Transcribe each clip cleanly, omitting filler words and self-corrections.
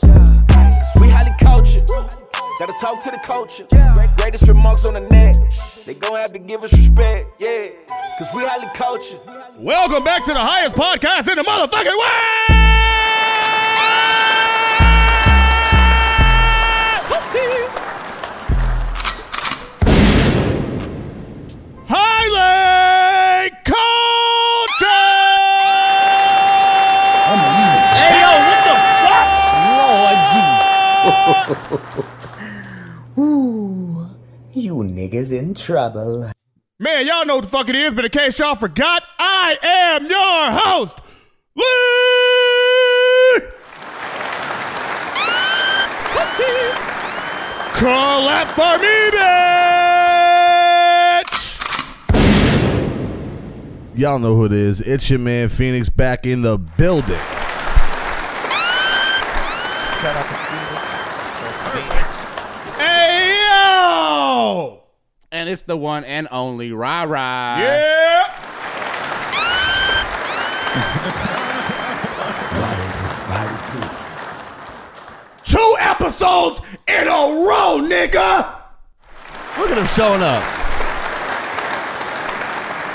We highly cultured, gotta talk to the culture. Greatest remarks on the net, they gon' have to give us respect, yeah, cause we highly cultured. Welcome back to the highest podcast in the motherfucking world! Highly cultured! Ooh, you niggas in trouble. Man, y'all know what the fuck it is, but in case y'all forgot, I am your host, Lee! Clap for me, bitch! Y'all know who it is. It's your man, Phoenix, back in the building. Shout out to and it's the one and only Ra-Ra. Yeah! Two episodes in a row, nigga! Look at him showing up.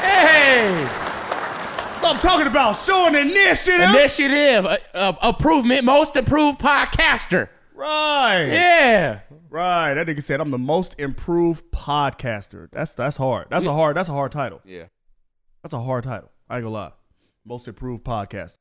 Hey! That's what I'm talking about, showing initiative. Initiative, improvement, most improved podcaster. Right. Yeah. Right. That nigga said I'm the most improved podcaster. That's hard. That's a hard title. Yeah. That's a hard title. I ain't gonna lie. Most improved podcaster.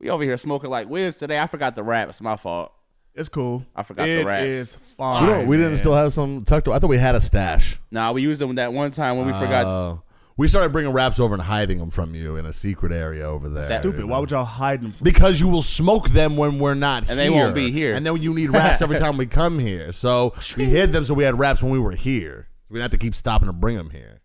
We over here smoking like whiz today. I forgot the rap. It's my fault. It's cool. I forgot the rap. It is fine. We didn't still have some tucked away. I thought we had a stash. Nah, we used them that one time when we forgot. We started bringing raps over and hiding them from you in a secret area over there. That's stupid. You know? Why would y'all hide them from you? Because you will smoke them when we're not here. And they won't be here. And then you need raps every time we come here. So we hid them so we had raps when we were here. We didn't have to keep stopping to bring them here.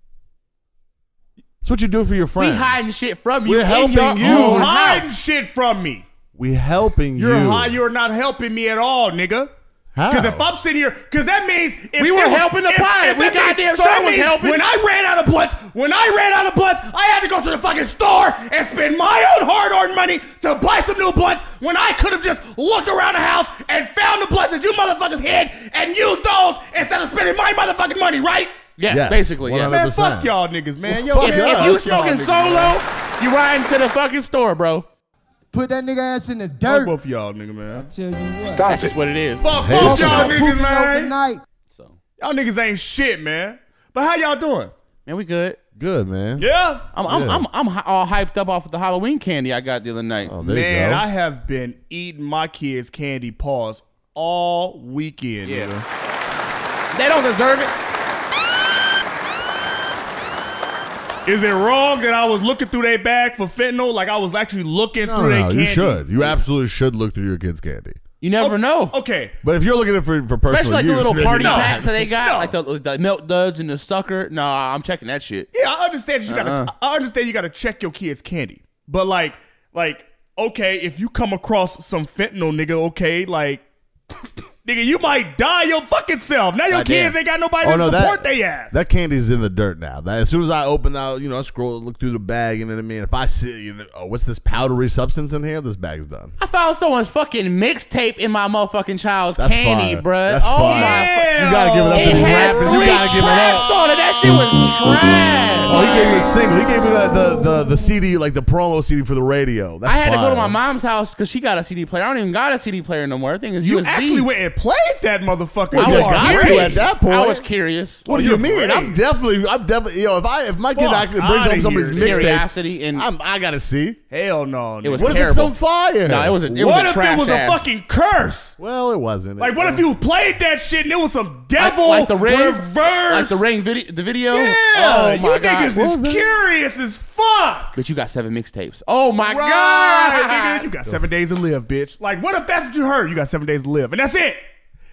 That's what you do for your friends. We hiding shit from you. We're helping you. You hiding shit from me. We helping you. You're not helping me at all, nigga. Because if I'm sitting here, because that means if we were helping the pilot, we goddamn sure was helping. When I ran out of blunts, I had to go to the fucking store and spend my own hard-earned money to buy some new blunts. When I could have just looked around the house and found the blunts that you motherfuckers hid and used those instead of spending my motherfucking money, right? Yes, basically. Yeah. Man, fuck y'all niggas, man. Yo, if you smoking solo, you riding to the fucking store, bro. Put that nigga ass in the dirt. Fuck both y'all, nigga, man. I tell you what. Stop. That's just what it is. Fuck both y'all niggas, man. So y'all niggas ain't shit, man. But how y'all doing? Man, we good. Good, man. Yeah. I'm all hyped up off of the Halloween candy I got the other night. Oh, man, I have been eating my kids' candy paws all weekend. Yeah. Nigga. They don't deserve it. Is it wrong that I was looking through their bag for fentanyl? Like I was actually looking through their candy? You should. You absolutely should look through your kids' candy. You never know. Okay. But if you're looking at for personal especially like use, the little party packs that they got, like the milk duds and the sucker. Nah, I'm checking that shit. Yeah, I understand that you gotta check your kids' candy. But like, okay, if you come across some fentanyl, nigga, okay, like nigga, you might die your fucking self. Now your kids ain't got nobody to support they ass. That candy's in the dirt now. As soon as I open out, you know, I scroll, look through the bag, you know what I mean? If I see, you know, oh, what's this powdery substance in here? This bag's done. I found someone's fucking mixtape in my motherfucking child's candy, bruh. That's fire. Yeah. You gotta give it up to these rappers. You gotta give it up. That shit was trash. Oh, he gave me a single. He gave me the CD, like the promo CD for the radio. That's I had to go to my mom's house because she got a CD player. I don't even got a CD player no more. I think it's USB. You actually went and played that motherfucker. I was curious. At that point, I was curious. What do you mean? I'm definitely. Yo, if my kid actually brings home somebody's mixtape, and I gotta see. Hell no. It was terrible. What if it's on fire? No, it was a fucking curse? Well, it wasn't. Like, what if you played that shit and it was some devil reverse? Like the Ring video. The video? Yeah, oh my God. Niggas is curious as fuck. But you got 7 mixtapes. Oh my God. Nigga, you got 7 days to live, bitch. Like, what if that's what you heard? You got 7 days to live, and that's it.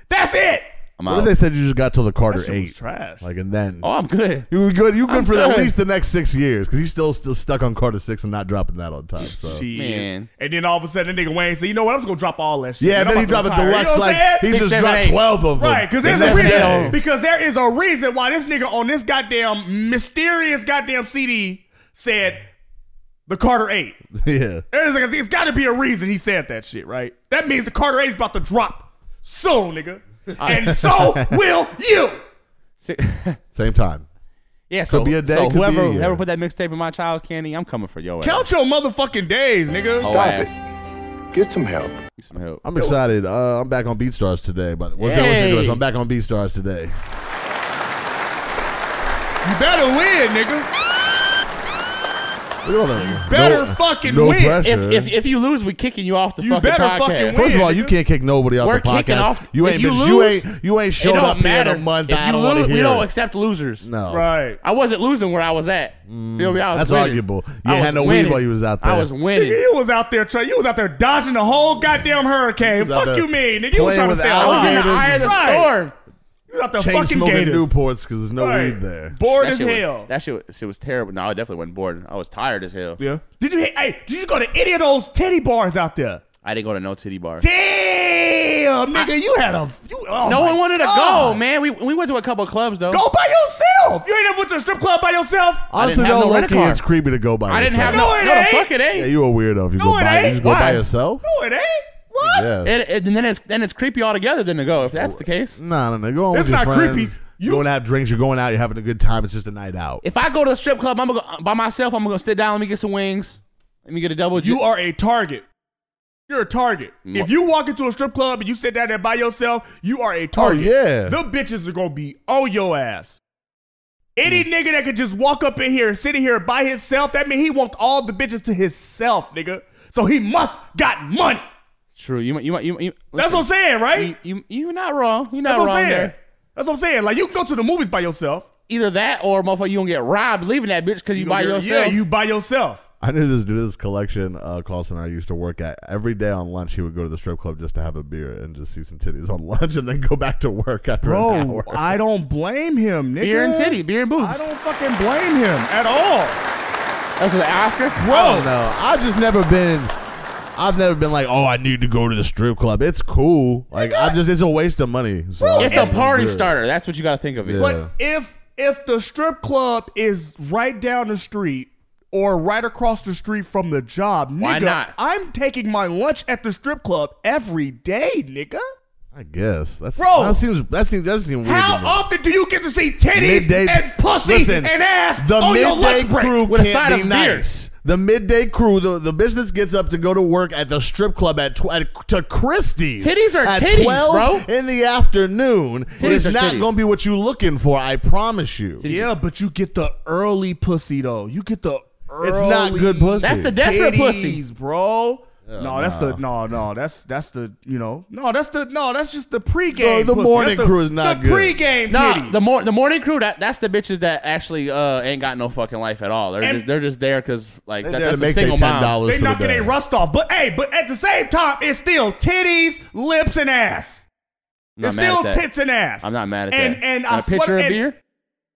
That's it. What if they said you just got till the Carter 8? Trash. Like, and then. Oh, I'm good. You were good. You good for at least the next 6 years because he's still stuck on Carter 6 and not dropping that on time. So. Man. And then all of a sudden, that nigga Wayne said, "You know what? I'm just gonna drop all that shit." Yeah, and then he dropped a deluxe. You know like he 6, 7, 8. Dropped 12 of them. Right? Because there's a reason. Because there is a reason why this nigga on this goddamn mysterious goddamn CD said. The Carter 8. Yeah. It's got to be a reason he said that shit, right? That means the Carter 8 is about to drop soon, nigga. And so will you. Same time. Yeah, so, could be a day, so whoever put that mixtape in my child's candy, I'm coming for your ass. Count your motherfucking days, nigga. Stop it. Get some help. Get some help. I'm excited. I'm back on BeatStars today, by the way. I'm back on BeatStars today. You better win, nigga. You better fucking win. If you lose, we kicking you off the fucking podcast. First of all, you can't kick nobody off the podcast. You ain't showed up in a month. We don't accept losers. No, right? I wasn't losing where I was at. Feel me? That's arguable. You had no weed while you was out there. I was winning. Nigga, you was out there. You was out there dodging the whole goddamn hurricane. Fuck you, mean nigga. You was trying to stay out of the storm. Chain smoking Newports because there's no weed there. Bored as hell. That shit was terrible. No, I definitely wasn't bored. I was tired as hell. Yeah. Did you go to any of those titty bars out there? I didn't go to no titty bars. Damn, nigga, no one wanted to go, man. We went to a couple of clubs though. Go by yourself. You ain't ever went to a strip club by yourself. Honestly, though, it's creepy to go by yourself. I didn't have no fucking. Yeah, you a weirdo if you go by yourself. No, it ain't. What? Yes. And then it's creepy altogether then to go if that's the case. No. Go on with your friends. Creepy. You're going to have drinks. You're going out. You're having a good time. It's just a night out. If I go to a strip club by myself, I'm going to sit down. Let me get some wings. Let me get a double. You are a target. You're a target. If you walk into a strip club and you sit down there by yourself, you are a target. Oh, yeah. The bitches are going to be on your ass. Any nigga that could just walk up in here, sitting here by himself, that means he wants all the bitches to himself, nigga. So he must got money. True. You that's what I'm saying, right? You're not wrong. You're not wrong there. That's what I'm saying. Like, you can go to the movies by yourself. Either that or, motherfucker, you don't get robbed leaving that bitch because you by yourself. Yeah, you by yourself. I knew this dude, this collection call center I used to work at. Every day on lunch, he would go to the strip club just to have a beer and just see some titties on lunch and then go back to work after an hour. I don't blame him, nigga. Beer and titty, beer and booze. I don't fucking blame him at all. That's an Oscar? Bro, no. I've never been like, oh, I need to go to the strip club. It's cool. Like, it's a waste of money. So it's a party starter. That's what you got to think of it. Yeah. But if the strip club is right down the street or right across the street from the job, nigga, why not? I'm taking my lunch at the strip club every day, nigga. I guess that seems weird. How often do you get to see titties and pussy and ass on your lunch break? The midday crew can't be nice. The midday crew, the business gets up to go to work at the strip club to Christie's. Titties are titties, bro. At 12 in the afternoon. It's not going to be what you're looking for, I promise you. Yeah, but you get the early pussy though. You get the early. It's not good pussy. That's the desperate pussy, bro. That's just the pregame. The morning crew is not good. The pregame titties. The morning crew, that's the bitches that actually ain't got no fucking life at all. They're just there because like that's a single mom. They knocking their rust off, but at the same time, it's still titties, lips, and ass. It's still tits and ass. I'm not mad at that. And I picture a beer.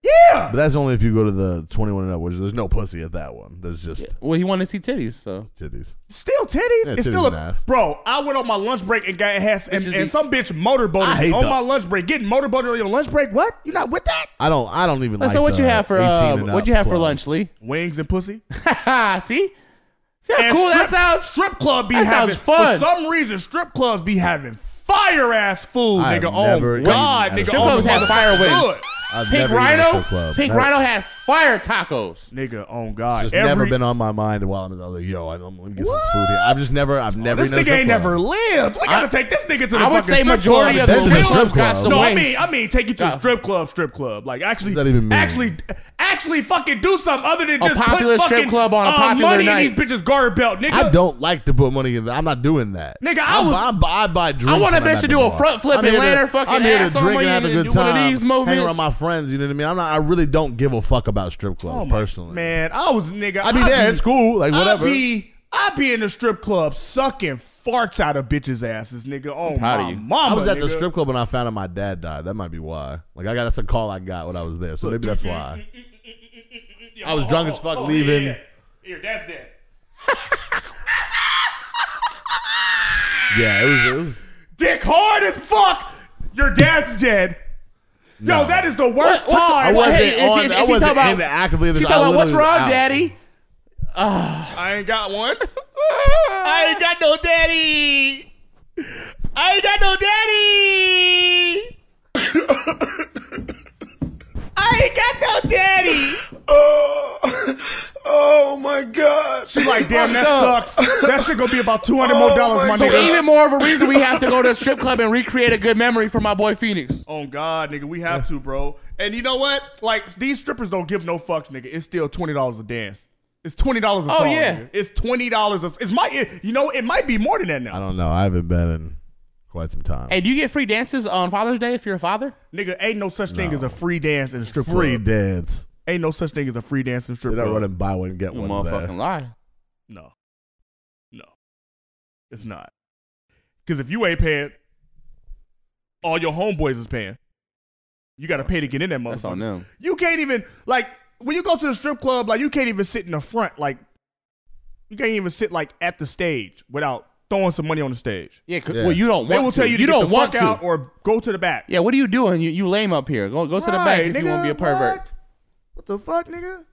Yeah, but that's only if you go to the 21 and up, which there's no pussy at that one. There's just well, he wanted to see titties, so titties, still titties. Yeah, it's titties still a ass. Bro, I went on my lunch break and got ass, and some bitch motorboated on my lunch break. Getting motorboated on your lunch break? What? You not with that? I don't even. So what you have for for lunch, Lee? Wings and pussy. See how cool that sounds. Strip club be having fun. For some reason, strip clubs be having fire ass food, nigga. Oh God, nigga. Strip clubs have fire wings. Pink Rhino had fire tacos. Nigga, oh God. It's just never been on my mind while I was like, yo, I'm gonna get some food here. I've never this nigga ain't never lived. We gotta take this nigga to the strip club. No, I mean take you to a strip club. Like actually fucking do something other than just put fucking money in these bitches' garter belt, nigga. I don't like to put money in that. I'm not doing that. Nigga, I buy drinks. I want a bitch to do a front flip and land her fucking ass. I'm here to drink and have a good time. Hang around my friends, you know what I mean? I really don't give a fuck about strip clubs personally. Man, I be there. It's cool. Like whatever. I be in the strip club sucking farts out of bitches' asses, nigga. Oh my mama, I was at the strip club when I found out my dad died. That might be why. Like that's a call I got when I was there. So maybe that's why. I was drunk as fuck leaving. Yeah. Your dad's dead. Yeah, it was dick hard as fuck. Your dad's dead. No. Yo, that is the worst time. I wasn't actively. She's talking about, what's wrong, Daddy? I ain't got one. I ain't got no daddy. I ain't got no daddy. I ain't got no daddy. Oh my God. She's like, damn, that sucks. That shit gonna be about $200 more, my nigga. So even more of a reason we have to go to a strip club and recreate a good memory for my boy Phoenix. Oh God, nigga, we have to, bro. And you know what? Like, these strippers don't give no fucks, nigga. It's still $20 a dance. It's $20 a song. Oh yeah. Nigga. It's $20 a, you know, it might be more than that now. I don't know. I haven't been in quite some time. Hey, do you get free dances on Father's Day if you're a father? Nigga, ain't no such thing as a free dance in strip club. Free dance. Ain't no such thing as a free dance in strip club. They don't run and buy one and get one. You motherfucking lie. No. No. It's not. Because if you ain't paying, all your homeboys is paying. You got to pay to get in that motherfucker. That's on them. You can't even, like, when you go to the strip club, like, you can't even sit in the front. Like, you can't even sit, like, at the stage without throwing some money on the stage. Yeah, well, you don't want to. They will tell you to get the fuck out or go to the back. Yeah, what are you doing? You lame up here. Go to the back if you want to be a pervert. What the fuck, nigga?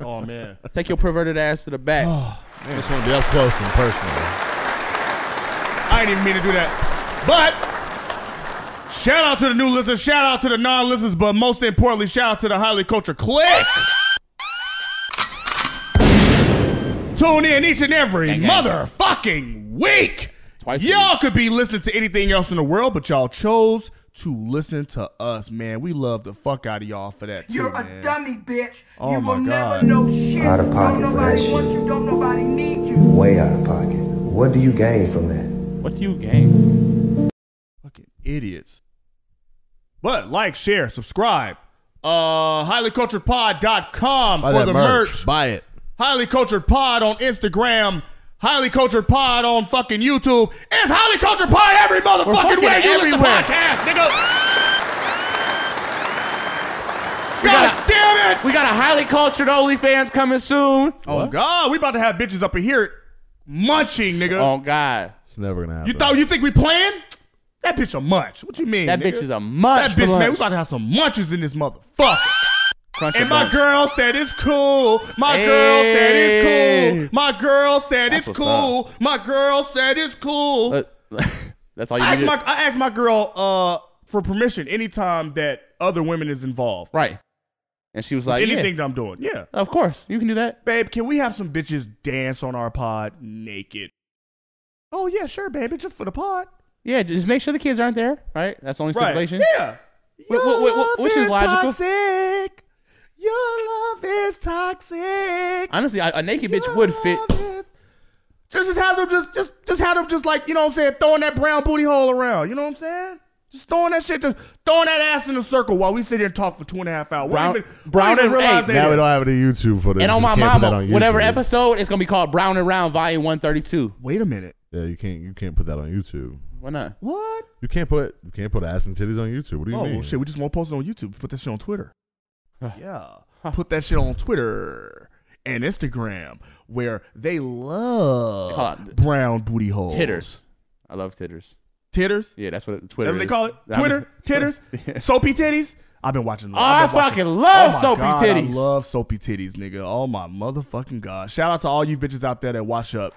Oh, man. Take your perverted ass to the back. Oh, I just want to be up close and personal. I didn't even mean to do that. But... shout out to the new listeners, shout out to the non-listeners, but most importantly, shout out to the highly cultured clique. Tune in each and every motherfucking week. Y'all could be listening to anything else in the world, but y'all chose to listen to us, man. We love the fuck out of y'all for that, too, You're a dummy, bitch. Oh, you will never know shit. Out of pocket for that shit. You, don't nobody need you. Way out of pocket. What do you gain from that? What do you gain? Idiots. But like, share, subscribe. Highlyculturedpod.com for the merch. Buy it. Highly Cultured Pod on Instagram. Highly Cultured Pod on fucking YouTube. It's Highly Cultured Pod every motherfucking way you listen to podcasts, nigga. God damn it. We got a Highly Cultured OnlyFans coming soon. Oh God, we about to have bitches up in here munching, nigga. Oh God. It's never gonna happen. You think we playing? That bitch a munch. What you mean? That bitch is a munch. That bitch, man, we about to have some munches in this motherfucker. And my girl said it's cool. My girl said it's cool. My girl said it's cool. My girl said it's cool. That's all you need. I asked my girl for permission anytime that other women is involved. Right. And she was like, anything that I'm doing. Yeah. Of course. You can do that. Babe, can we have some bitches dance on our pod naked? Oh, yeah, sure, baby. Just for the pod. Yeah, just make sure the kids aren't there, right? That's the only stipulation. Yeah. Which is logical. Toxic. Your love is toxic. Honestly, a naked bitch would fit. Just have them just have them just like, you know what I'm saying, throwing that brown booty hole around. You know what I'm saying? Just throwing that shit, just throwing that ass in a circle while we sit here and talk for 2.5 hours. Brown and Round. Now we don't have any YouTube for this. And on my mama, whatever episode, it's gonna be called Brown and Round Volume 132. Wait a minute. Yeah, you can't put that on YouTube. Why not? What? You can't put ass and titties on YouTube. What do you mean? Oh shit, we just won't post it on YouTube. Put that shit on Twitter. Yeah. Put that shit on Twitter and Instagram, where they love brown booty holes. Titters. I love titters. Titters? Yeah, that's what Twitter is. That's what they call it? Twitter? Titters? Soapy titties? I've been watching. I fucking love soapy titties. I love soapy titties, nigga. Oh my motherfucking God. Shout out to all you bitches out there that wash up.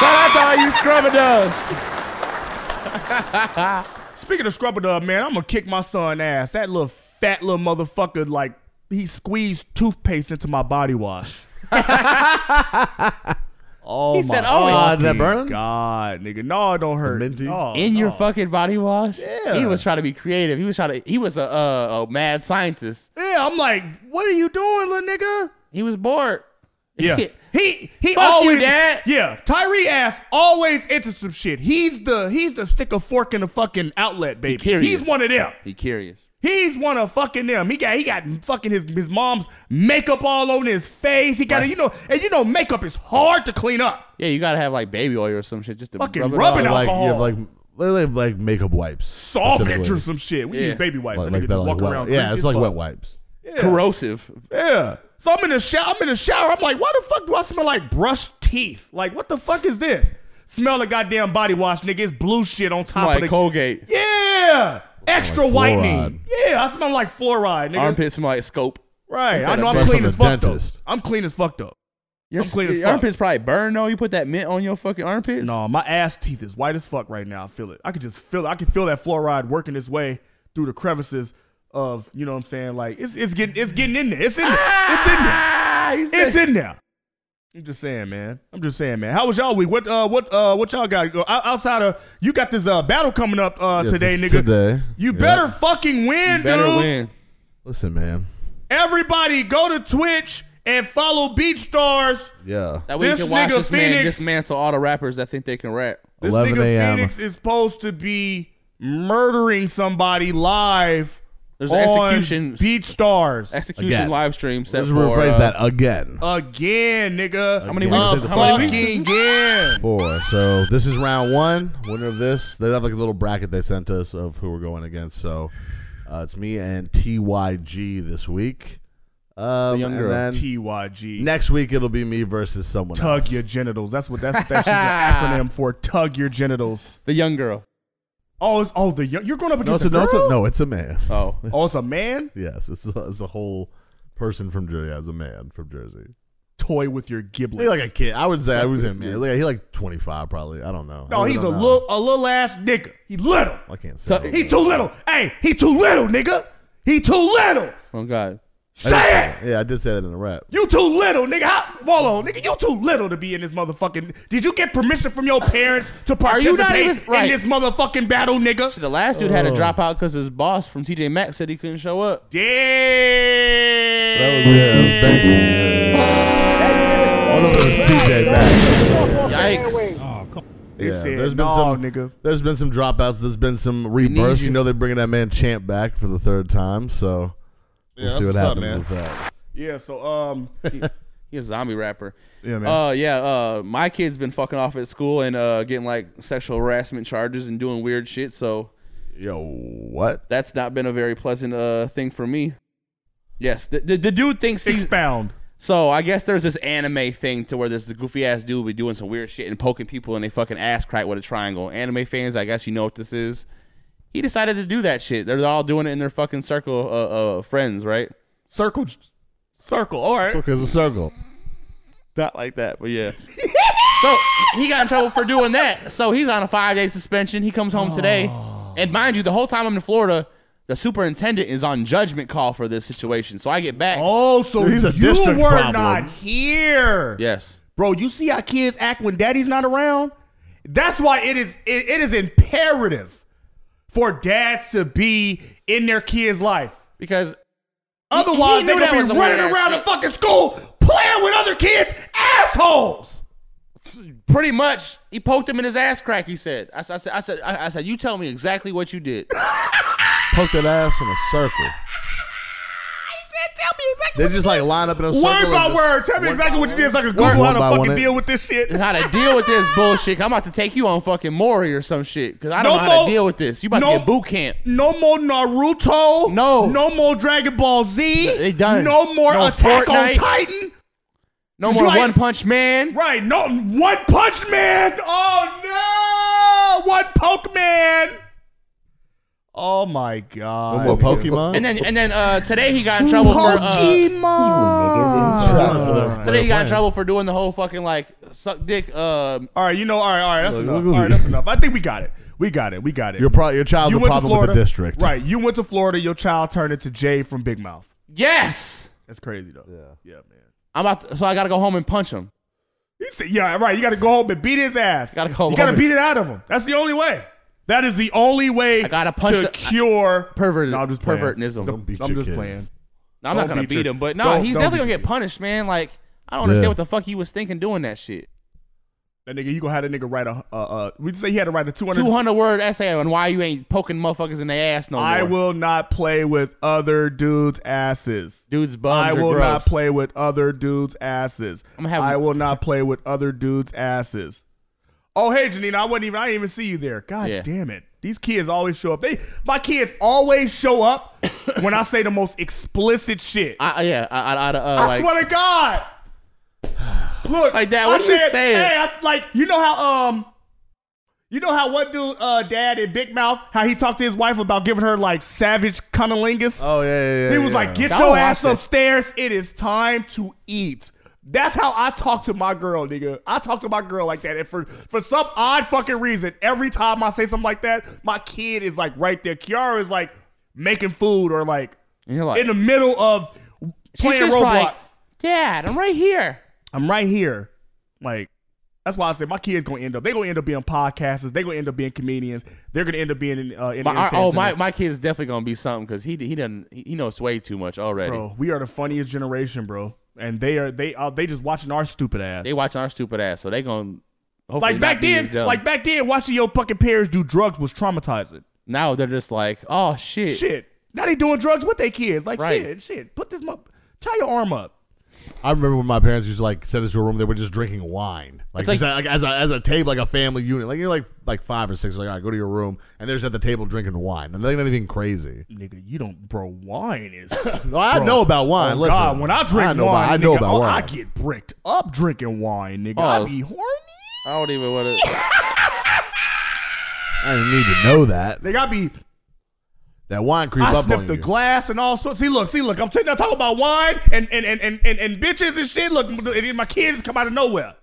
Shout out to all you scrubber dubs. Speaking of scrubber dub, man, I'm going to kick my son's ass. That little fat little motherfucker, like, he squeezed toothpaste into my body wash. Oh my God, nigga. No, it don't hurt. Oh, your fucking body wash? Yeah. He was trying to be creative. He was a mad scientist. Yeah, I'm like, what are you doing, little nigga? He was bored. Yeah. He always, yeah, Tyree ass always into some shit. He's the stick a fork in the fucking outlet, baby. He's one of them. He curious. He's one of fucking them. He got fucking his mom's makeup all on his face. He got it, you know, and you know makeup is hard to clean up. Yeah, you gotta have like baby oil or some shit just to fucking rubbing alcohol. Yeah, like makeup wipes. Soft it or some shit. We use baby wipes. Yeah, it's like wet wipes. Yeah. Corrosive. Yeah. So I'm in the shower. I'm like, why the fuck do I smell like brushed teeth? Like, what the fuck is this? Smell the goddamn body wash, nigga. It's blue shit on top of the Colgate. Yeah. Extra whitening. Yeah, I smell like fluoride, nigga. Armpit smell like Scope. Right. I know I'm clean as fucked up. I'm clean as fucked up. Your armpits probably burn though. You put that mint on your fucking armpits? No, my ass teeth is white as fuck right now. I feel it. I can just feel it. I can feel that fluoride working its way through the crevices of, you know what I'm saying? Like it's getting in there. It's in there. It's in there. I'm just saying, man. How was y'all week? What y'all got? Outside of you got this battle coming up today, nigga. Today. You better fucking win, dude. Listen, man. Everybody go to Twitch and follow BeatStars. Yeah. That way you can watch this Phoenix, man dismantle all the rappers that think they can rap. This nigga Phoenix is supposed to be murdering somebody live. There's an execution. BeatStars. Execution live stream set for. Let's rephrase that again. Again, nigga. How many weeks? Fucking 4. So this is round 1. Winner of this. They have like a little bracket they sent us of who we're going against. So it's me and TYG this week. The younger and then TYG. Next week it'll be me versus someone else. Tug your genitals. That's she's an acronym for tug your genitals. The young girl. Oh, you're going up against a girl? No, it's a man. Oh, it's a man? Yes, it's a whole person from Jersey. As a man from Jersey. Toy with your giblets. Like a kid. I would say I was in man. He like 25 probably. I don't know. No, he's a little ass nigga. He little. I can't say. He too little. Hey, he too little, nigga. He too little. Oh God. Say it. Yeah, I did say that in the rap. You too little, nigga. Hold on, nigga. You too little to be in this motherfucking. Did you get permission from your parents to participate in this motherfucking battle, nigga? So the last dude had to drop out because his boss from TJ Maxx said he couldn't show up. Damn. That was Banksy. Yeah. I don't know if it was TJ Maxx. Yikes. There's been some dropouts. There's been some rebirths. You know they're bringing that man Champ back for the 3rd time, so. We'll see what happens with that. Yeah, so he's a zombie rapper. Yeah, man. My kid's been fucking off at school and getting like sexual harassment charges and doing weird shit. So, yo, what? That's not been a very pleasant thing for me. Yes, the dude thinks he's expound. So I guess there's this anime thing to where there's the goofy ass dude be doing some weird shit and poking people in their fucking ass crack with a triangle. Anime fans, I guess you know what this is. He decided to do that shit. They're all doing it in their fucking circle friends, right? Circle, all right. Circle is a circle. Not like that, but yeah. So he got in trouble for doing that. So he's on a 5-day suspension. He comes home today. And mind you, the whole time I'm in Florida, the superintendent is on judgment call for this situation. So I get back. Oh, so he's a district problem. You were not here. Yes. Bro, you see how kids act when daddy's not around? That's why it is imperative for dads to be in their kids' life. Because otherwise, they're going to be running around the fucking school playing with other kids' assholes. Pretty much. He poked him in his ass crack, he said. I said, you tell me exactly what you did. Poked that ass in a circle. Tell me exactly. They just like line up in a circle. Word by word. Tell me exactly what you did so I can Google how to fucking deal with this shit. How to deal with this bullshit. I'm about to take you on fucking Maury or some shit because I don't know how to deal with this. You about to get boot camp. No more Naruto. No. No more Dragon Ball Z. They done. No more Attack on Titan. No more One Punch Man. Right. No One Punch Man. Oh no. One Poke Man. Oh my God! No more Pokemon. And then today he got in trouble for today he got in trouble for doing the whole fucking like suck dick. All right, all right. That's enough. All right, that's enough. I think we got it. We got it. Your child's a problem with the district, right? You went to Florida. Your child turned into Jay from Big Mouth. Yes. That's crazy though. Yeah, man. So I gotta go home and punch him. You said, yeah, right. You gotta go home and beat his ass. You gotta beat it out of him. That's the only way. That is the only way to cure pervertism. Don't beat your kids. Playing. No, I'm not going to beat him, but no, he's definitely going to get punished, man. Like, I don't understand what the fuck he was thinking doing that shit. That nigga, you going to have that nigga write a, we say he had to write a 200-word essay on why you ain't poking motherfuckers in their ass no more. I will not play with other dudes' asses. Dudes' bums are gross. I will not play with other dudes' asses. I will not play with other dudes' asses. Oh, hey, Janina, I didn't even see you there. God damn it. These kids always show up. My kids always show up when I say the most explicit shit. I swear to God. Look. Like, Dad, what are you saying? Hey, you know how You know how one dude, dad in Big Mouth, how he talked to his wife about giving her like savage cunnilingus? Oh, yeah. He was like, get your ass upstairs. It is time to eat. That's how I talk to my girl, nigga. I talk to my girl like that. And for some odd fucking reason, every time I say something like that, my kid is like right there. Kiara is like making food or like, you're like in the middle of playing Roblox. Like, Dad, I'm right here. Like, that's why I said my kids gonna end up. They gonna end up being podcasters. They gonna end up being comedians. They're gonna end up being in my kid is definitely gonna be something because he knows way too much already. Bro, we are the funniest generation, bro, and they just watching our stupid ass. They watching our stupid ass, so they gonna hopefully like back then. Like back then, watching your fucking parents do drugs was traumatizing. Now they're just like, oh shit, Now they doing drugs with their kids. Like shit. Put this up. Tie your arm up. I remember when my parents used to like send us to a room. They were just drinking wine, like as a table, like a family unit. Like you're like 5 or 6. Like, all right, go to your room, and they're just at the table drinking wine, and they're not anything crazy. Nigga, you don't, bro. Wine is. No, I know about wine. Oh, listen, God, when I drink wine, I get bricked up drinking wine, nigga. Oh, I be horny. I don't even want to. I didn't need to know that. They got me. That wine creep up on you. I sniffed the glass and all sorts. See, look, I'm talking about wine and bitches and shit. Look, my kids come out of nowhere.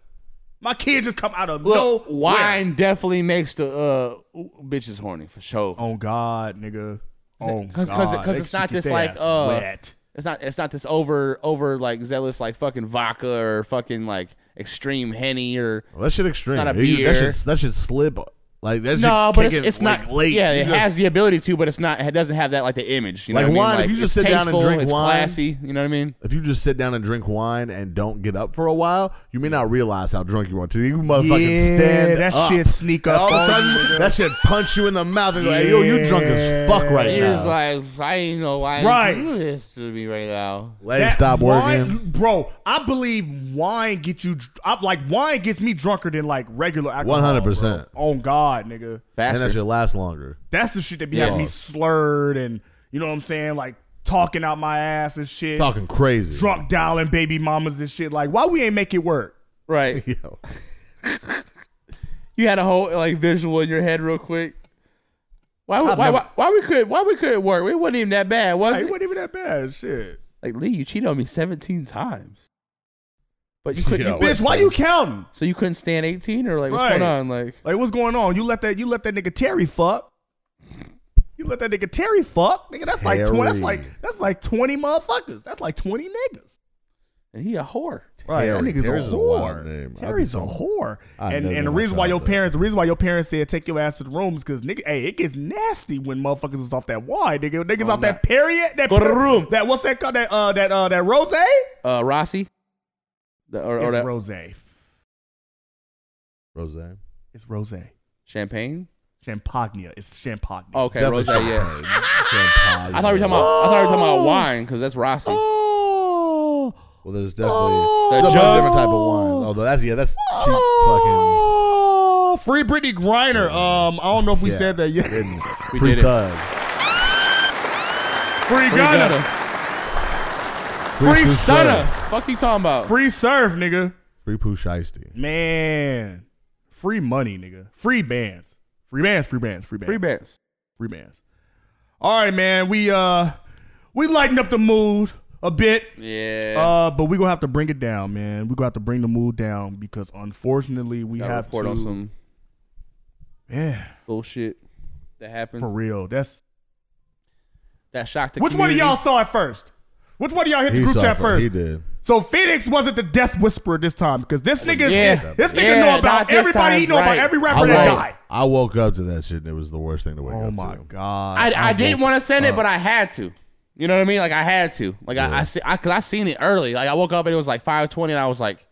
My kids just come out of nowhere. Wine definitely makes the bitches horny for sure. Oh God, nigga. Oh God. Because it's not this like wet. It's not this over like zealous like fucking vodka or fucking like extreme Henny or. Well, that shit extreme. It's not a beer. That should slip. Like that's no, but it's not late. Yeah, it has the ability to, but it's not. It doesn't have that like the image. You know like what wine, I mean? Like, if you just sit down and drink wine, classy. You know what I mean? If you just sit down and drink wine and don't get up for a while, you may not realize how drunk you are. Till you motherfucking stand that up. That shit sneak up. All of a sudden, that shit punch you in the mouth and go, "Hey, yo, you drunk as fuck right now." You're like, I didn't know why you do this to me right now. Legs stop working, bro. I believe wine gets you. Wine gets me drunker than like regular alcohol. 100%. Oh God. Nigga. Faster. And that shit lasts longer. That's the shit that be having me slurred and you know what I'm saying, like talking out my ass and shit, talking crazy, drunk dialing baby mamas and shit. Like, why we ain't make it work, right? Yo. You had a whole like visual in your head real quick. Why we couldn't work? It wasn't even that bad, was it? It wasn't even that bad. Shit. Like Lee, you cheated on me 17 times, but you couldn't. Yo, bitch, why you counting? So you couldn't stand 18 or like what's going on? Like what's going on? You let that nigga Terry fuck. You let that nigga Terry fuck. Nigga, that's Terry. Like 20, that's like 20 motherfuckers. That's like 20 niggas. And he a whore. Right. That nigga's a whore. Terry's a whore. And the reason why your parents said take your ass to the room is because nigga, hey, it gets nasty when motherfuckers is off that wine, nigga. Niggas off that period. Go to the room. That what's that called? That rose? Rossi. It's rosé. Rosé? It's rosé. Champagne? Champagne. It's champagne. Oh, okay, rosé, yeah. I thought we were talking about wine, because that's Rossi. Oh. Well, there's definitely different type of wines. Although that's cheap fucking... Free Britney Griner. I don't know if we said that yet. We Free Thug. Free Gunner. Free stunner. Fuck you talking about? Free surf, nigga. Free poo shiesty. Man. Free money, nigga. Free bands. Free bands, free bands, free bands. Free bands. Free bands. All right, man. We lighten up the mood a bit. Yeah. But we're gonna have to bring it down, man. We're gonna have to bring the mood down because unfortunately we have to report on some bullshit that happened. For real. That shocked the community. Which one of y'all saw it first? Which one of y'all hit the group chat first? He did. So Phoenix wasn't the death whisperer this time because this nigga know about everybody. He know about every rapper that died. I woke up to that shit and it was the worst thing to wake up to. Oh my God. I didn't want to send it, but I had to. You know what I mean? Like I had to. Like I seen it early. Like I woke up and it was like 5:20 and I was like,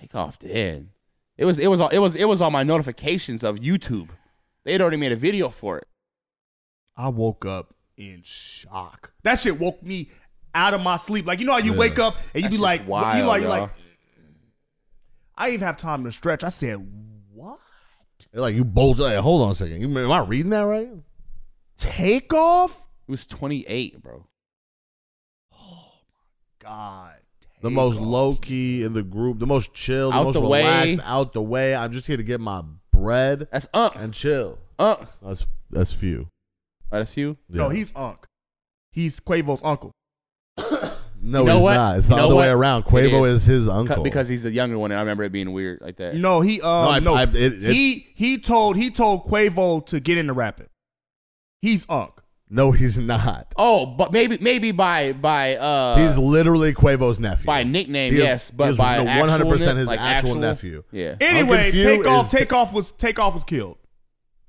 Takeoff dead. It was on my notifications of YouTube. They'd already made a video for it. I woke up in shock. That shit woke me out of my sleep. Like, you know how you wake up and you be like, wild, you like, I didn't even have time to stretch. I said, what? Like, you bolted. Like, hold on a second. Am I reading that right? Takeoff? It was 28, bro. Oh, my God. The most low-key in the group. The most chill. The most relaxed. Out the way. I'm just here to get my bread. That's Unc. And chill. Unc. That's few. Oh, that's you? Yeah. No, he's Unc. He's Quavo's uncle. No, you know he's what? Not. It's the other way around. Quavo is his uncle because he's the younger one, and I remember it being weird like that. No, he he told Quavo to get into rapping. He's Unc. No, he's not. Oh, but maybe by he's literally Quavo's nephew by nickname. Yes, but by 100% his actual nephew. Yeah. Anyway, Takeoff was killed.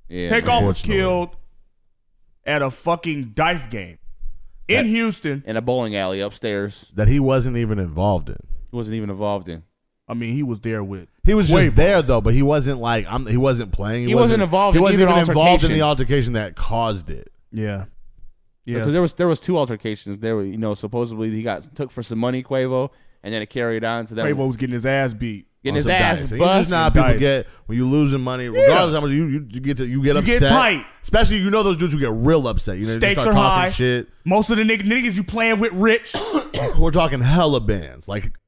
Yeah, Takeoff was killed at a fucking dice game. In Houston. In a bowling alley upstairs. That he wasn't even involved in. He wasn't even involved in. I mean, he was there with. He was just there, though, but he wasn't like, he wasn't playing. He wasn't involved in either altercation. He wasn't even involved in the altercation that caused it. Yeah. Yeah. Because there was two altercations. There were, you know, supposedly he got took for some money, Quavo, and then it carried on to that. Quavo was getting his ass beat. Getting his ass bust. Just not people dice. Get when you losing money, regardless of how much you get upset. You get tight. Especially those dudes who get real upset. You know, stakes are high. Shit. Most of the niggas you playing with rich. We're talking hella bands, like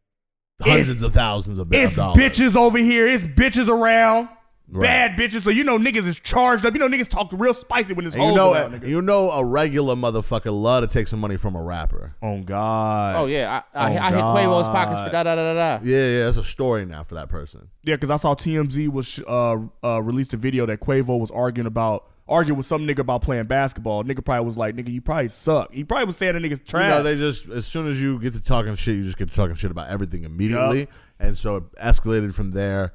hundreds of thousands of bands. It's bitches over here. It's bitches around. Right. Bad bitches. So you know niggas is charged up. You know niggas talk real spicy when it's over. You know a regular motherfucker love to take some money from a rapper. Oh God. Oh yeah. I hit Quavo's pockets for da da da da da. Yeah. That's a story now for that person. Yeah, because I saw TMZ was released a video that Quavo was arguing with some nigga about playing basketball. Nigga probably was like, nigga, you probably suck. He probably was saying the nigga's trash. You know, they just, as soon as you get to talking shit, you just get to talking shit about everything immediately. Yep. And so it escalated from there,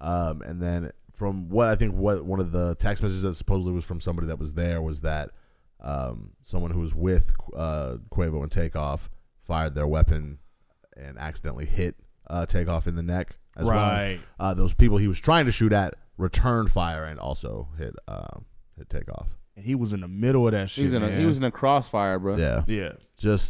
and then. From what I think, one of the text messages that supposedly was from somebody that was there was that someone who was with Quavo and Takeoff fired their weapon and accidentally hit Takeoff in the neck, as well as those people he was trying to shoot at returned fire and also hit Takeoff. And he was in the middle of that shit. He was in a crossfire, bro. Yeah, yeah.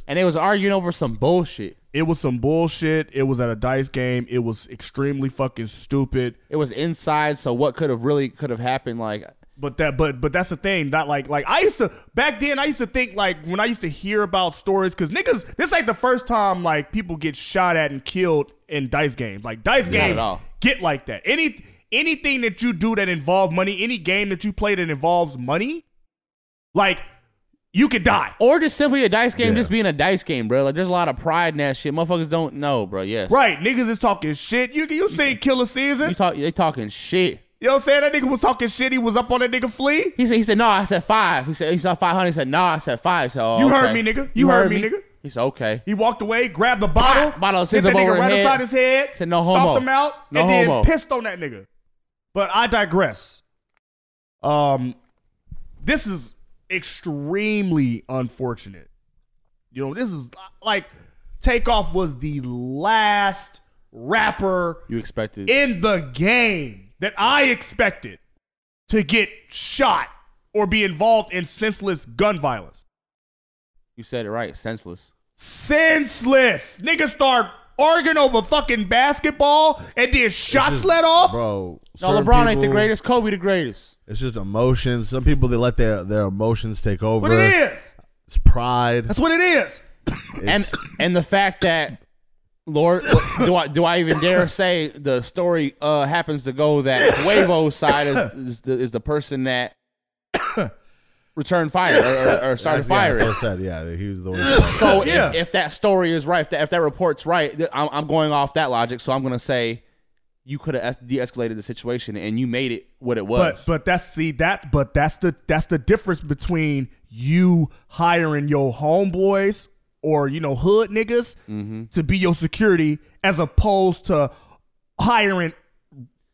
And they was arguing over some bullshit. It was some bullshit. It was at a dice game. It was extremely fucking stupid. It was inside, so what could have happened? Like, but that's the thing. Not like I used to back then. I used to think like when I used to hear about stories because niggas, this ain't the first time like people get shot at and killed in dice games. Like dice games get like that. Anything that you do that involves money, any game that you play that involves money, like. You could die. Or just simply a dice game, just being a dice game, bro. Like, there's a lot of pride in that shit. Motherfuckers don't know, bro. Yes. Right. Niggas is talking shit. You seen Killer Season. They talking shit. You know what I'm saying? That nigga was talking shit. He was up on that nigga flea. He said, no, I said 5. He saw 500. He said, no, I said 5. So, you heard me, nigga. You heard me, nigga. He said, okay. He walked away, grabbed the bottle hit that nigga right inside his head. Said, no homo. Stomped him out. And then pissed on that nigga. But I digress. This is... extremely unfortunate. You know, this is like Takeoff was the last rapper you expected in the game that I expected to get shot or be involved in senseless gun violence. You said it right, senseless. Senseless. Niggas start arguing over fucking basketball and then shots let off. Bro, no, LeBron ain't the greatest, Kobe the greatest. It's just emotions. Some people, they let their emotions take over. That's what it is. It's pride. That's what it is. And the fact that, Lord, do I even dare say the story happens to go that Quavo's side is the person that returned fire or started firing. Yeah, so sad. Yeah, he was the one. So if that story is right, if that report's right, I'm going off that logic. So I'm going to say. You could have de-escalated the situation, and you made it what it was. But that's the difference between you hiring your homeboys or hood niggas to be your security, as opposed to hiring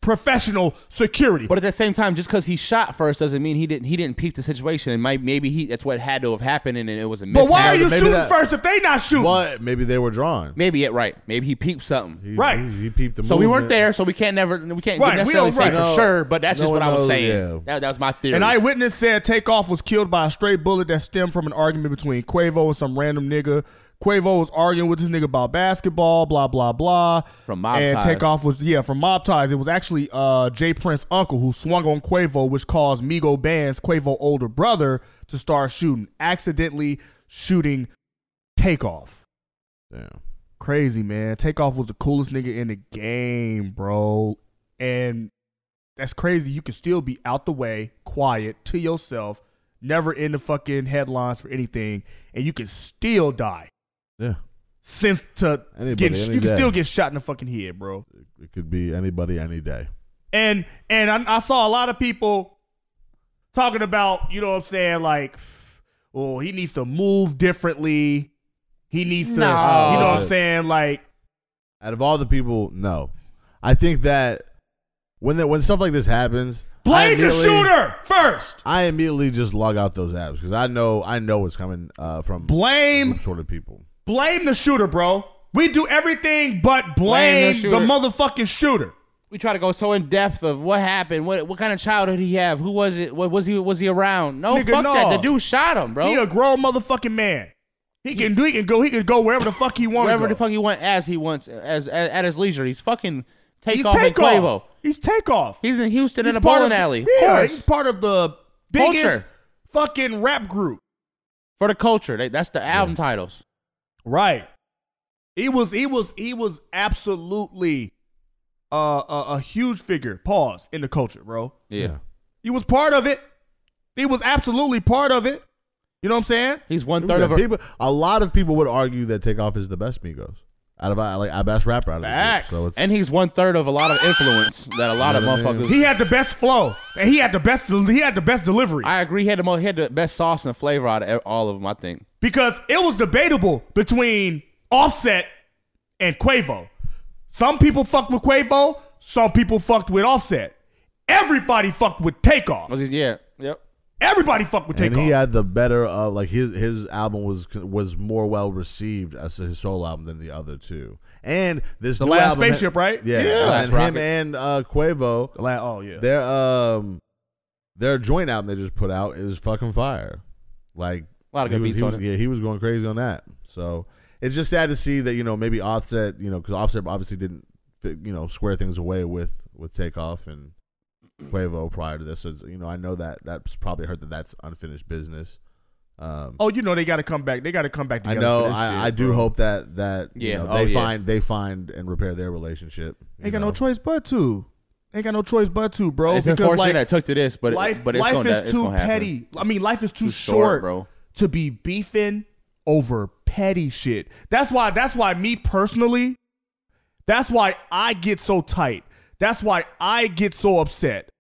professional security. But at the same time, just because he shot first doesn't mean he didn't peep the situation, and maybe that's what had to have happened, and it was a mistake. But why are you shooting first if they not shooting? What? Maybe they were drawing. Maybe maybe he peeped something. He peeped the movement. So we weren't there, so we can't necessarily say for sure. But that's just what I was saying. Yeah. That was my theory. An eyewitness said Takeoff was killed by a stray bullet that stemmed from an argument between Quavo and some random nigga. Quavo was arguing with this nigga about basketball, blah, blah, blah. From Mob Ties. And Takeoff was, from Mob Ties. It was actually Jay Prince's uncle who swung on Quavo, which caused Migos band's Quavo's older brother to start shooting, accidentally shooting Takeoff. Damn. Crazy, man. Takeoff was the coolest nigga in the game, bro. And That's crazy. You can still be out the way, quiet, to yourself, never in the fucking headlines for anything, and you can still die. Yeah. Since to get, you can still get shot in the fucking head, bro. It could be anybody, any day. And I saw a lot of people talking about, you know what I'm saying, like, oh, he needs to move differently. He needs to, you know what I'm saying, like. Out of all the people, no. I think that when stuff like this happens, blame the shooter first. I immediately just log out those apps because I know what's coming from sort of people. Blame the shooter, bro. We do everything but blame the motherfucking shooter. We try to go so in depth of what happened, what kind of childhood he have, who was it, what was he around? No, nigga, fuck that. The dude shot him, bro. He a grown motherfucking man. He can go wherever the fuck he wants. Wherever the fuck he wants, at his leisure. He's fucking Takeoff and Quavo. He's Takeoff. He's in Houston in a bowling alley. Yeah, he's part of the biggest fucking rap group for the culture. That's the album titles. Right. He was absolutely a huge figure. Pause in the culture, bro. Yeah. He was part of it. He was absolutely part of it. You know what I'm saying? He's one third of people. A lot of people would argue that Takeoff is the best Migos best rapper out of the group, so. And he's one third of a lot of influence that a lot of motherfuckers. He had the best flow and he had the best delivery. I agree. He had the best sauce and flavor out of all of them, I think. Because it was debatable between Offset and Quavo. Some people fucked with Quavo. Some people fucked with Offset. Everybody fucked with Takeoff. Yeah. Yep. Everybody fucked with Takeoff. And he had the better, like his album was more well received as his solo album than the other two. And this the new last album, spaceship, right? Yeah, yeah. And him and Quavo. Their joint album they just put out is fucking fire. Like a lot of good beats on it. Yeah, he was going crazy on that. So it's just sad to see that maybe Offset, because Offset obviously didn't square things away with Takeoff and Quavo prior to this, so I know that's probably hurt that that's unfinished business. They got to come back. They got to come back together. I know. I do hope that they find and repair their relationship. Ain't got no choice but to, bro. It's unfortunate that took to this, but life is too petty. I mean, life is too short, bro, to be beefing over petty shit. That's why me personally, that's why I get so tight. That's why I get so upset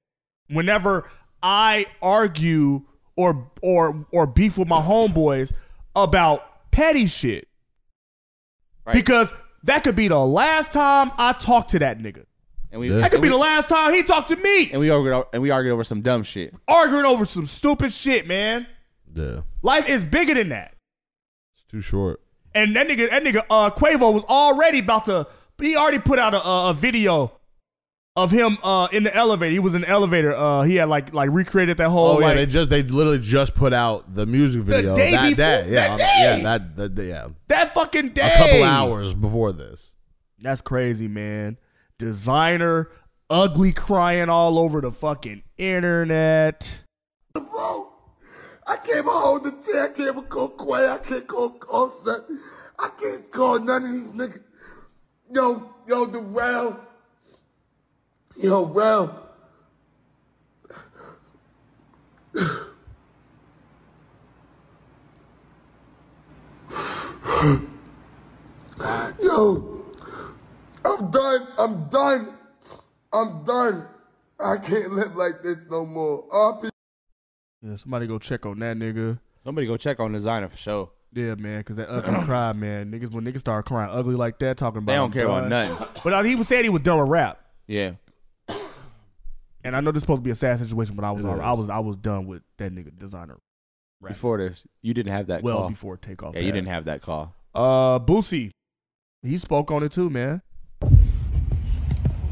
whenever I argue or beef with my homeboys about petty shit. Right. Because that could be the last time I talk to that nigga. That could be the last time he talked to me. And we argued over some dumb shit. Arguing over some stupid shit, man. Yeah. Life is bigger than that. It's too short. And that nigga Quavo was already he already put out a video of him in the elevator. He was in the elevator. He had like recreated that whole. They literally just put out the music video that fucking day. A couple hours before this. That's crazy, man. Designer ugly crying all over the fucking internet. Bro, I can't hold the tear. I can't go Quay. I can't go Offset. I can't call none of these niggas. Yo, the round. Yo, bro. Yo, I'm done. I can't live like this no more. Yeah, somebody go check on that nigga. Somebody go check on Designer for sure. Yeah, man, because that ugly cry, man. When niggas start crying ugly like that, talking about. They don't care about nothing. But he was saying he was done with rap. Yeah. And I know this is supposed to be a sad situation, but I was done with that nigga Designer. Right. Before this, you didn't have that call. Well, before Takeoff. Yeah, you didn't have that call. Boosie, he spoke on it too, man.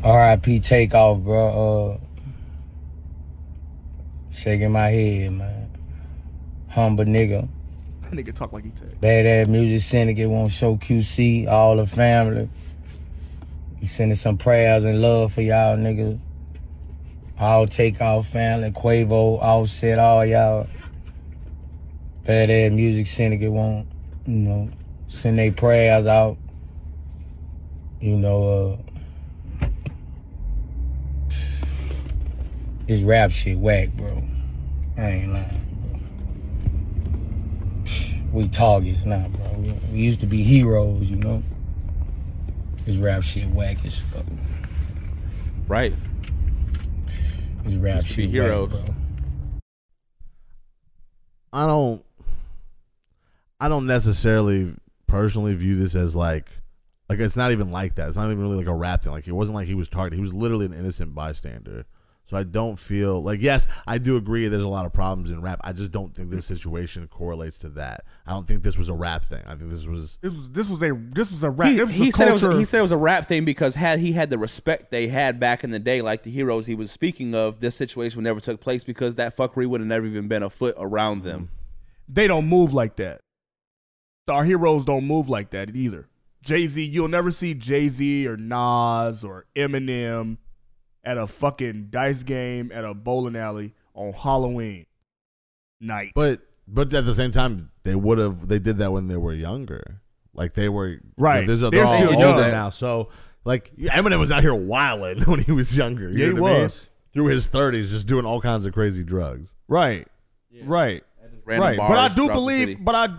R.I.P. Takeoff, bro. Shaking my head, man. Humble nigga. That nigga talk like he take. Badass music syndicate won't show QC, all the family. He sending some prayers and love for y'all niggas. All Takeoff family, Quavo, Offset, all y'all. Badass music syndicate won't, send their prayers out. His rap shit whack, bro. I ain't lying, bro. We targets now, bro. We used to be heroes, you know. His rap shit whack as fuck. Right. His rap used to shit be heroes. Whack, bro. I don't necessarily personally view this as like it's not even like that. It's not even really like a rap thing. Like it wasn't like he was targeted. He was literally an innocent bystander. So I don't feel like, yes, I do agree there's a lot of problems in rap. I just don't think this situation correlates to that. I don't think this was a rap thing. I think this was a rap. He said it was a rap thing because had he had the respect they had back in the day, like the heroes he was speaking of, this situation never took place because that fuckery would have never even been a foot around them. They don't move like that. Our heroes don't move like that either. Jay-Z, you'll never see Jay-Z or Nas or Eminem at a fucking dice game at a bowling alley on Halloween night. But at the same time, they did that when they were younger. Like they were right. You know, they're all older now. So like Eminem was out here wilding when he was younger. You know what I mean? Through his 30s, just doing all kinds of crazy drugs. Right. Yeah. Right. Right. But I do believe. But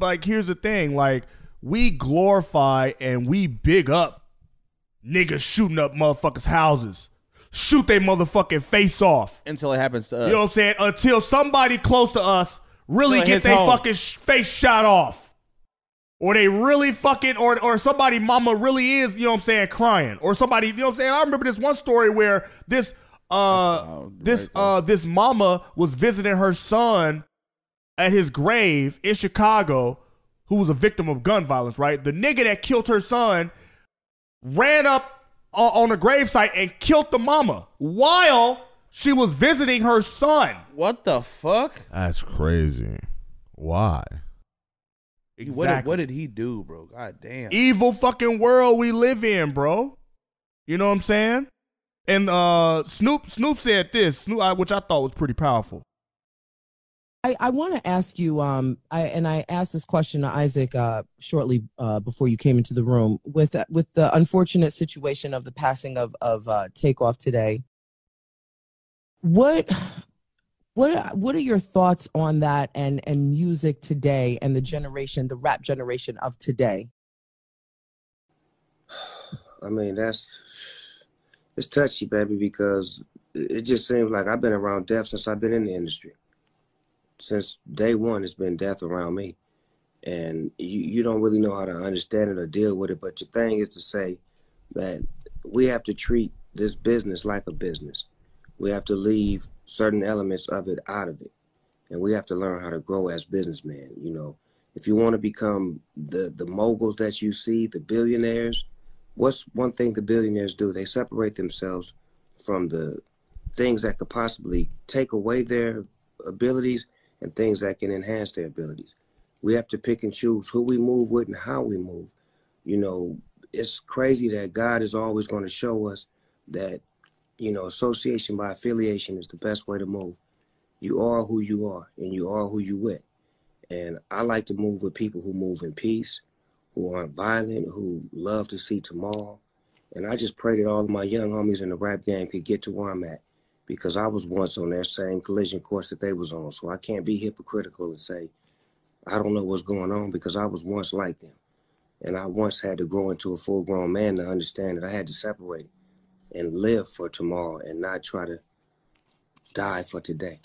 like here's the thing. Like we glorify and we big up niggas shooting up motherfuckers' houses. Shoot they motherfucking face off. Until it happens to us. You know what I'm saying? Until somebody close to us really get their fucking face shot off. Or they really fucking, or somebody mama really is, you know what I'm saying, crying. Or somebody, you know what I'm saying? I remember this one story where this mama was visiting her son at his grave in Chicago who was a victim of gun violence, right? The nigga that killed her son ran up on the gravesite and killed the mama while she was visiting her son. What the fuck? That's crazy. Why? Exactly. What did he do, bro? God damn. Evil fucking world we live in, bro. You know what I'm saying? And Snoop said this, which I thought was pretty powerful. I want to ask you, I asked this question to Isaac shortly before you came into the room, with the unfortunate situation of the passing of Takeoff today. What are your thoughts on that and music today and the rap generation of today? I mean, it's touchy, baby, because it just seems like I've been around death since I've been in the industry. Since day one, it's been death around me. And you don't really know how to understand it or deal with it. But the thing is to say that we have to treat this business like a business. We have to leave certain elements of it out of it. And we have to learn how to grow as businessmen. You know, if you want to become the moguls that you see, the billionaires, what's one thing the billionaires do? They separate themselves from the things that could possibly take away their abilities and things that can enhance their abilities. We have to pick and choose who we move with and how we move. You know, it's crazy that God is always going to show us that, you know, association by affiliation is the best way to move. You are who you are, and you are who you with. And I like to move with people who move in peace, who aren't violent, who love to see tomorrow. And I just pray that all of my young homies in the rap game could get to where I'm at, because I was once on that same collision course that they was on. So I can't be hypocritical and say, I don't know what's going on, because I was once like them. And I once had to grow into a full-grown man to understand that I had to separate and live for tomorrow and not try to die for today.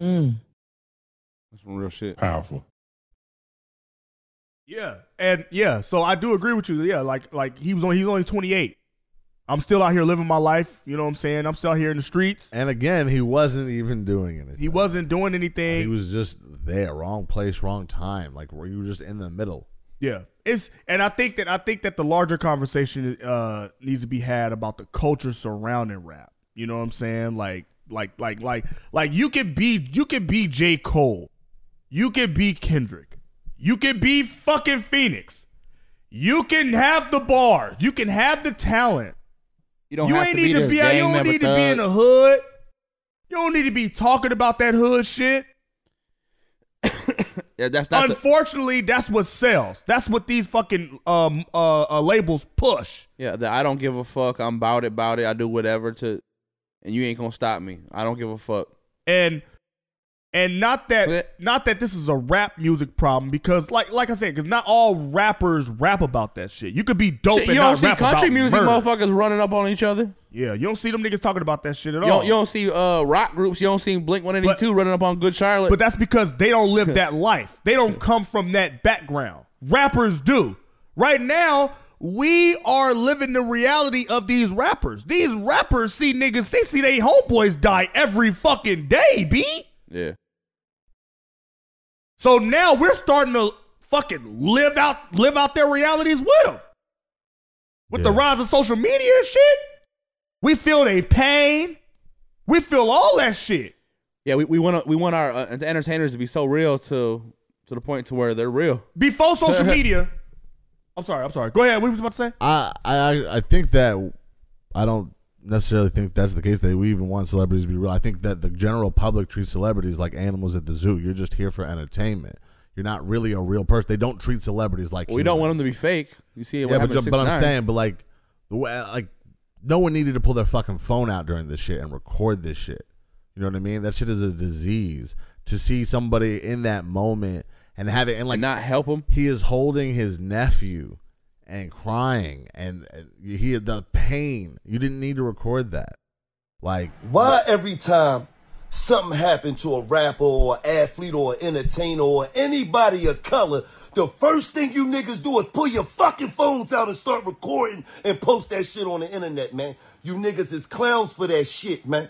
That's some real shit. Powerful. Yeah, and yeah, so I do agree with you. Yeah, like he's only 28. I'm still out here living my life. You know what I'm saying? I'm still out here in the streets. And again, he wasn't even doing anything. He wasn't doing anything. He was just there. Wrong place, wrong time. Like where you were just in the middle. Yeah. And I think that the larger conversation needs to be had about the culture surrounding rap. You know what I'm saying? Like you could be J. Cole. You could be Kendrick. You could be fucking Phoenix. You can have the bars. You can have the talent. You don't need to be in the hood. You don't need to be talking about that hood shit. Yeah, Unfortunately, that's what sells. That's what these fucking labels push. Yeah, I don't give a fuck. I'm about it. I do whatever to and you ain't gonna stop me. I don't give a fuck. And not that this is a rap music problem, because like I said, because not all rappers rap about that shit. You could be dope shit, and not rap about murder. You don't see country music motherfuckers running up on each other? Yeah, you don't see them niggas talking about that shit at all. You don't see rock groups, you don't see Blink-182 running up on Good Charlotte. But that's because they don't live that life. They don't come from that background. Rappers do. Right now, we are living the reality of these rappers. These rappers see niggas, they see they homeboys die every fucking day, B. Yeah. So now we're starting to fucking live out their realities with them. With the rise of social media and shit, we feel their pain. We feel all that shit. Yeah, we want our entertainers to be so real to the point to where they're real. Before social media, I'm sorry. Go ahead. What was you about to say? I think that I don't necessarily think that's the case, that we even want celebrities to be real. I think that the general public treats celebrities like animals at the zoo. You're just here for entertainment. You're not really a real person. They don't treat celebrities like humans. Don't want them to be fake. You see, but I'm saying, but like, the way, like, no one needed to pull their fucking phone out during this shit and record this shit. You know what I mean? That shit is a disease. To see somebody in that moment and have it and like not help him. He is holding his nephew and crying, and he had the pain. You didn't need to record that. Like, why every time something happened to a rapper or an athlete or an entertainer or anybody of color, the first thing you niggas do is pull your fucking phones out and start recording and post that shit on the internet, man? You niggas is clowns for that shit, man.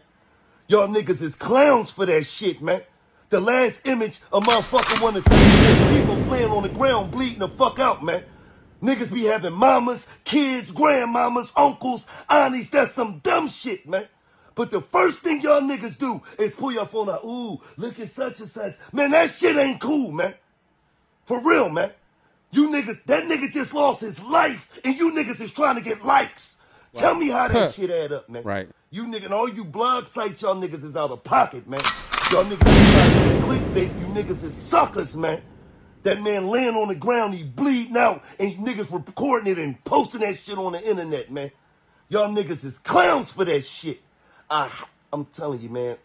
Y'all niggas is clowns for that shit, man. The last image a motherfucker wanna see is people's laying on the ground bleeding the fuck out, man. Niggas be having mamas, kids, grandmamas, uncles, aunties. That's some dumb shit, man. But the first thing y'all niggas do is pull your phone out. Ooh, look at such and such. Man, that shit ain't cool, man. For real, man. You niggas, that nigga just lost his life, and you niggas is trying to get likes. Wow. Tell me how that shit add up, man. Right. You niggas, all you blog sites, y'all niggas is out of pocket, man. Y'all niggas is trying to get clickbait. You niggas is suckers, man. That man laying on the ground, he bleeding out, and niggas recording it and posting that shit on the internet, man. Y'all niggas is clowns for that shit. I'm telling you, man,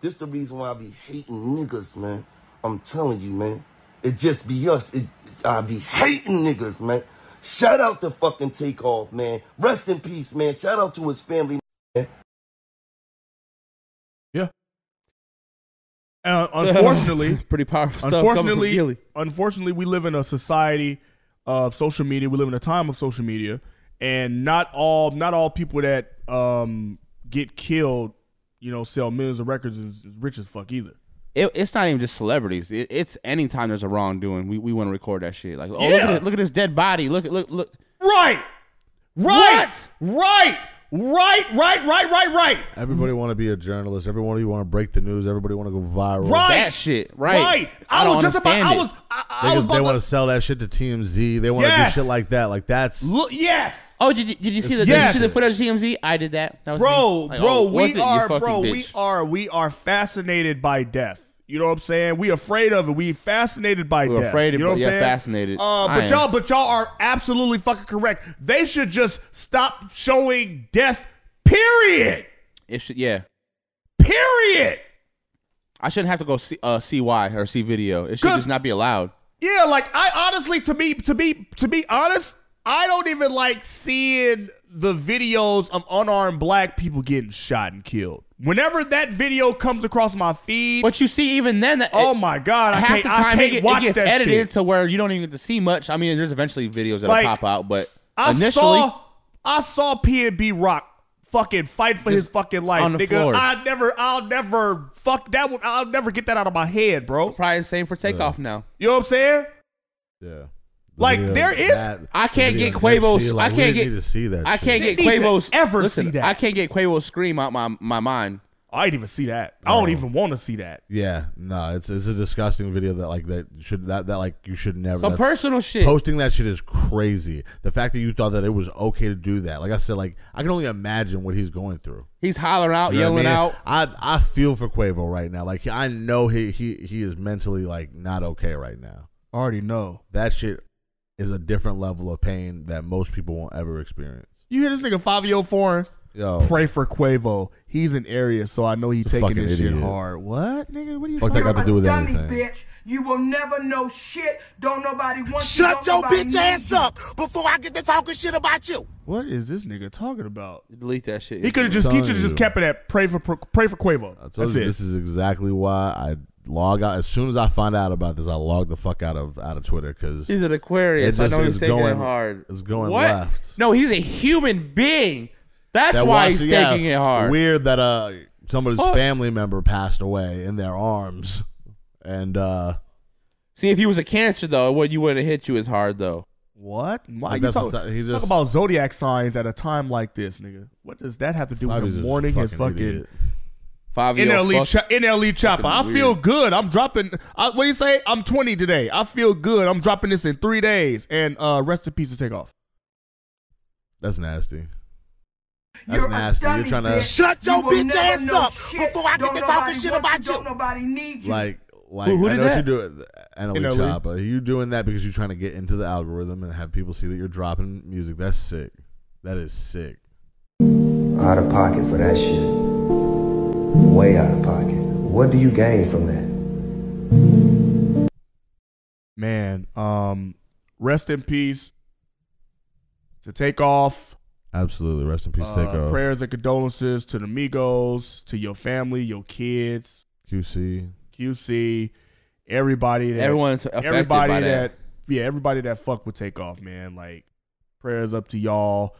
this the reason why I be hating niggas, man. I'm telling you, man. It just be us. I be hating niggas, man. Shout out to fucking Takeoff, man. Rest in peace, man. Shout out to his family, man. Yeah. Unfortunately, pretty powerful stuff coming from Gilly. Unfortunately, we live in a society of social media. We live in a time of social media, and not all people that get killed, you know, sell millions of records is rich as fuck either. It's not even just celebrities. It's any time there's a wrongdoing, we want to record that shit. Like, oh, yeah, look at this dead body. Look. Right. Everybody want to be a journalist. Everybody want to break the news. Everybody want to go viral. Right. That shit. Right. Right. They want to sell that shit to TMZ. They want to do shit like that. Like, that's... Yes. Oh, did you see the footage of TMZ? I did that. We are fascinated by death. You know what I'm saying? We afraid of it. We fascinated by death. Afraid of, you know what I'm saying? Fascinated. But y'all are absolutely fucking correct. They should just stop showing death. Period. It should. Yeah. Period. I shouldn't have to go see why or see video. It should just not be allowed. Yeah, like, I honestly, to be honest, I don't even like seeing the videos of unarmed black people getting shot and killed. Whenever that video comes across my feed, but you see, even then, oh my god, half the time it gets edited to where you don't even get to see much. I mean, there's eventually videos that pop out, but I saw PNB Rock fucking fight for his fucking life, on the nigga floor. I'll never fuck that one. I'll never get that out of my head, bro. Probably the same for Takeoff now. You know what I'm saying? Yeah. Like, there is, I can't get Quavo's scream out my mind. I didn't even see that. No. I don't even want to see that. Yeah, no, it's a disgusting video that you should never. Some personal shit. Posting that shit is crazy. The fact that you thought that it was okay to do that, like I said, like, I can only imagine what he's going through. He's hollering out, yelling out. I feel for Quavo right now. Like, I know he is mentally like not okay right now. I already know that shit is a different level of pain that most people won't ever experience. You hear this nigga 5-year-old foreign Yo. Pray for Quavo. He's in area, so I know he's taking this idiot. Shit hard. What, nigga? What are you talking about? Fuck that got to do with anything. Bitch. You will never know shit. Don't nobody want shut you, your bitch ass you. Up before I get to talking shit about you. What is this nigga talking about? Delete that shit. He could have just kept it at pray for Quavo. I told That's you it. This is exactly why I log out as soon as I find out about this. I log the fuck out of Twitter because he's an Aquarius. It just, I know he's taking going, it hard. It's going what? Left. No, he's a human being. That's that why he's taking it hard. Weird that somebody's family member passed away in their arms. And see, if he was a cancer though, what you wouldn't hit you as hard though. What? Why you talk about zodiac signs at a time like this, nigga? What does that have to do with him mourning his fucking NLE Choppa? I feel good. I'm dropping. What do you say? I'm 20 today. I feel good. I'm dropping this in 3 days. And rest in peace to Takeoff. That's nasty. That's nasty. You're trying to shut your bitch ass up before I get to talking shit about you. Nobody needs you. Like who I know what you do at NLE Choppa. You doing that because you're trying to get into the algorithm and have people see that you're dropping music. That's sick. That is sick. Out of pocket for that shit. Way out of pocket. What do you gain from that? Man, rest in peace to Takeoff. Absolutely. Rest in peace, Takeoff. Prayers and condolences to the Migos, to your family, your kids. QC. Everybody that everyone's affected everybody by that. Yeah, everybody that fuck with Takeoff, man. Like, prayers up to y'all.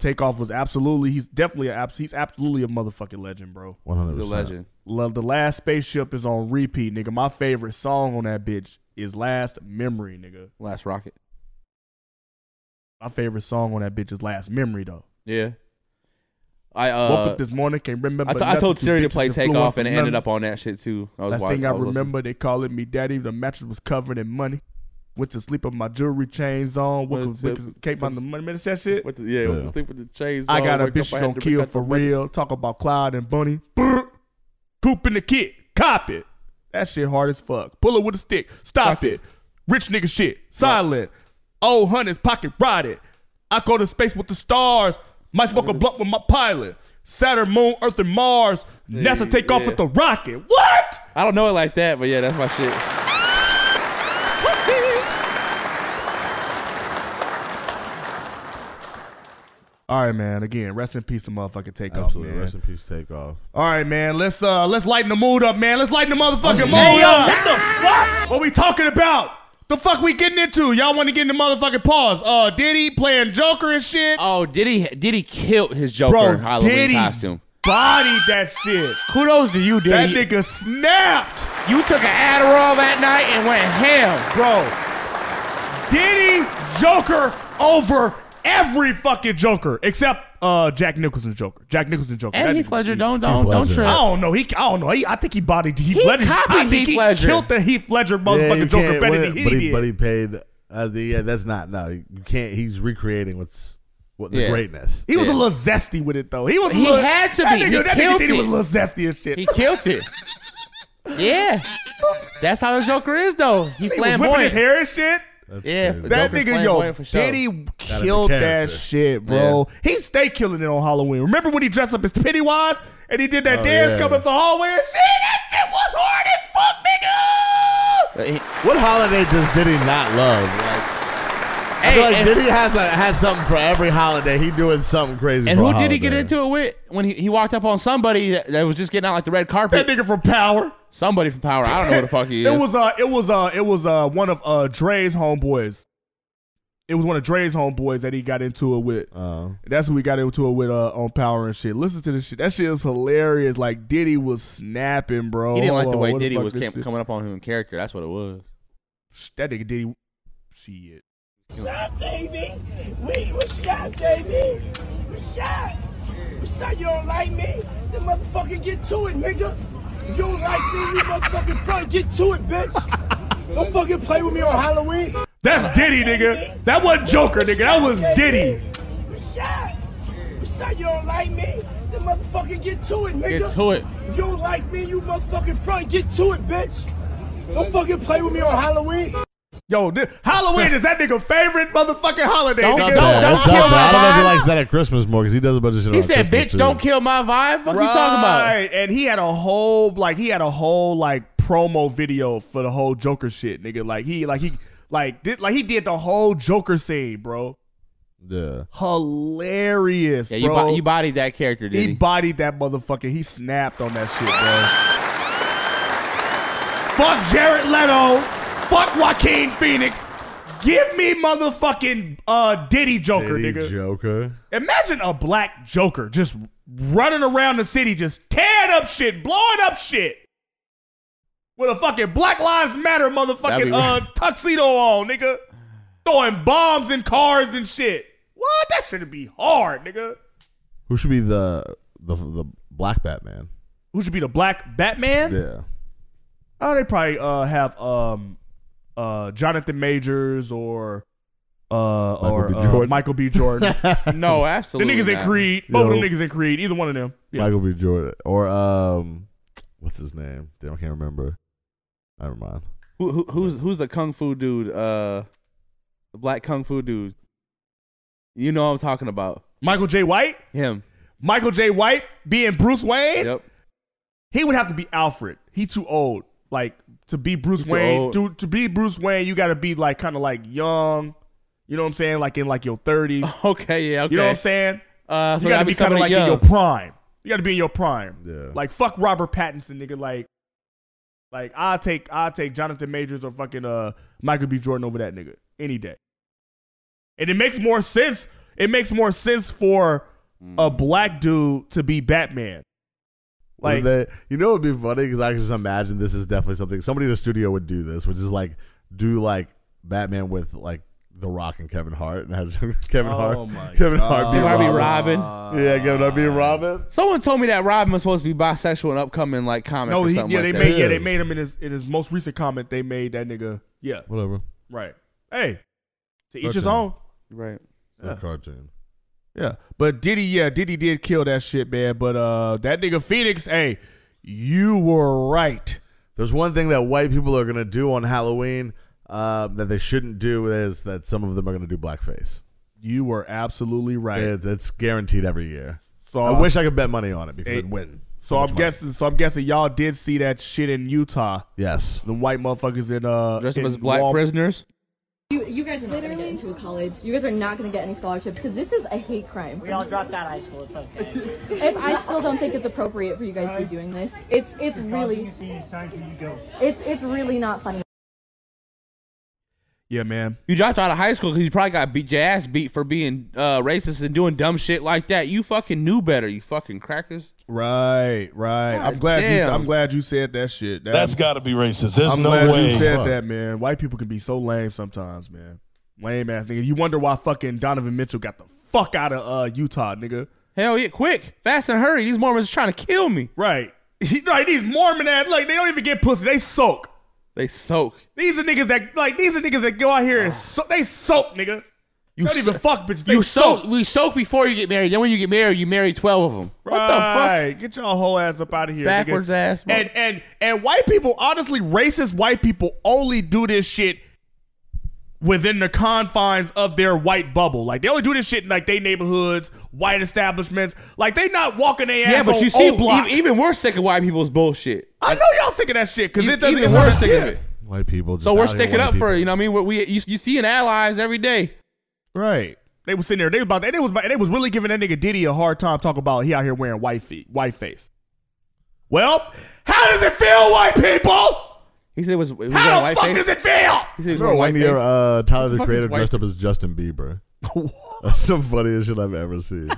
Takeoff was absolutely he's absolutely a motherfucking legend, bro. 100%. He's a legend. Love The Last Spaceship is on repeat, nigga. My favorite song on that bitch is Last Memory, nigga. Last Rocket. My favorite song on that bitch is Last Memory, though. Yeah. I woke up this morning, can't remember. I told Siri to play Takeoff and it ended up on that shit, too. Last thing I remember, they calling me daddy. The mattress was covered in money. Went to sleep with my jewelry chains on. Came on the money. Minutes that shit? Yeah, went to sleep with the chains on. I got a bitch gonna kill for real. Talk about Clyde and Bunny. Coop in the kit. Cop it. That shit hard as fuck. Pull it with a stick. Stop it. Rich nigga shit. Silent. Old hunters pocket rotted. I go to space with the stars. Might smoke a blunt with my pilot. Saturn, Moon, Earth, and Mars. NASA take off with the rocket. What? I don't know it like that, but yeah, that's my shit. All right, man. Again, rest in peace to motherfucking Takeoff. Absolutely, man. Rest in peace, Takeoff. All right, man. Let's lighten the mood up, man. Let's lighten the motherfucking mood up. What the fuck? What we talking about? The fuck we getting into? Y'all want to get in the motherfucking pause? Diddy playing Joker and shit. Oh, Diddy killed his Joker Halloween costume. Bodied that shit. Kudos to you, Diddy. That nigga snapped. You took an Adderall that night and went ham, bro. Diddy Joker over every fucking Joker except Jack Nicholson's Joker. Jack Nicholson's Joker. And Heath Ledger, don't trip. I don't know. I think he bodied Heath Ledger. I think he killed the Heath Ledger motherfucking Joker better than he did. But he paid. That's not. No, you can't. He's recreating the greatness. He was a little zesty with it though. He had to be. That nigga Diddy was a little zesty as shit. He killed it. Yeah, that's how the Joker is though. He flamboyant. Whipping his hair and shit. That's crazy. That nigga, yo, Diddy killed that shit, bro. Yeah. He stayed killing it on Halloween. Remember when he dressed up as Pennywise and he did that dance coming up the hallway? And shit, that shit was hard as fuck, nigga. What holiday does Diddy not love? I feel like Diddy has something for every holiday. He doing something crazy. And who did he get into it with when he walked up on somebody that was just getting out like the red carpet? That nigga from Power. Somebody from Power. I don't know who the fuck he is. It was one of Dre's homeboys. It was one of Dre's homeboys that he got into it with. That's who we got into it with on Power and shit. Listen to this shit. That shit is hilarious. Like Diddy was snapping, bro. He didn't like the way Diddy was coming up on him in character. That's what it was. That nigga Diddy. Shit. Shot, baby. We was shot, baby. We shot. We shot. You don't like me? Then motherfucker get to it, nigga. You don't like me, you motherfucking son. Get to it, bitch. Don't fucking play with me on Halloween. That's Diddy, nigga. That wasn't Joker, nigga. That was Diddy. You don't like me? Then motherfucking get to it, nigga. Get to it. You don't like me, you motherfucking son. Get to it, bitch. Don't fucking play with me on Halloween. Yo, Halloween is that nigga favorite motherfucking holiday. Don't kill my vibe. I don't know if he likes that at Christmas more because he does a bunch of shit. He said, Christmas "Bitch, too. Don't kill my vibe." What are you talking about? Right, and he had a whole promo video for the whole Joker shit, nigga. He did the whole Joker scene, bro. Yeah, hilarious. Yeah, bro. You bodied that character, did he? He bodied that motherfucker. He snapped on that shit, bro. Fuck Jared Leto. Fuck Joaquin Phoenix. Give me motherfucking Diddy Joker, nigga. Diddy Joker. Imagine a black Joker just running around the city, just tearing up shit, blowing up shit. With a fucking Black Lives Matter motherfucking tuxedo on, nigga. Throwing bombs in cars and shit. What? That should be hard, nigga. Who should be the black Batman? Who should be the black Batman? Yeah. Oh, they probably have... Jonathan Majors or Michael B. Jordan. No, absolutely. The niggas in Creed. Both of them niggas in Creed. Either one of them. Yeah. Michael B. Jordan. Or what's his name? Damn, I can't remember. Never mind. Who's the kung fu dude? The black kung fu dude. You know what I'm talking about. Michael J. White? Him. Michael J. White being Bruce Wayne? Yep. He would have to be Alfred. He too old. Like to be Bruce Wayne, to be Bruce Wayne, you gotta be like kind of like young, you know what I'm saying? Like in like your 30s. Okay, yeah, okay. You know what I'm saying? So you gotta be kind of like young. In your prime. You gotta be in your prime. Yeah. Like fuck Robert Pattinson, nigga. Like I'll take Jonathan Majors or fucking Michael B. Jordan over that nigga any day. And it makes more sense. It makes more sense for a black dude to be Batman. Like you know, it'd be funny because I can just imagine this is definitely something somebody in the studio would do this, which is like do like Batman with like The Rock and Kevin Hart and have Kevin Hart be Robin. Yeah, Kevin Hart be Robin. Someone told me that Robin was supposed to be bisexual in upcoming like comic. No, they made him in his most recent comic. They made that nigga. Yeah, whatever. Right. Hey, to each his own. Right. Yeah. Cartoon. Yeah, but Diddy did kill that shit, man. But that nigga Phoenix, hey, you were right. There's one thing that white people are gonna do on Halloween that they shouldn't do is that some of them are gonna do blackface. You were absolutely right. It's guaranteed every year. So I wish I could bet money on it because it'd win. So I'm guessing y'all did see that shit in Utah. Yes, the white motherfuckers in dressed up as black prisoners. You guys are not going to get into a college. You guys are not going to get any scholarships because this is a hate crime. We all dropped out of high school. It's okay. I still don't think it's appropriate for you guys to be doing this. It's really not funny. Yeah, man. You dropped out of high school because you probably got your ass beat for being racist and doing dumb shit like that. You fucking knew better. You fucking crackers. Right. God, I'm glad you said that shit. That's got to be racist. There's no way. I'm glad you said that, man. White people can be so lame sometimes, man. Lame ass nigga. You wonder why fucking Donovan Mitchell got the fuck out of Utah, nigga. Hell yeah, quick, fast and hurry. These Mormons are trying to kill me. Right. Right. These Mormon ass, like they don't even get pussy. They soak. They soak. These are niggas that go out here and they soak, nigga. You don't even fuck bitches. You soak. We soak before you get married. Then when you get married, you marry 12 of them. Right. What the fuck? Get your whole ass up out of here. Backwards nigga. Ass. Bro. And white people, honestly, racist white people only do this shit within the confines of their white bubble. Like they only do this shit in like they neighborhoods, white establishments. Like they not walking their ass. Yeah, but you see, even we're sick of white people's bullshit. I know y'all sick of that shit because it doesn't even work. Sick of it. White people. Just so we're sticking up for you know what I mean. You see in allies every day. Right, they was sitting there. They was really giving that nigga Diddy a hard time. Talk about he out here wearing white face. Well, how does it feel, white people? He said, "Was how the fuck does it feel?" He said, "Remember one year, Tyler the Creator dressed up as Justin Bieber." That's the funniest shit I've ever seen.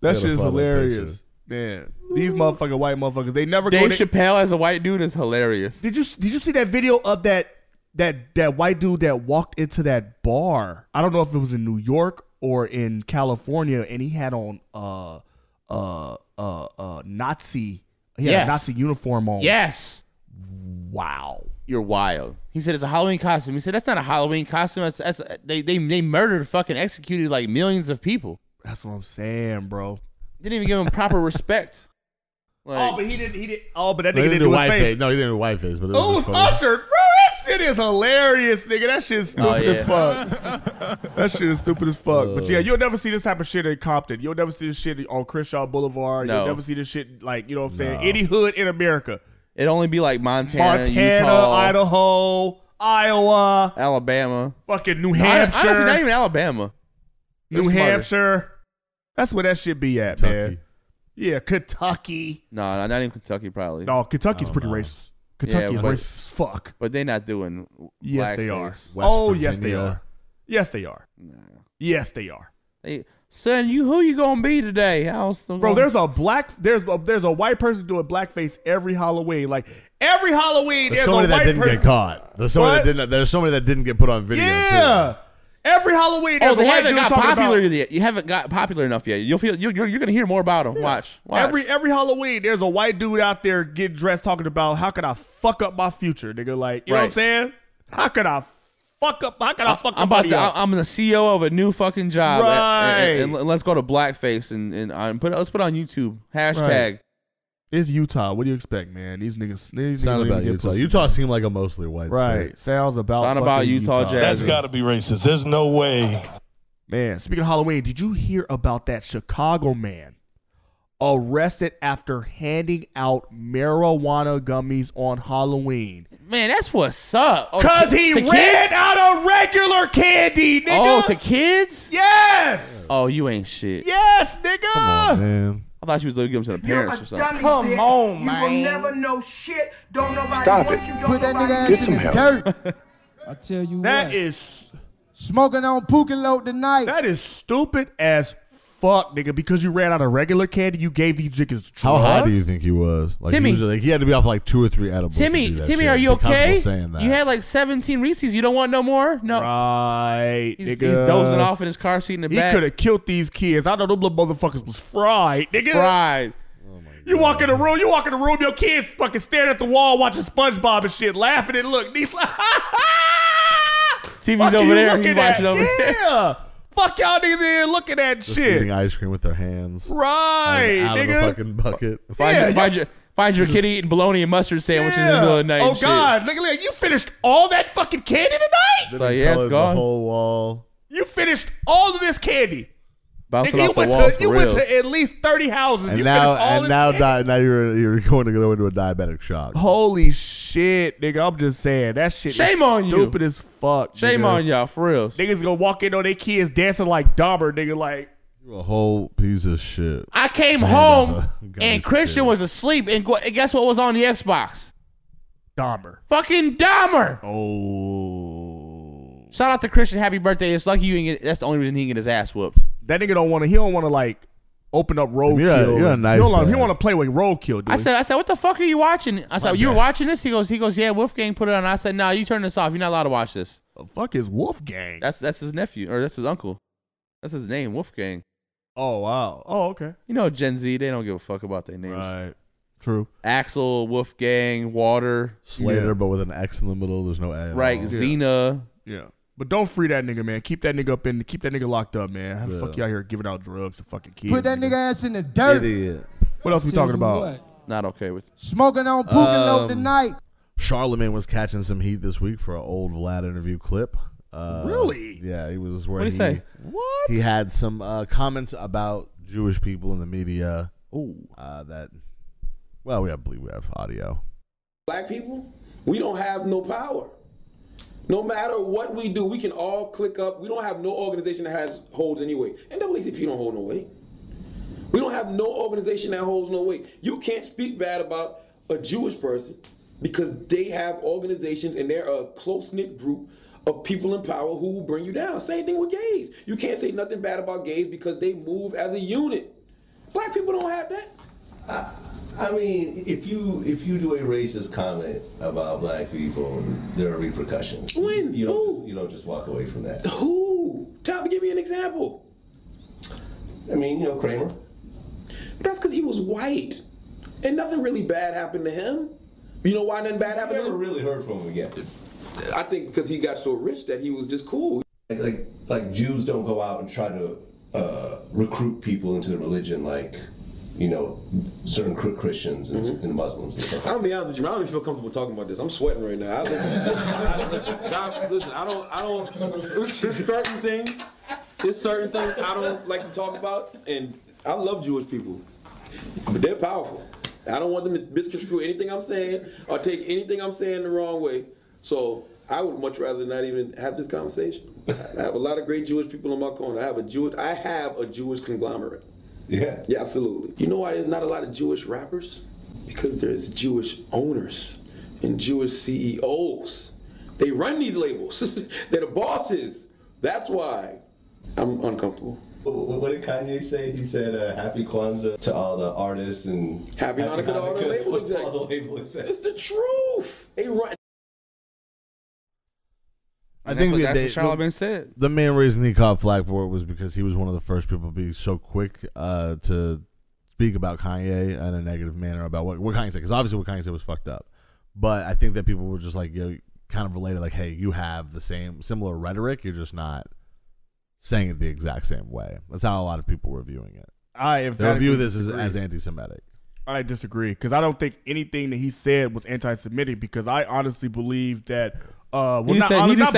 That shit is hilarious. Picture. Man, these motherfucking white motherfuckers. They never. Dave Chappelle as a white dude is hilarious. Did you see that video of that? That white dude that walked into that bar, I don't know if it was in New York or in California, and he had on Nazi, he had a Nazi uniform on. Yes. Wow. You're wild. He said it's a Halloween costume. He said that's not a Halloween costume. They murdered, fucking executed like millions of people. That's what I'm saying, bro. Didn't even give him proper respect. Like, but that nigga didn't do white face. No, he didn't do white face. But it was Usher, bro. It is hilarious, nigga. That shit is stupid as fuck. That shit is stupid as fuck. But yeah, you'll never see this type of shit in Compton. You'll never see this shit on Crenshaw Boulevard. No. You'll never see this shit, like, you know what I'm saying? No. Any hood in America. It'd only be like Montana, Utah, Idaho, Iowa, Alabama, fucking New Hampshire. Honestly, not even Alabama. New Hampshire. That's where that shit be at, Kentucky. Man. Yeah, Kentucky. No, not even Kentucky, probably. No, Kentucky's pretty racist. Kentucky is racist as fuck. But they're not doing blackface. They are. Yes, they are. Yes, they are. Yes, they are. Son, who you gonna be today? Bro, there's a white person doing blackface every Halloween. Like every Halloween, there's somebody that didn't get caught. There's somebody that didn't get put on video. Yeah. Too. Every Halloween, they haven't got popular yet. You haven't got popular enough yet. You're gonna hear more about them. Yeah. Watch. Every Halloween, there's a white dude out there getting dressed, talking about how can I fuck up my future, nigga. Like you know what I'm saying? How can I fuck up? How can I fuck up? I'm the CEO of a new fucking job. Right. And let's go to blackface and let's put it on YouTube hashtag. Right. It's Utah. What do you expect, man? These niggas sound about Utah. Utah seemed like a mostly white state. Right. Sounds about Utah. Jazz. That's got to be racist. There's no way. Man, speaking of Halloween, did you hear about that Chicago man arrested after handing out marijuana gummies on Halloween? Man, that's what's up. Because he ran out of regular candy, nigga. Oh, to kids? Yes. Oh, you ain't shit. Yes, nigga. Come on, man. I thought she was looking to the parents or something. Come on, man. You will never know shit. Don't nobody stop it. Put that nigga ass in the dirt. I tell you what. That is smoking on Pukalote tonight. That is stupid as fuck, nigga. Because you ran out of regular candy, you gave these jiggers drugs. How high do you think he was? Like, Timmy, he had to be off like 2 or 3 edibles. Timmy, are you okay? You had like 17 Reese's. You don't want no more? No. Right, he's dozing off in his car seat in the back. He could have killed these kids. I know them little motherfuckers was fried, nigga. Fried. Oh my God. You walk in the room. Your kids fucking staring at the wall, watching SpongeBob and shit, laughing and he's like, TV's over there. He's watching over there. Yeah. Fuck y'all niggas in looking at just shit. Eating ice cream with their hands. Right, out nigga. Out of the fucking bucket. Find your kid eating bologna and mustard sandwiches in the middle of the night. Oh, God. Look, you finished all that fucking candy tonight? So, it's gone. The whole wall. You finished all of this candy. Nigga, you went to at least 30 houses. And now you're going to go into a diabetic shock. Holy shit, nigga. I'm just saying. That shit is stupid as fuck. Shame on y'all, for real. Niggas gonna walk in on their kids dancing like Dahmer, nigga, like. You a whole piece of shit. I came home and Christian was asleep and guess what was on the Xbox? Dahmer. Fucking Dahmer. Oh. Shout out to Christian. Happy birthday. It's lucky you didn't get, that's the only reason he didn't get his ass whooped. That nigga don't want to like open up roadkill. You're a nice guy. He want to play with roadkill, dude. I said, what the fuck are you watching? I said, you were watching this? He goes, yeah, Wolfgang put it on. I said, nah, you turn this off. You're not allowed to watch this. The fuck is Wolfgang? That's his nephew, or that's his uncle. That's his name, Wolfgang. Oh, wow. Oh, okay. You know, Gen Z, they don't give a fuck about their names. Right. True. Axel, Wolfgang, Water. Slater, but with an X in the middle. There's no A. Right, Xena. Yeah. But don't free that nigga, man. Keep that nigga up in. Keep that nigga locked up, man. How the fuck you out here giving out drugs to fucking kids? Put that nigga ass in the dirt. Idiot. What else we talking about? What? Not okay with smoking on Pukalote tonight. Charlamagne was catching some heat this week for an old Vlad interview clip. Really? Yeah, he was where what'd he say? What? He had some comments about Jewish people in the media. Oh, I believe we have audio. Black people, we don't have no power. No matter what we do, we can all click up. We don't have no organization that holds any weight. NAACP don't hold no weight. We don't have no organization that holds no weight. You can't speak bad about a Jewish person because they have organizations and they're a close-knit group of people in power who will bring you down. Same thing with gays. You can't say nothing bad about gays because they move as a unit. Black people don't have that. I mean, if you do a racist comment about black people, there are repercussions. When? You don't just walk away from that. Who? Tom, give me an example. I mean, Kramer. That's because he was white, and nothing really bad happened to him. You know why nothing bad happened to him? Never really heard from him again. I think because he got so rich that he was just cool. Like Jews don't go out and try to recruit people into the religion like you know, certain Christians and Muslims and stuff. I'll be honest with you, I don't even feel comfortable talking about this. I'm sweating right now. There's certain things. There's certain things I don't like to talk about, and I love Jewish people, but they're powerful. I don't want them to misconstrue anything I'm saying or take anything I'm saying the wrong way. So I would much rather not even have this conversation. I have a lot of great Jewish people in my corner. I have a Jewish conglomerate. Yeah. Yeah, absolutely. You know why there's not a lot of Jewish rappers? Because there's Jewish owners and Jewish CEOs. They run these labels. They're the bosses. That's why I'm uncomfortable. What did Kanye say? He said, happy Kwanzaa to all the artists and... Happy Hanukkah to all the label execs. It's the truth. They run... I think the main reason he caught flack for it was because he was one of the first people to be so quick to speak about Kanye in a negative manner about what Kanye said, because obviously what Kanye said was fucked up. But I think that people were just like, you know, kind of related, like, hey, you have the similar rhetoric, you're just not saying it the exact same way. That's how a lot of people were viewing it. They view this as anti-Semitic. I disagree, because I don't think anything that he said was anti-Semitic, because I honestly believe that... He just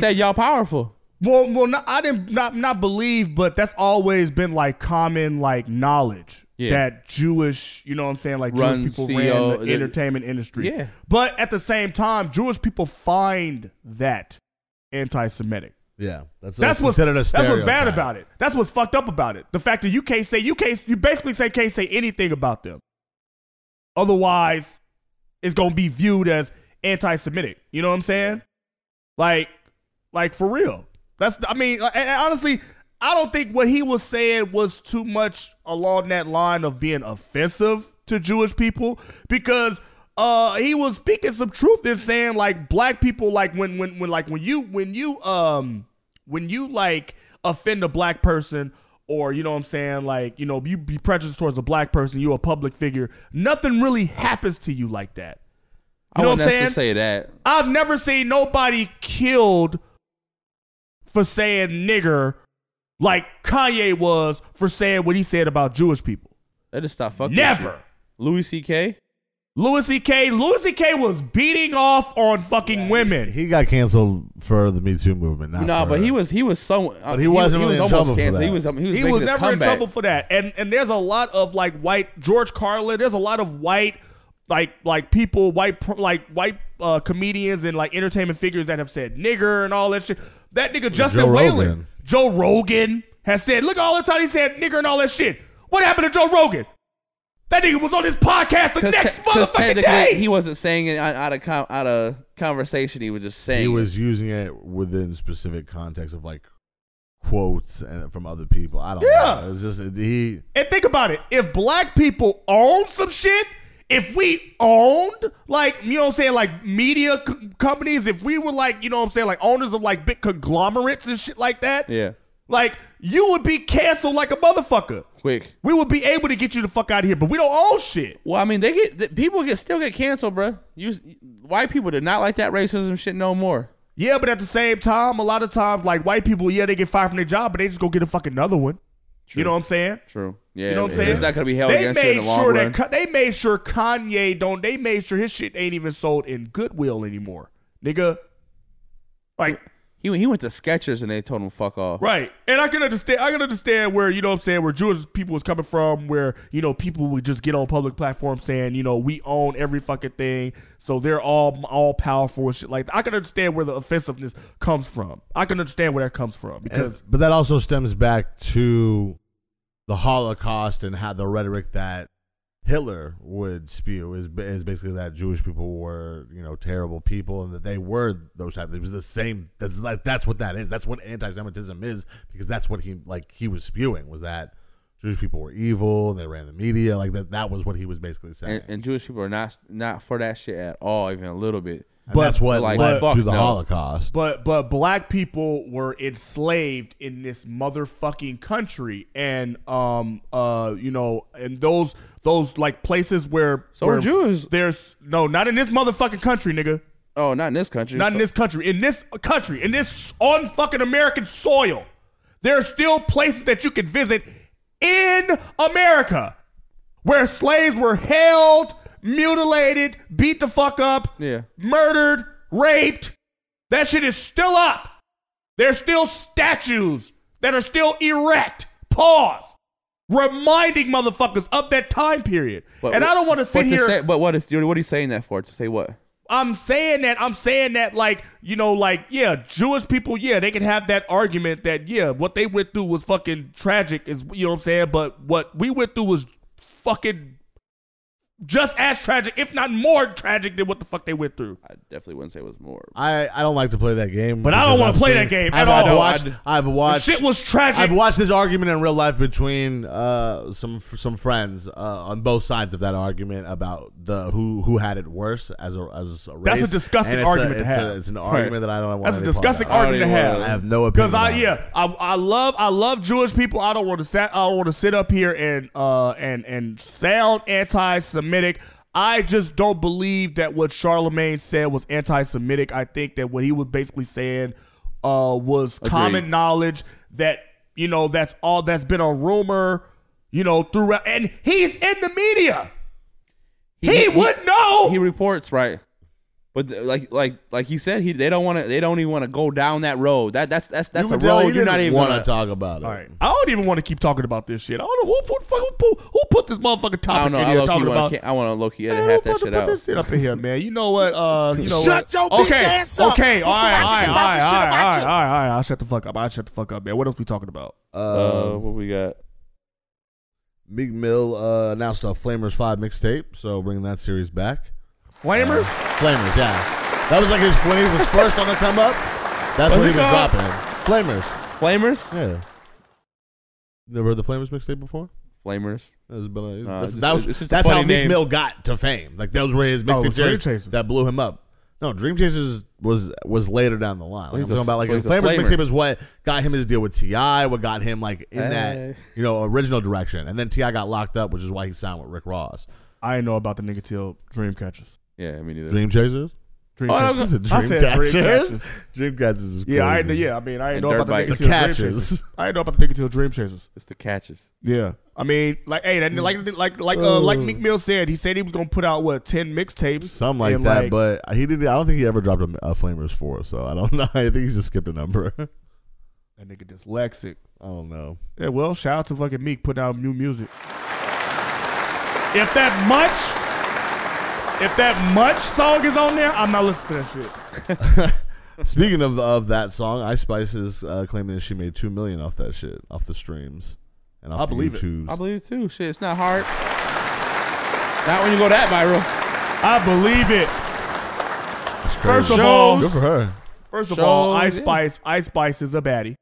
said y'all powerful. Well, I didn't believe, but that's always been like common knowledge that Jewish, you know what I'm saying, like Jewish people ran the entertainment industry. Yeah. But at the same time, Jewish people find that anti-Semitic. Yeah, that's what's bad about it. That's what's fucked up about it. The fact that you basically can't say anything about them. Otherwise, it's gonna be viewed as anti-Semitic, you know what I'm saying? Like for real. I mean, and honestly, I don't think what he was saying was too much along that line of being offensive to Jewish people, because he was speaking some truth in saying like black people, like when you offend a black person, or you know what I'm saying, like, you know, you be prejudiced towards a black person, you a public figure, nothing really happens to you like that. You know what I'm saying? Say that. I've never seen nobody killed for saying nigger like Kanye was for saying what he said about Jewish people. That just stop fucking. Never. Shit. Louis C.K. was beating off on fucking women. He got canceled for the Me Too movement. But he wasn't really in trouble for that. And there's a lot of like white George Carlin. There's a lot of white. Like white comedians and like entertainment figures that have said nigger and all that shit. That nigga Justin Whalen, Joe Rogan has said, look, all the time he said nigger and all that shit. What happened to Joe Rogan? That nigga was on his podcast the next motherfucking day. He wasn't saying it out of conversation. He was just saying he was using it within specific context of like quotes and from other people. I don't know. It's just he. And think about it. If black people own some shit. If we owned, like, you know what I'm saying, like media companies, if we were like, you know what I'm saying, like owners of like big conglomerates and shit like that, yeah, like you would be canceled like a motherfucker. Quick, we would be able to get you the fuck out of here, but we don't own shit. Well, I mean, people still get canceled, bro. White people do not like that racism shit no more. Yeah, but at the same time, a lot of times, like white people, yeah, they get fired from their job, but they just go get a fucking another one. True. You know what I'm saying? True. Yeah, you know what I'm saying? It's not gonna be held against you in the long run. They made sure Kanye don't. They made sure his shit ain't even sold in Goodwill anymore, nigga. Like he went to Skechers and they told him fuck off. Right, and I can understand where, you know what I'm saying, where Jewish people was coming from, where, you know, people would just get on public platforms saying, you know, we own every fucking thing, so they're all powerful and shit like that. I can understand where the offensiveness comes from. I can understand where that comes from, because but that also stems back to the Holocaust and how the rhetoric that Hitler would spew is basically that Jewish people were, you know, terrible people, and that they were those type of things. It was the same. That's like, that's what that is. That's what anti-Semitism is, because that's what he was spewing, was that Jewish people were evil and they ran the media like that. That was what he was basically saying. And Jewish people are not for that shit at all, even a little bit. But that's what led to the Holocaust. But black people were enslaved in this motherfucking country, and you know, and those like places where were Jews. There's no, not in this motherfucking country, nigga. Oh, not in this country. Not in this country. In this country, in this on fucking American soil, there are still places that you can visit in America where slaves were held, mutilated, beat the fuck up, murdered, raped. That shit is still up. There's still statues that are still erect. Pause. Reminding motherfuckers of that time period. But, and I don't want to sit here. But what are you saying that for? To say what? I'm saying that like, you know, like, yeah, Jewish people, yeah, they can have that argument that, yeah, what they went through was fucking tragic, is, you know what I'm saying? But what we went through was fucking just as tragic, if not more tragic than what the fuck they went through. I definitely wouldn't say it was more. I don't like to play that game. But I don't want to play that game at all. I've watched. Shit was tragic. I've watched this argument in real life between some friends on both sides of that argument about the who had it worse as a race. That's a disgusting argument to have. It's an argument that I don't want to. That's a disgusting argument to have. I have no opinion. Because I love Jewish people. I don't want to sit up here and sound anti-Semitic. I just don't believe that what Charlemagne said was anti-Semitic. I think that what he was basically saying was common knowledge that, you know, that's all that's been a rumor, you know, throughout. And he's in the media. He would know. He reports, right? But like he said, they don't want to. They don't even want to go down that road. That's a road you're not even want to talk about. All right, I don't even want to keep talking about this shit. I don't know who put this motherfucking topic in here talking about. I want to low key edit half that shit out. Put this shit up in here, man. You know what? Shut your bitch ass up. Okay, all right. I'll shut the fuck up. I'll shut the fuck up, man. What else we talking about? What we got? Meek Mill announced a Flamerz 5 mixtape, so bringing that series back. Flamerz? Flamerz, yeah. That was like his, when he was first on the come up. That's when he was dropping it. Flamerz. Flamerz? Yeah. Never heard the Flamerz mixtape before? Flamerz. That's how Meek Mill got to fame. Like those were his mixtape series that blew him up. No, Dream Chasers was later down the line. Like I'm talking about like Flamerz mixtape is what got him his deal with T.I., what got him like in that, you know, original direction. And then T.I. got locked up, which is why he signed with Rick Ross. I didn't know about the nigga till Dream Catchers. Yeah, I mean either. Dream Chasers? Dream Catchers. Dream Catchers is crazy. I ain't know about the nigga till Dream Chasers. It's the Catchers. Yeah. I mean, like, hey, that, like Meek Mill said, he said he was gonna put out what 10 mixtapes, something like that. Like, but he didn't. I don't think he ever dropped a Flamerz 4, so I don't know. I think he just skipped a number. That nigga dyslexic. I don't know. Yeah, well, shout out to fucking Meek putting out new music. If that much song is on there, I'm not listening to that shit. Speaking of that song, Ice Spice is claiming that she made $2 million off that shit, off the streams and off the YouTubes. I believe it too. Shit, it's not hard. Not when you go that viral. I believe it. That's crazy. First of all, Ice Spice is a baddie.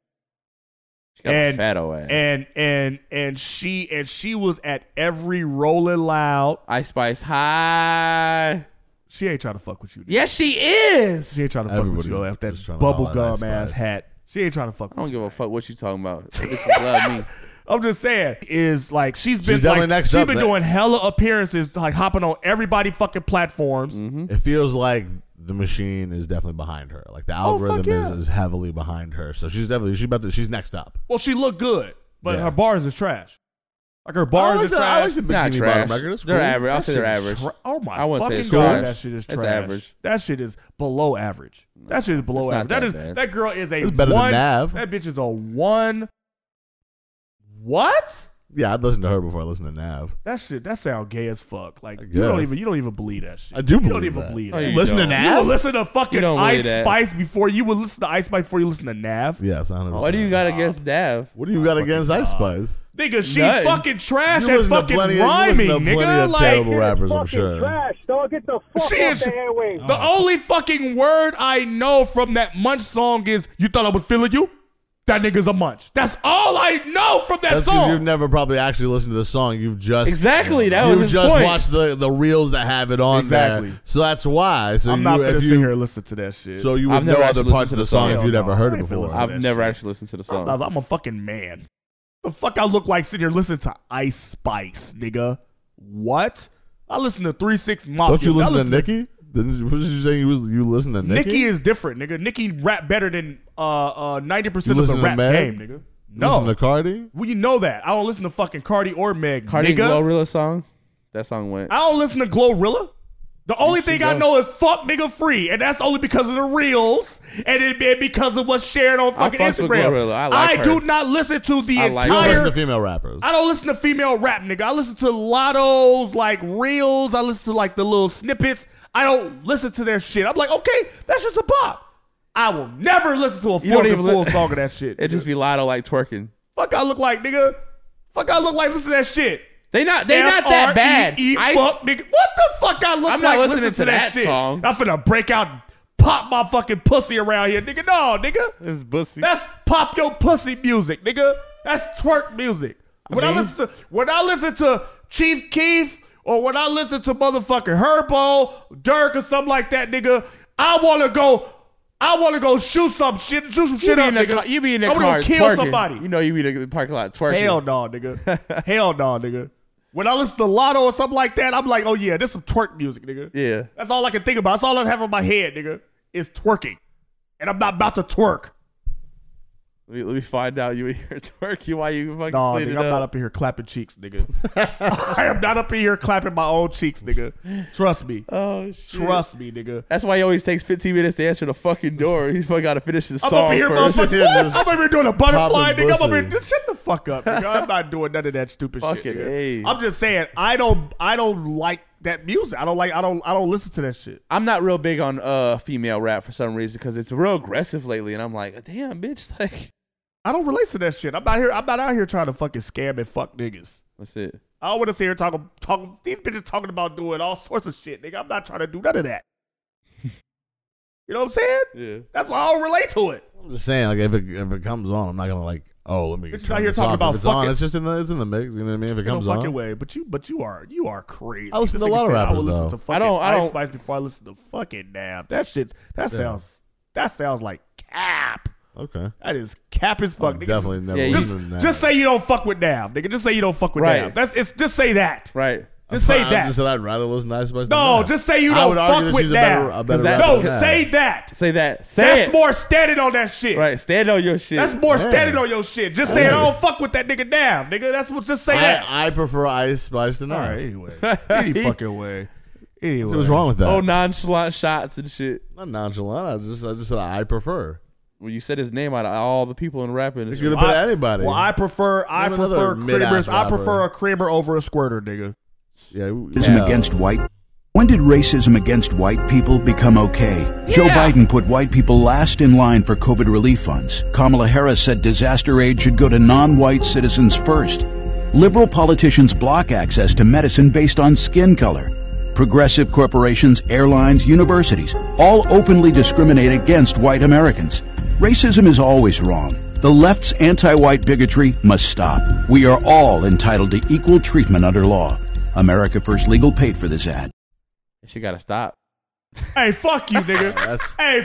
She got a fat old ass. And she was at every Rolling Loud. Ice Spice high. She ain't trying to fuck with you. Dude. Yes, she is. She ain't trying to fuck with you after that bubblegum ass hat. She ain't trying to fuck with you. I don't give a fuck what you talking about. This love me. I'm just saying is like she's been doing hella appearances, like hopping on everybody fucking platforms. Mm-hmm. It feels like the machine is definitely behind her. Like the algorithm is heavily behind her. So she's next up. Well, she looked good, but her bars is trash. Like her bars are trash. I like the bikini bottom record. They're average. I'll say they're average. Oh my fucking god, that shit is trash. That's average. That shit is below average. That shit is below average. That girl is a better than Nav. That bitch is a one. What? Yeah, I'd listen to her before I listen to Nav. That shit, that sound gay as fuck. Like you don't even believe that shit. I do believe that. You don't even believe that. Listen to Nav? You would listen to fucking Ice Spice before you would listen to Ice Spice before you listen to Nav? Yes, 100%. What do you got against Nav? What do you got against Ice Spice? Nigga, she fucking trash and fucking rhyming, nigga. You listen to plenty of terrible rappers, I'm sure. Trash, dog. Get the fuck off the airwaves. The only fucking word I know from that Munch song is, you thought I would feel you? That nigga's a munch. That's all I know from that song. That's because you've never probably actually listened to the song. You've just watched the reels that have it on there. So that's why. So I'm not going to sit here and listen to that shit. So you would know other parts of the song if you'd never heard it before. I've never actually listened to the song. I'm a fucking man. The fuck I look like sitting here listening to Ice Spice, nigga? What? I listen to 3 6 Mafia. Don't you listen to Nicki? What was you saying? You listen to Nicki? Nicki is different, nigga. Nicki rap better than 90% of the rap game, nigga. No. You listen to Cardi? Well, you know that. I don't listen to fucking Cardi or Meg, nigga. Cardi Glorilla song? That song went. I don't listen to Glorilla. The only thing I know is fuck nigga free, and that's only because of the reels and it because of what's shared on fucking Instagram. I do not listen to the entire. You don't listen to female rappers. I don't listen to female rap, nigga. I listen to Lotto's like reels. I listen to like the little snippets. I don't listen to their shit. I'm like, okay, that's just a pop. I will never listen to a full song of that shit. It just be Lotto like twerking. Fuck I look like, nigga. Fuck I look like. Listen to that shit. They not that bad. Fuck, nigga. What the fuck I look I'm like not listening to that shit? Song. I'm finna break out and pop my fucking pussy around here, nigga. No, nigga. It's pussy. That's pop your pussy music, nigga. That's twerk music. When I listen to Chief Keef or when I listen to motherfucking Herbo, Dirk or something like that, nigga, I wanna go shoot some shit, up, nigga. You be in the car kill twerking. Somebody. You know you be in the parking lot twerking. Hell no, nigga. Hell no, nigga. When I listen to Lotto or something like that, I'm like, oh yeah, this some twerk music, nigga. Yeah. That's all I can think about. That's all I have on my head, nigga, is twerking. And I'm not about to twerk. Let me find out you in here twerking while you fucking clean it up. I'm not up in here clapping cheeks, nigga. I am not up in here clapping my own cheeks, nigga. Trust me. Oh, shit. Trust me, nigga. That's why he always takes 15 minutes to answer the fucking door. He's fucking got to finish his song first. I'm up here doing a butterfly, nigga. I'm up here. Shut the fuck up, nigga. I'm not doing none of that stupid shit, nigga. I'm just saying, I don't like that music. I don't listen to that shit. I'm not real big on female rap for some reason because it's real aggressive lately, and I'm like, damn, bitch, like. I don't relate to that shit. I'm not out here trying to fucking scam and fuck niggas. That's it. I don't want to sit here talking. These bitches talking about doing all sorts of shit, nigga. I'm not trying to do none of that. You know what I'm saying? Yeah. That's why I don't relate to it. I'm just saying, like, if it comes on, I'm not gonna like. Oh, let me. Bitches out here talking about fucking. It's just in the mix. You know what I mean? If it comes on, fucking way. But you are crazy. I listen to a lot of rappers though. I don't. Ice Spice before I listen to fucking Nav. That sounds like cap. Okay. That is cap as fuck, nigga. Definitely never. Yeah, just say you don't fuck with Nav, nigga. Just say you don't fuck with Nav. Just say that. Right. Just say that. Just said I'd rather listen to Ice Spice. No, just say you don't fuck with Nav. No, say that. Say that. Say that's it. More standing on that shit. Right. Stand on your shit. That's more standing on your shit. Just say I don't fuck with that nigga Nav, nigga. That's what. Just say that. I prefer Ice Spice to Nav. Right, anyway, any fucking way. Anyway, so what's wrong with that? Oh, nonchalant shots and shit. Not nonchalant. I just said I prefer. Well, you said his name out of all the people in rap industry. You could have been anybody. Well, I prefer creamers. I prefer a creamer over a squirter, nigga. Yeah. Against white. When did racism against white people become okay? Yeah. Joe Biden put white people last in line for COVID relief funds. Kamala Harris said disaster aid should go to non-white citizens first. Liberal politicians block access to medicine based on skin color. Progressive corporations, airlines, universities, all openly discriminate against white Americans. Racism is always wrong. The left's anti-white bigotry must stop. We are all entitled to equal treatment under law. America First Legal paid for this ad. She gotta stop. Hey, fuck you, nigga.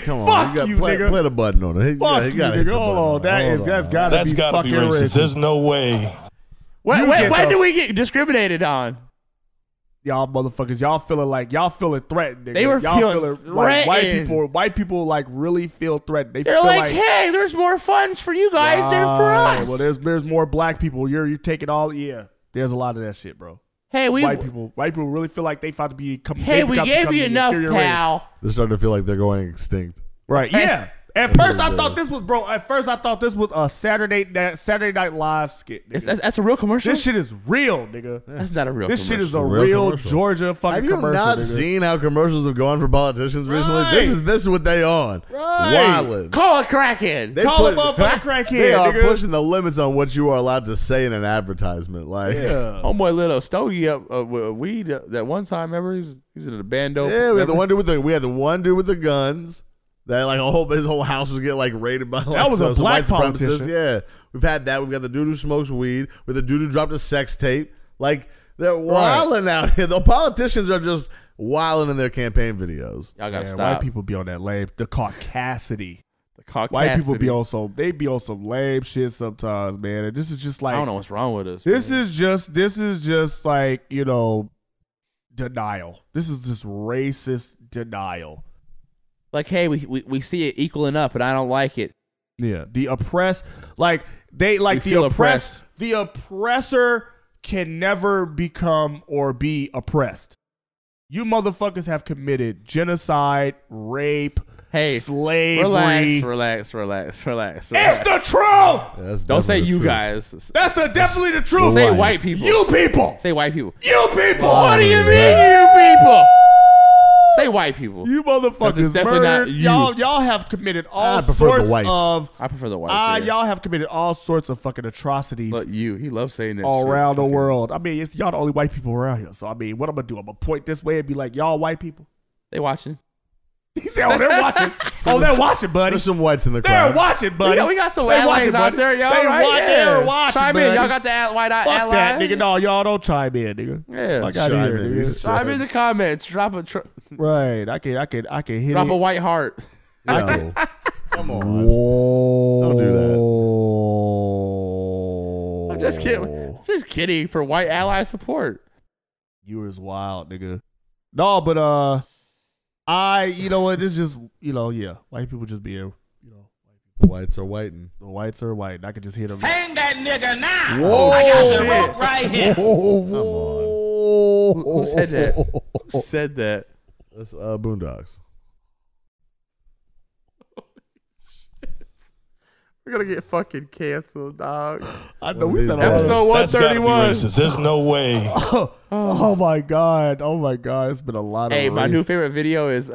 Come on, you nigga. Play the button on it. Fuck you, nigga. That's gotta be fucking racist. There's no way. When do we get discriminated on? Y'all motherfuckers, y'all feeling threatened, nigga. They were feeling threatened. Like, white people like really feel threatened. They're like, hey, there's more funds for you guys than for us. Well, there's more black people. You're taking all. Yeah, there's a lot of that shit, bro. Hey, white people really feel like they about to be. Hey, we gave you enough, pal. Race. They're starting to feel like they're going extinct. Right? Yeah. At first I thought this was a Saturday Night Live skit. That's a real commercial. This shit is real, nigga. That's not a real. This commercial. Shit is a real Georgia fucking commercial. Have you not seen how commercials have gone for politicians recently? This is what they on. Right. Wildin'. Call a crackhead. Call a motherfucking crackhead. They are pushing the limits on what you are allowed to say in an advertisement. Like, homeboy lit a stogie up with a weed that one time. Remember, he was in a bando. Yeah, we had the one dude with the guns. That like his whole house was getting like raided by like, some black supremacists. Yeah, we've had that. We've got the dude who smokes weed. With the dude who dropped a sex tape. Like they're wilding out here. The politicians are just wilding in their campaign videos. Y'all gotta stop. White people be on that lame. The caucasity. White people be on some lame shit sometimes, man. And this is just like I don't know what's wrong with us. This is just like you know denial. This is just racist denial. Like, hey, we see it equaling up, and I don't like it. Yeah, the oppressor can never become or be oppressed. You motherfuckers have committed genocide, rape, slavery. Relax. It's the truth. That's Don't say you truth. Guys. That's the, definitely the truth. Say white people. You people. Say white people. You people. What do you mean, you people? Say white people. You motherfuckers. It's definitely not you. Y'all have committed all sorts of. I prefer the whites. Y'all have committed all sorts of fucking atrocities. Look, he loves saying that all shit. Around the world. I mean, it's y'all the only white people around here. So I mean, what I'm gonna do? I'm gonna point this way and be like, y'all white people. They watching. He said, "Oh, they're watching. Oh, they're watching, buddy. There's some whites in the crowd. They're watching, buddy. We got some allies out there, y'all. They're watching. Chime in, y'all got the white allies. Fuck that, nigga. No, y'all don't chime in, nigga. Yeah, chime in. Nigga. Chime in the comments. Drop a right. I can hit. Drop a white heart. No. Come on. Whoa. Don't do that. I'm just kidding. For white ally support. You was wild, nigga. No, but you know what? It's just, you know, yeah. White people just be, you know, whites are whiting. The whites are white. I could just hit them. Hang that nigga now. Whoa. I got the rope right here. Whoa. Come on. Who said that? Who said that? That's Boondocks. We're gonna get fucking canceled, dog. I know we said episode 131. There's no way. Oh my god. Oh my god. It's been a lot of. Hey, my new favorite video is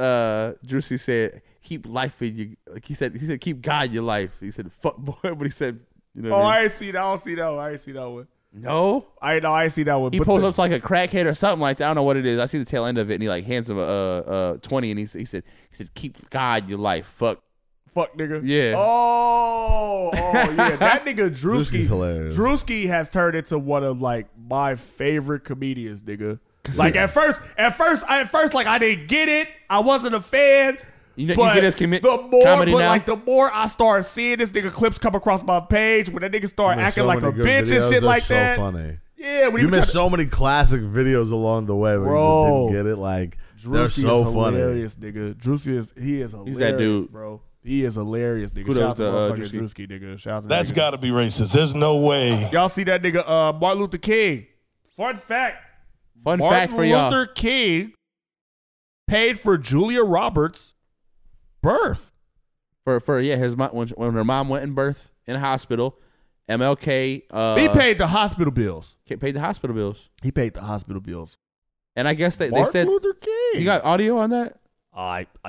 Juicy said, "Keep life in you." Like he said, "Keep God in your life." He said, "Fuck boy," but he said, "You know." Oh, I ain't see that. I don't see that one. I ain't see that one. No, I ain't see that one. He pulls up to like a crackhead or something like that. I don't know what it is. I see the tail end of it, and he like hands him a 20, and he said, "Keep God in your life." Fuck nigga. Yeah. Oh yeah. That nigga Drewski. Drewski has turned into one of like my favorite comedians, nigga. Like at first, like I didn't get it. I wasn't a fan. You know, the more I start seeing this nigga clips come across my page, when that nigga start acting so like a bitch and shit like that. Funny. Yeah. When you missed so many classic videos along the way, where you just didn't get it. Like Drewski is hilarious, nigga. Drewski is hilarious. He's that dude, bro. He is hilarious, nigga. Shout out to Drewski, nigga. Shout out to That's got to be racist. There's no way. Y'all see that nigga Martin Luther King. Fun fact for y'all. Martin Luther King paid for Julia Roberts' birth. When her mom went in birth in a hospital, MLK. He paid the hospital bills. He paid the hospital bills. And I guess they said. Martin Luther King. You got audio on that?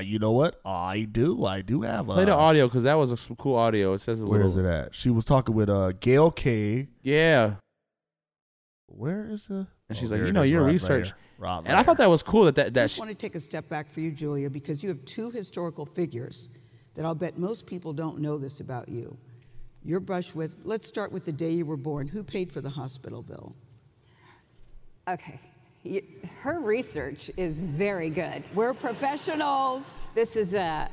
You know what? I do have. Play the audio because that was some cool audio. It says where is it at? She was talking with Gail King. Yeah. Where is the? And she's like, you know, your research. And I thought that was cool. I just want to take a step back for you, Julia, because you have two historical figures that I'll bet most people don't know this about you. You're brushed with. Let's start with the day you were born. Who paid for the hospital bill? Okay. Her research is very good. We're professionals. This is the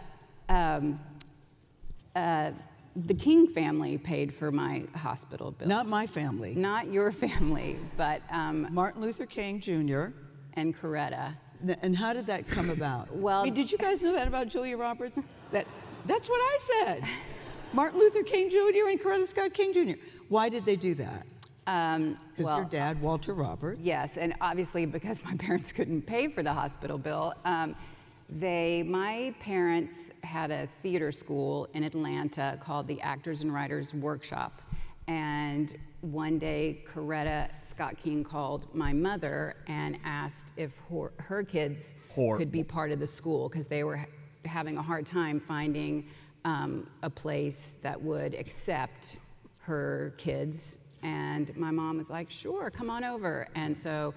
King family paid for my hospital bill. Not my family. Not your family, but Martin Luther King Jr. and Coretta. And how did that come about? Well, I mean, did you guys know that about Julia Roberts? That's what I said. Martin Luther King Jr. and Coretta Scott King Jr. Why did they do that? Because your dad, Walter Roberts. Yes, and obviously because my parents couldn't pay for the hospital bill, my parents had a theater school in Atlanta called the Actors and Writers Workshop. And one day, Coretta Scott King called my mother and asked if her kids could be part of the school because they were having a hard time finding a place that would accept her kids. And my mom was like, sure, come on over. And so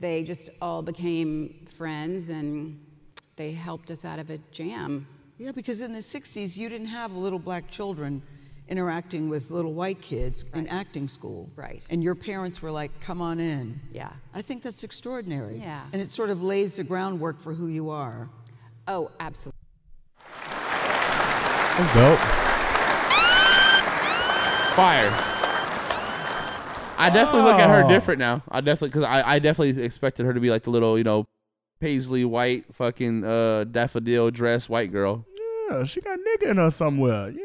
they just all became friends and they helped us out of a jam. Yeah, because in the 60s, you didn't have little black children interacting with little white kids in acting school. Right. And your parents were like, come on in. Yeah. I think that's extraordinary. Yeah. And it sort of lays the groundwork for who you are. Oh, absolutely. That's dope. Fire. I definitely look at her different now. I definitely expected her to be like the little, you know, paisley white fucking daffodil dress white girl. Yeah, she got nigga in her somewhere. Yeah,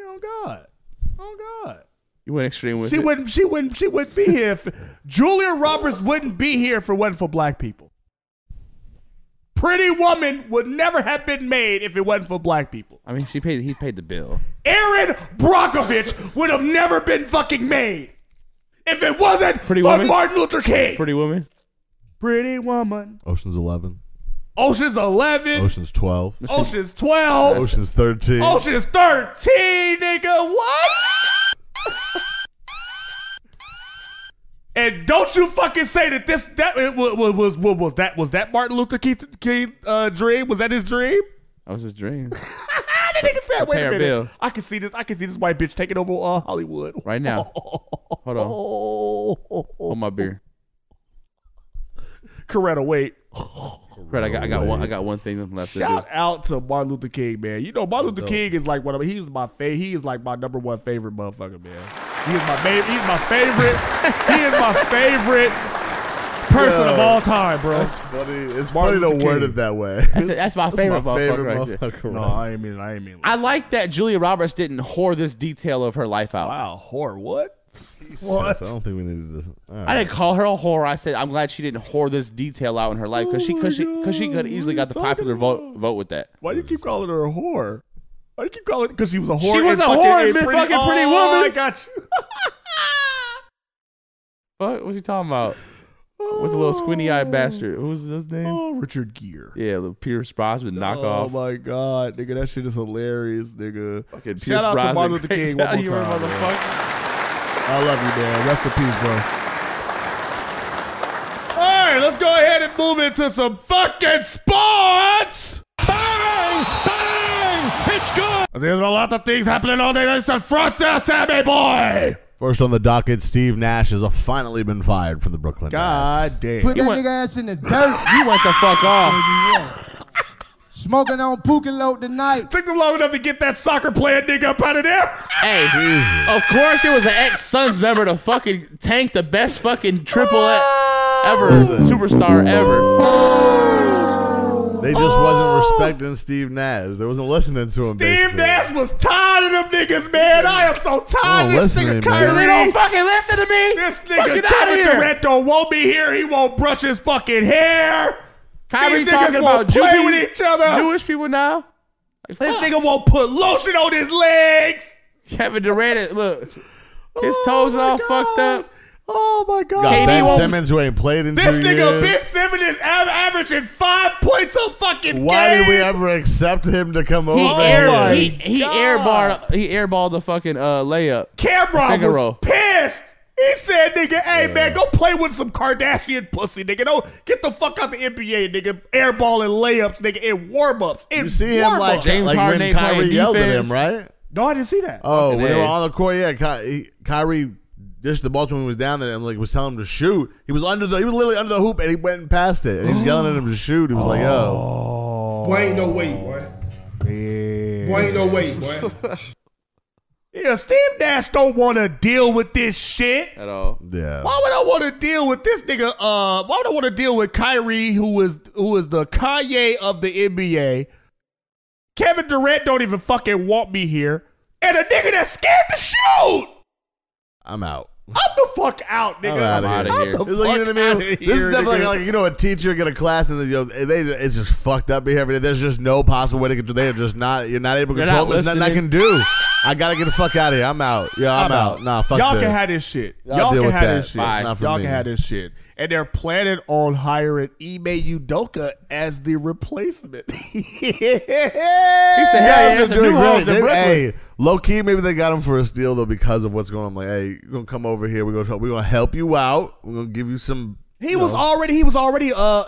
oh God. You went extreme with it. She wouldn't be here. If, Julia Roberts wouldn't be here if it wasn't for black people. Pretty Woman would never have been made if it wasn't for black people. I mean, he paid the bill. Aaron Brockovich would have never been fucking made if it wasn't for Martin Luther King. Pretty Woman. Pretty Woman. Ocean's 11. Ocean's 11. Ocean's 12. Ocean's 12. Ocean's 13. Ocean's 13, nigga. What? And don't you fucking say that was that Martin Luther King dream? Was that his dream? That was his dream. That nigga said, "Wait a minute, I can see this. I can see this white bitch taking over Hollywood right now." Hold on, hold my beer. Coretta, wait. Coretta, I got one thing left. Shout out to Martin Luther King, man. You know, Martin Luther King is like one of my number one favorite motherfucker, man. He is my favorite person of all time, bro. That's funny. It's Martin funny to word it that way. That's my favorite motherfucker. Right. No, I ain't mean. I like that Julia Roberts didn't whore this detail of her life out. Wow, whore what? What? I don't think we needed this. Right. I didn't call her a whore. I said I'm glad she didn't whore this detail out in her life because she could easily got the popular vote with that. Why do you keep calling her a whore? Why do you keep calling it? Because she was a whore. She was a whore. Pretty Woman. I got you. What you talking about? Oh. With a little squinty-eyed bastard. What was his name? Oh, Richard Gere. Yeah, the Pierce Brosnan knockoff. Oh my God, nigga, that shit is hilarious, nigga. Fucking Pierce Brosnan. Shout out to Martin Luther King. One more time, motherfucker. I love you, man. Rest in peace, bro. All right, let's go ahead and move into some fucking sports. Bang! Bang! It's good. There's a lot of things happening on the Eastern Frontier, Sammy boy. First on the docket, Steve Nash has finally been fired from the Brooklyn Nets. God damn. Put that nigga ass in the dirt. You went the fuck off. Smoking on Pukalote tonight. Took them long enough to get that soccer player nigga up out of there. Hey, Jesus. Of course it was an ex-Suns member to fucking tank the best fucking superstar ever. They just wasn't respecting Steve Nash. They wasn't listening to him, basically. Steve Nash was tired of them niggas, man. I am so tired of this nigga. Kyrie don't fucking listen to me. This nigga Kevin Durant don't want me here. He won't brush his fucking hair. Kyrie talking about Jewish people now. Like, this nigga won't put lotion on his legs. Kevin Durant, look, his toes are all fucked up. Oh my God! Got Ben Simmons who ain't played in 2 years. This nigga Ben Simmons is averaging 5 points a fucking game. Why did we ever accept him to come over? He airballed the fucking layup. Cameron was pissed. He said, nigga, hey, man, go play with some Kardashian pussy, nigga. Don't get the fuck out the NBA, nigga. Airballing layups, nigga, in warm-ups. You see him like James Harden when Kyrie yelled at him, right? No, I didn't see that. Oh, when they were on the court, yeah, Kyrie dished the ball to him when he was down there and like was telling him to shoot. He was literally under the hoop, and he went and passed it. And he was yelling at him to shoot. He was like, yo. Boy, ain't no way, boy. Yeah. Boy, ain't no way, boy. Yeah, Steve Nash don't want to deal with this shit at all. Yeah. Why would I want to deal with this nigga? Why would I want to deal with Kyrie, who is the Kanye of the NBA? Kevin Durant don't even fucking want me here, and a nigga that's scared to shoot. I'm out. I'm the fuck out, nigga. I'm out of here. It's like, you know what I mean? This is definitely like, you know, a teacher get a class and it's just fucked up here every day. There's just no possible way to control. They are just not. You're not able to control. There's nothing I can do. I gotta get the fuck out of here. I'm out. Yeah, I'm out. Nah, fuck y'all this. Y'all can have this shit. Y'all can have this shit. Y'all can have this shit. And they're planning on hiring Ime Udoka as the replacement. He said, "Hey, there's a new host in Brooklyn." Hey, low key, maybe they got him for a steal though because of what's going on. I'm like, hey, you're gonna come over here. We're gonna help you out. We're gonna give you some. He was already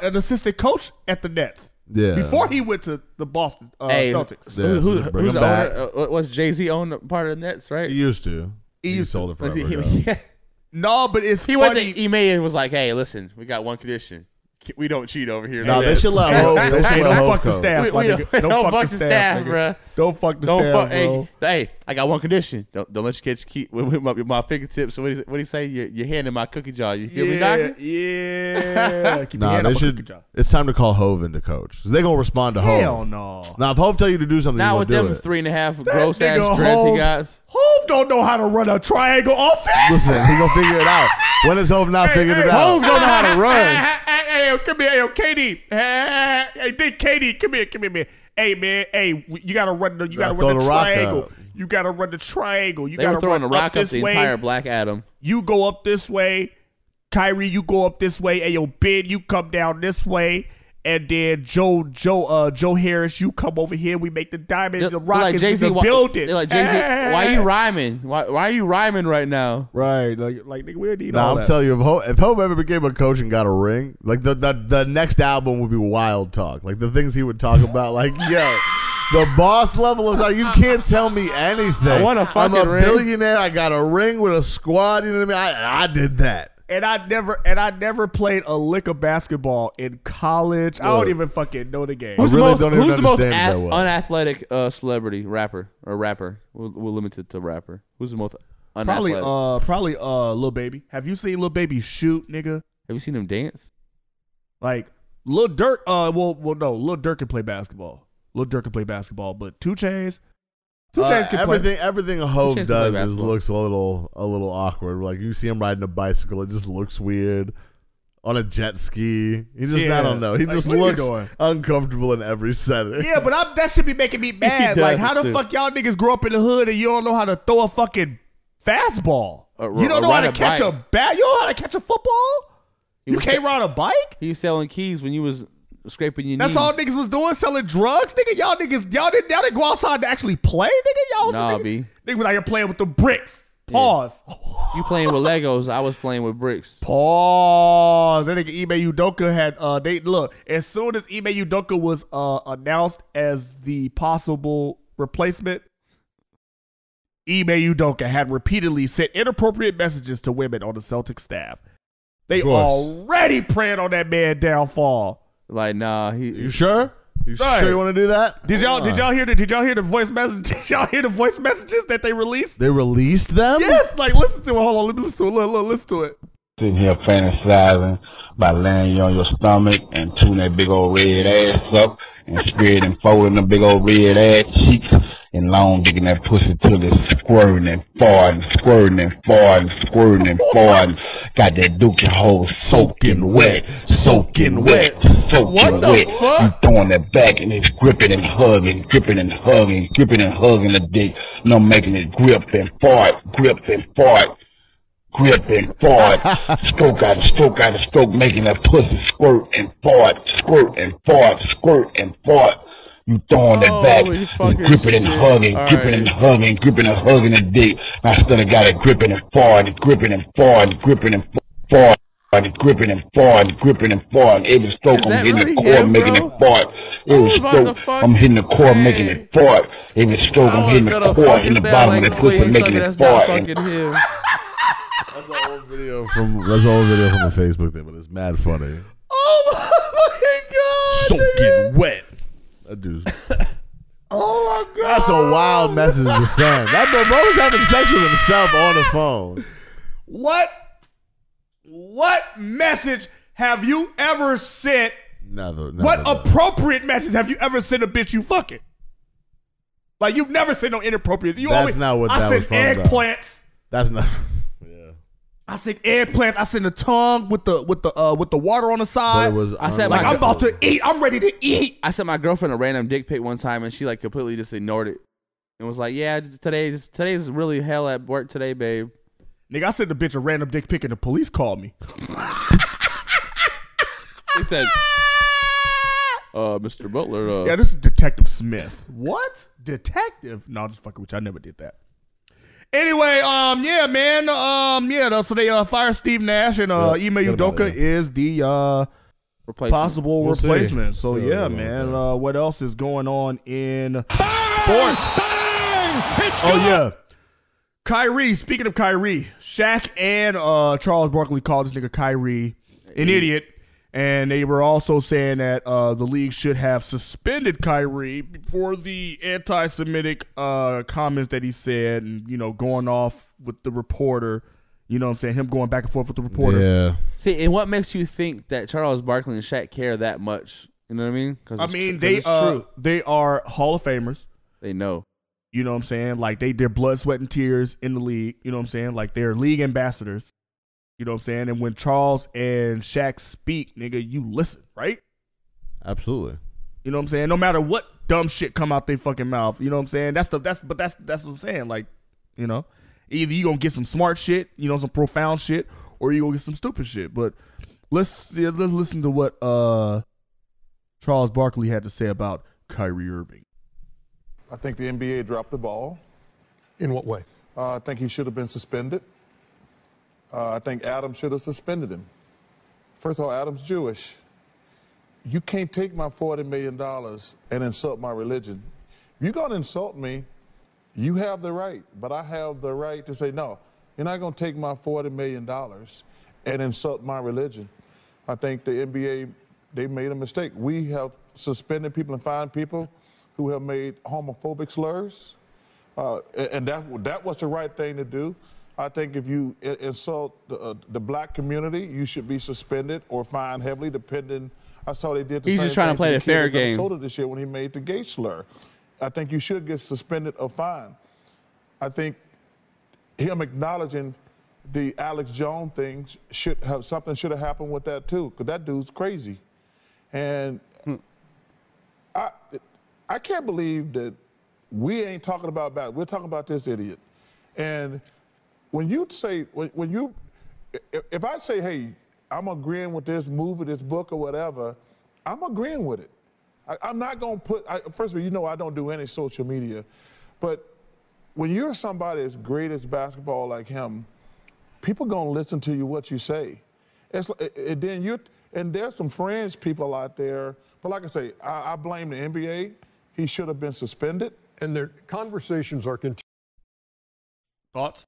an assistant coach at the Nets. Yeah. Before he went to the Boston Celtics. Yeah, who's the owner? Was Jay-Z owned part of the Nets, right? He used to. He sold it forever ago. No, but it's funny. He went to Ime and was like, hey, listen, we got one condition. We don't cheat over here. No, this shit like don't fuck the staff. Don't fuck the staff, bro. Don't fuck the staff, bro. Hey, I got one condition. Don't let you keep with my fingertips. So what do you say? Your hand in my cookie jar. You feel me, doctor? Yeah. Nah, they should. It's time to call Hov in to coach. They gonna respond to Hov. Hell no. Now if Hov tell you to do something, now with them 3.5 gross ass crazy guys. Hov don't know how to run a triangle offense. Listen, he gonna figure it out. When is Hov not figuring it out? Hov don't know how to run. Hey, come here, KD. Hey, big KD, come here, man. Hey, man, hey, you gotta run the, triangle. You gotta run the triangle. You gotta run the rock up the entire Black Adam. You go up this way, Kyrie. You go up this way. Hey, yo, Ben, you come down this way, and then Joe Harris, you come over here. We make the diamond. The rock like is in the building. They're like Jay-Z, why are you rhyming? Why are you rhyming right now? Right, like nigga, we need all that. I'm telling you, if Hov ever became a coach and got a ring, like the next album would be Wild Talk. Like the things he would talk about, like yo. The boss level of like, you can't tell me anything. I want a fucking ring. I'm a billionaire. I got a ring with a squad. You know what I mean? I did that. And I never played a lick of basketball in college. Look, I don't even fucking know the game. Who's the most unathletic celebrity rapper? We're limited to rapper. Who's the most unathletic? Probably Lil Baby. Have you seen Lil Baby shoot, nigga? Have you seen him dance? Like Lil Durk. Well, no, Lil Durk can play basketball. But 2 Chainz. Everything Hov does is looks a little awkward. Like you see him riding a bicycle, it just looks weird. On a jet ski, he just I don't know. He like, just looks uncomfortable in every setting. Yeah, but that should be making me mad. Like how the fuck y'all niggas grow up in the hood and you don't know how to throw a fucking fastball? You don't know how to catch a bat. You don't know how to catch a football. You can't ride a bike. He was selling keys when you was scraping your knees. That's all niggas was doing, selling drugs, nigga. Y'all didn't go outside to actually play, nigga. Y'all was nigga was out here playing with the bricks. Pause. Yeah. You playing with Legos? I was playing with bricks. Pause. That nigga Ime Udoka had look. As soon as Ime Udoka was announced as the possible replacement, Ime Udoka had repeatedly sent inappropriate messages to women on the Celtics staff. They already praying on that man's downfall. Like nah, you sure? You sure you want to do that? Did y'all hear the voice message? Did y'all hear the voice messages that they released? They released them? Yes, like listen to it. Hold on, let me listen to it. Look, listen to it. Sitting here fantasizing by laying you on your stomach and tuning that big old red ass up and spreading and folding the big old red ass cheeks and long digging that pussy till it's squirting and farting, squirting and farting, squirting and farting. Got that Duke hole soaking wet, soaking wet, soaking wet. What the fuck? You throwing that back and it's gripping and hugging, gripping and hugging, gripping and hugging the dick. No, making it grip and fart, grip and fart, grip and fart. Stroke out of stroke out of stroke, making that pussy squirt and fart, squirt and fart, squirt and fart. You throwing that back, gripping and hugging, gripping and hugging, gripping and hugging the dick. I still got it gripping and farting, gripping and farting, gripping and farting, gripping and farting, gripping and farting. Every stroke I'm hitting the core, making it fart. Every stroke I'm hitting the core, making it fart. Every stroke I'm hitting the core in the bottom of the clip and making it fart. That's an old video from the Facebook thing, but it's mad funny. Oh my god! Soaking wet. Oh my god! That's a wild message to send. That bro was having sex with himself on the phone. What message have you ever sent? Never. What appropriate message have you ever sent a bitch you fucking? Like you've never sent no inappropriate. I sent eggplants. That's not. I said eggplants. I said the tongue with the water on the side. I said like I'm about to eat. I'm ready to eat. I sent my girlfriend a random dick pic one time, and she like completely just ignored it, and was like, "Yeah, today's really hell at work today, babe." Nigga, I sent the bitch a random dick pic, and the police called me. They said, Mr. Butler." Yeah, this is Detective Smith. What detective? No, I'm just fucking with you. I never did that. Anyway, so they fire Steve Nash and Ime Udoka is the possible replacement. So yeah, man, what else is going on in sports? Oh yeah, Kyrie. Speaking of Kyrie, Shaq and Charles Barkley called this nigga Kyrie an idiot, And they were also saying that the league should have suspended Kyrie for the anti-Semitic comments that he said, and, you know, going off with the reporter. You know what I'm saying? Him going back and forth with the reporter. Yeah. See, and what makes you think that Charles Barkley and Shaq care that much? You know what I mean? I mean, they are Hall of Famers. They know. You know what I'm saying? Like, they're blood, sweat, and tears in the league. You know what I'm saying? Like, they're league ambassadors. You know what I'm saying? And when Charles and Shaq speak, nigga, you listen, right? Absolutely. You know what I'm saying? No matter what dumb shit come out their fucking mouth. You know what I'm saying? That's what I'm saying. Like, you know, either you gonna get some smart shit, you know, some profound shit, or you gonna get some stupid shit. But let's listen to what Charles Barkley had to say about Kyrie Irving. I think the NBA dropped the ball. In what way? I think he should have been suspended. I think Adam should have suspended him. First of all, Adam's Jewish. You can't take my $40 million and insult my religion. If you're going to insult me, you have the right, but I have the right to say, no, you're not going to take my $40 million and insult my religion. I think the NBA, they made a mistake. We have suspended people and fined people who have made homophobic slurs, and that was the right thing to do. I think if you insult the black community, you should be suspended or fined heavily, depending. I saw they did the same thing. He's just trying to play the fair game. Minnesota this year when he made the gay slur. I think you should get suspended or fined. I think him acknowledging the Alex Jones thing should have happened with that too, because that dude's crazy. And I can't believe that we ain't talking about that. We're talking about this idiot. And when you say, if I say, hey, I'm agreeing with this movie, this book, or whatever, I'm agreeing with it. I'm not going to put, first of all, you know I don't do any social media, but when you're somebody as great as basketball like him, people going to listen to you what you say. And there's some fringe people out there, but like I say, I blame the NBA. He should have been suspended. And their conversations are continuing. Thoughts?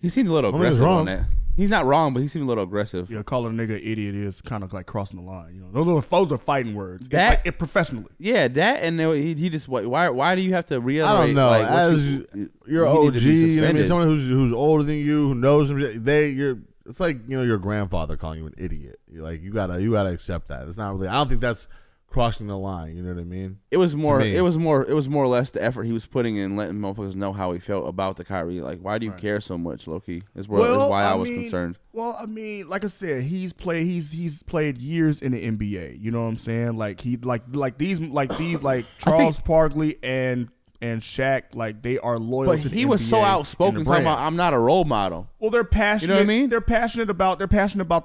He seemed a little aggressive on that. He's not wrong, but he seemed a little aggressive. Yeah, calling a nigga idiot is kind of like crossing the line. You know, those are fighting words. That it professionally. Yeah, that and he just why do you have to realize? I don't know. Like, as you're OG, you know, I mean, someone who's older than you, who knows him, it's like, you know, your grandfather calling you an idiot. You're like, you gotta accept that. It's not really. I don't think that's crossing the line. You know what I mean? It was more or less the effort he was putting in, letting motherfuckers know how he felt about the Kyrie. Like, why do you care so much, Loki? Is why I was concerned. Well, I mean, like I said, he's played years in the NBA. You know what I'm saying? Like these Charles Barkley and Shaq, like, they are loyal to the NBA. But he was so outspoken talking about, I'm not a role model. Well, they're passionate. You know what I mean? They're passionate about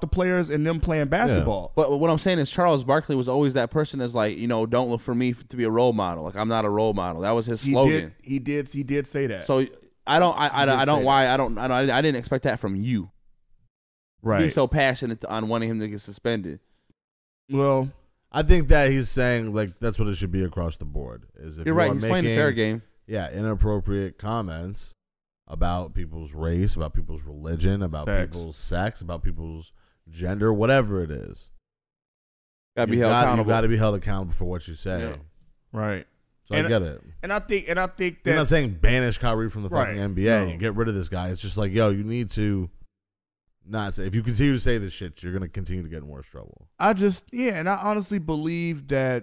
the players and them playing basketball. Yeah. But what I'm saying is Charles Barkley was always that person that's like, you know, don't look for me to be a role model. Like, I'm not a role model. That was his slogan. He did say that. So I didn't expect that from you. Right. Being so passionate on wanting him to get suspended. Well, I think that he's saying, like, that's what it should be across the board. Is if you're right, he's playing the fair game. Yeah, inappropriate comments about people's race, about people's religion, about people's sex, about people's gender, whatever it is. You got to be held accountable for what you say. Yeah. Right. So I get it. And I think that you're not saying banish Kyrie from the fucking NBA and get rid of this guy. It's just like, yo, you need to. Not say, if you continue to say this shit, you're gonna continue to get in worse trouble. I honestly believe that,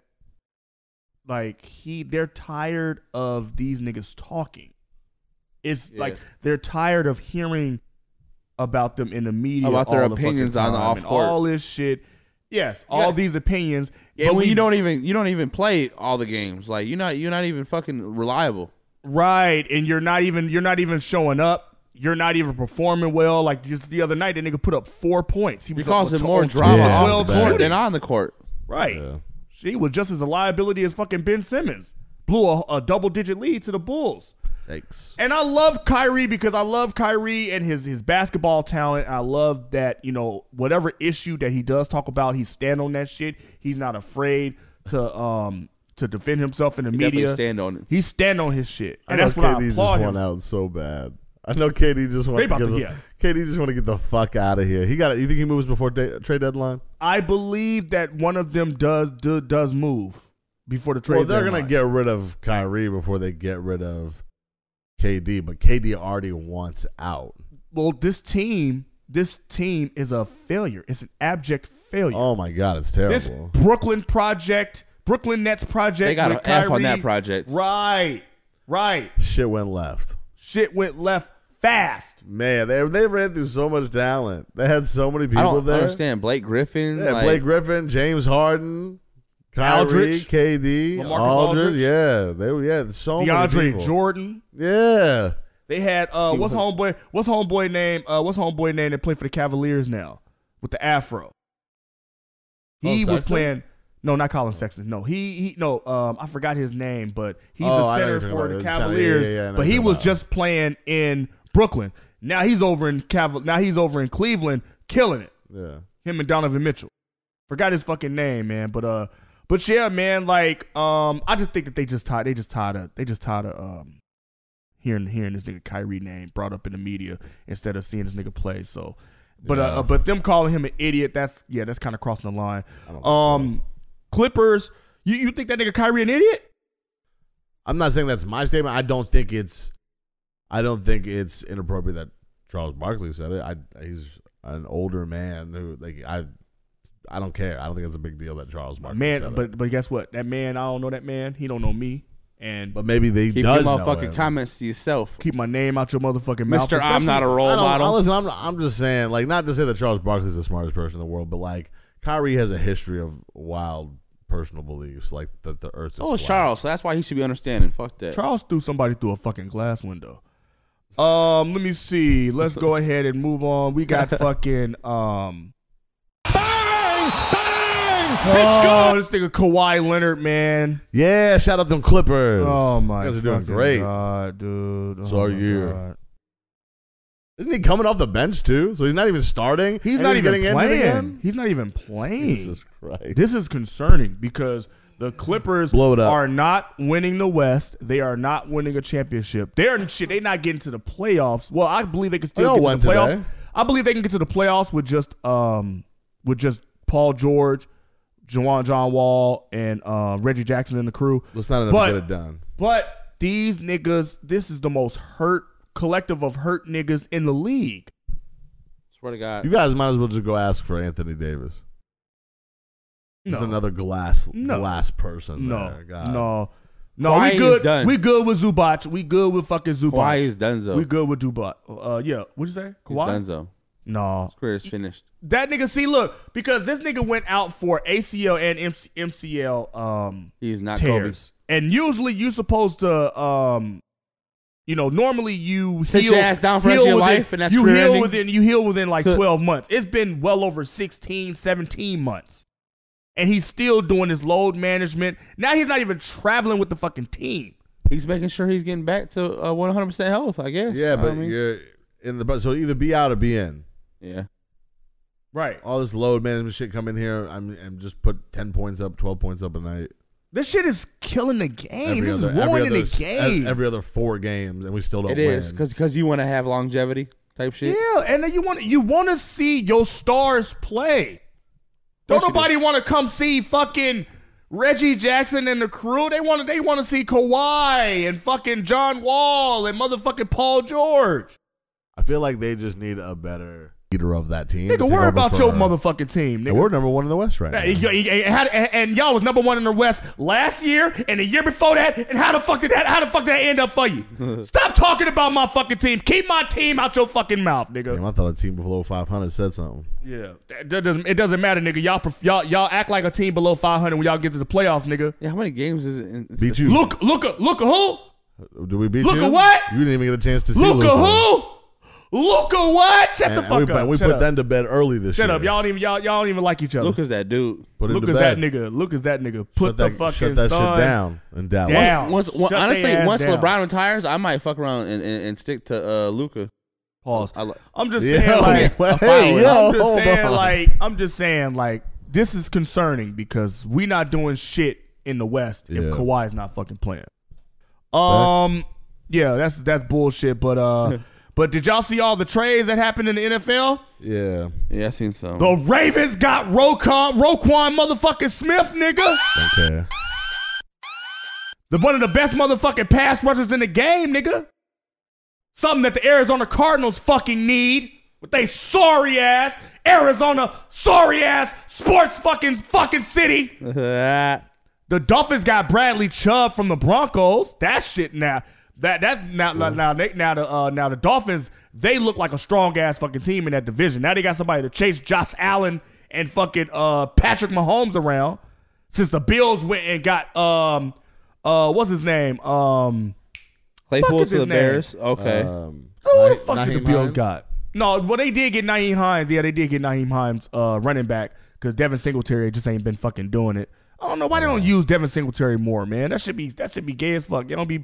like, they're tired of these niggas talking. It's like they're tired of hearing about them in the media, about their opinions on the off court, all this shit. Yes, all these opinions. Yeah, but when you don't even play all the games, like you're not even fucking reliable. Right, and you're not even showing up. You're not even performing well. Like, just the other night, that nigga put up 4 points. He was causing more drama off the court than on the court. Right. Yeah. She was just as a liability as fucking Ben Simmons. Blew a double-digit lead to the Bulls. Thanks. And I love Kyrie because I love Kyrie and his basketball talent. I love that, you know, whatever issue that he does talk about, he's stand on that shit. He's not afraid to defend himself in the media. He stand on his shit. And that's what I applaud him. KD's just won out so bad. I know KD just wants to get KD just want to get the fuck out of here. He got. You think he moves before trade deadline? I believe that one of them does move before the trade. Well, they're going to get rid of Kyrie before they get rid of KD, but KD already wants out. Well, this team is a failure. It's an abject failure. Oh my God, it's terrible. This Brooklyn Nets project. They got an F on that project. Right, right. Shit went left. Shit went left fast. Man, they ran through so much talent. They had so many people I understand. Blake Griffin. Yeah, like, Blake Griffin, James Harden, Kyrie, KD, Aldridge. Yeah, they were. Yeah, so many people. DeAndre Jordan. Yeah, they had. What's homeboy name that played for the Cavaliers now with the afro? He was playing. No, not Colin Sexton. No, I forgot his name, but he's the center for the Cavaliers. Yeah, but he was just playing in Brooklyn. Now he's over in Cleveland, killing it. Yeah, him and Donovan Mitchell. Forgot his fucking name, man. But yeah, man. Like, I just think that they just tired of hearing this nigga Kyrie name brought up in the media instead of seeing this nigga play. So, but yeah. But them calling him an idiot, that's kind of crossing the line. I don't think so. Clippers, you think that nigga Kyrie an idiot? I'm not saying that's my statement. I don't think it's inappropriate that Charles Barkley said it. He's an older man who I don't care. I don't think it's a big deal that Charles Barkley said it. But guess what? That man, I don't know that man. He don't know me. But maybe they keep your motherfucking comments to yourself. Keep my name out your motherfucking mouth. Mr. I'm not a role model. Listen, I'm just saying, like, not to say that Charles Barkley's the smartest person in the world, but like, Kyrie has a history of wild personal beliefs, like that the earth is flat. Oh, it's Charles, so that's why he should be understanding. Fuck that. Charles threw somebody through a fucking glass window. Let me see. Let's go ahead and move on. We got fucking Bang! This nigga Kawhi Leonard, man. Yeah, shout out them Clippers. Oh my God. You guys are doing great. God, dude. Oh, it's our year. God. Isn't he coming off the bench too? So he's not even starting. He's not even playing. Jesus Christ. This is concerning because the Clippers are not winning the West. They are not winning a championship. They're not getting to the playoffs. Well, I believe they can still get to the playoffs. I believe they can get to the playoffs with just Paul George, John Wall, and Reggie Jackson and the crew. Let's not get it done. But these niggas, this is the most hurt collective of hurt niggas in the league. Swear to God. You guys might as well just go ask for Anthony Davis. Just another glass person. No. Kawhi, we good. Done. We good with Zubac. We good with fucking Zubac. Kawhi is donezo. We good with Zubac. Yeah. What'd you say? Kawhi? He's donezo. No. His career is finished. That nigga, see, look, because this nigga went out for ACL and MCL. He is not tears. Kobe. And usually you're supposed to. You know, normally you sit your ass down for the rest of your life, and that's career ending. You heal within like 12 months. It's been well over 16, 17 months. And he's still doing his load management. Now he's not even traveling with the fucking team. He's making sure he's getting back to 100% health, I guess. Yeah, but you're in the so either be out or be in. Yeah. Right. All this load management shit come in here. I'm just put 10 points up, 12 points up a night. This shit is killing the game. This is ruining the game. Every other 4 games, and we still don't win. It is, because you want to have longevity type shit. Yeah, and then you want to see your stars play. Don't nobody want to come see fucking Reggie Jackson and the crew. They want to see Kawhi and fucking John Wall and motherfucking Paul George. I feel like they just need a better leader of that team. Nigga, worry about your motherfucking team, nigga. We're #1 in the West right now. And y'all was #1 in the West last year and the year before that. And how the fuck did that end up for you? Stop talking about my fucking team. Keep my team out your fucking mouth, nigga. Damn, I thought a team below 500 said something. Yeah, it doesn't matter, nigga. Y'all act like a team below 500 when y'all get to the playoffs, nigga. Yeah, how many games is it? Beat you. Look at who? Did we beat you? Look at what? You didn't even get a chance to see. Look at who? Luka, what? Shut the fuck up. We put them to bed early this year. Shut up. Y'all don't even like each other. Luka's that dude. Luka's that nigga. Luka's that nigga. Put the fucking shut that shit down in Dallas. Honestly, once LeBron retires, I might fuck around and stick to Luka. Pause. I'm just saying, I'm just saying, like, this is concerning because we not doing shit in the West if Kawhi's not fucking playing. Yeah, that's bullshit. But But did y'all see all the trades that happened in the NFL? Yeah. Yeah, I seen some. The Ravens got Roquan motherfucking Smith, nigga. Okay. The one of the best motherfucking pass rushers in the game, nigga. Something that the Arizona Cardinals fucking need with they sorry ass Arizona sorry ass sports fucking city. The Dolphins got Bradley Chubb from the Broncos. That shit now. Now the Dolphins, they look like a strong ass fucking team in that division. Now they got somebody to chase Josh Allen and fucking Patrick Mahomes around. Since the Bills went and got what's his name? Claypool to the Bears. Okay. Who the fuck did the Bills got? No, well they did get Nyheim Hines. Yeah, they did get Nyheim Hines running back because Devin Singletary just ain't been fucking doing it. I don't know why they don't use Devin Singletary more, man. That should be gay as fuck. They don't be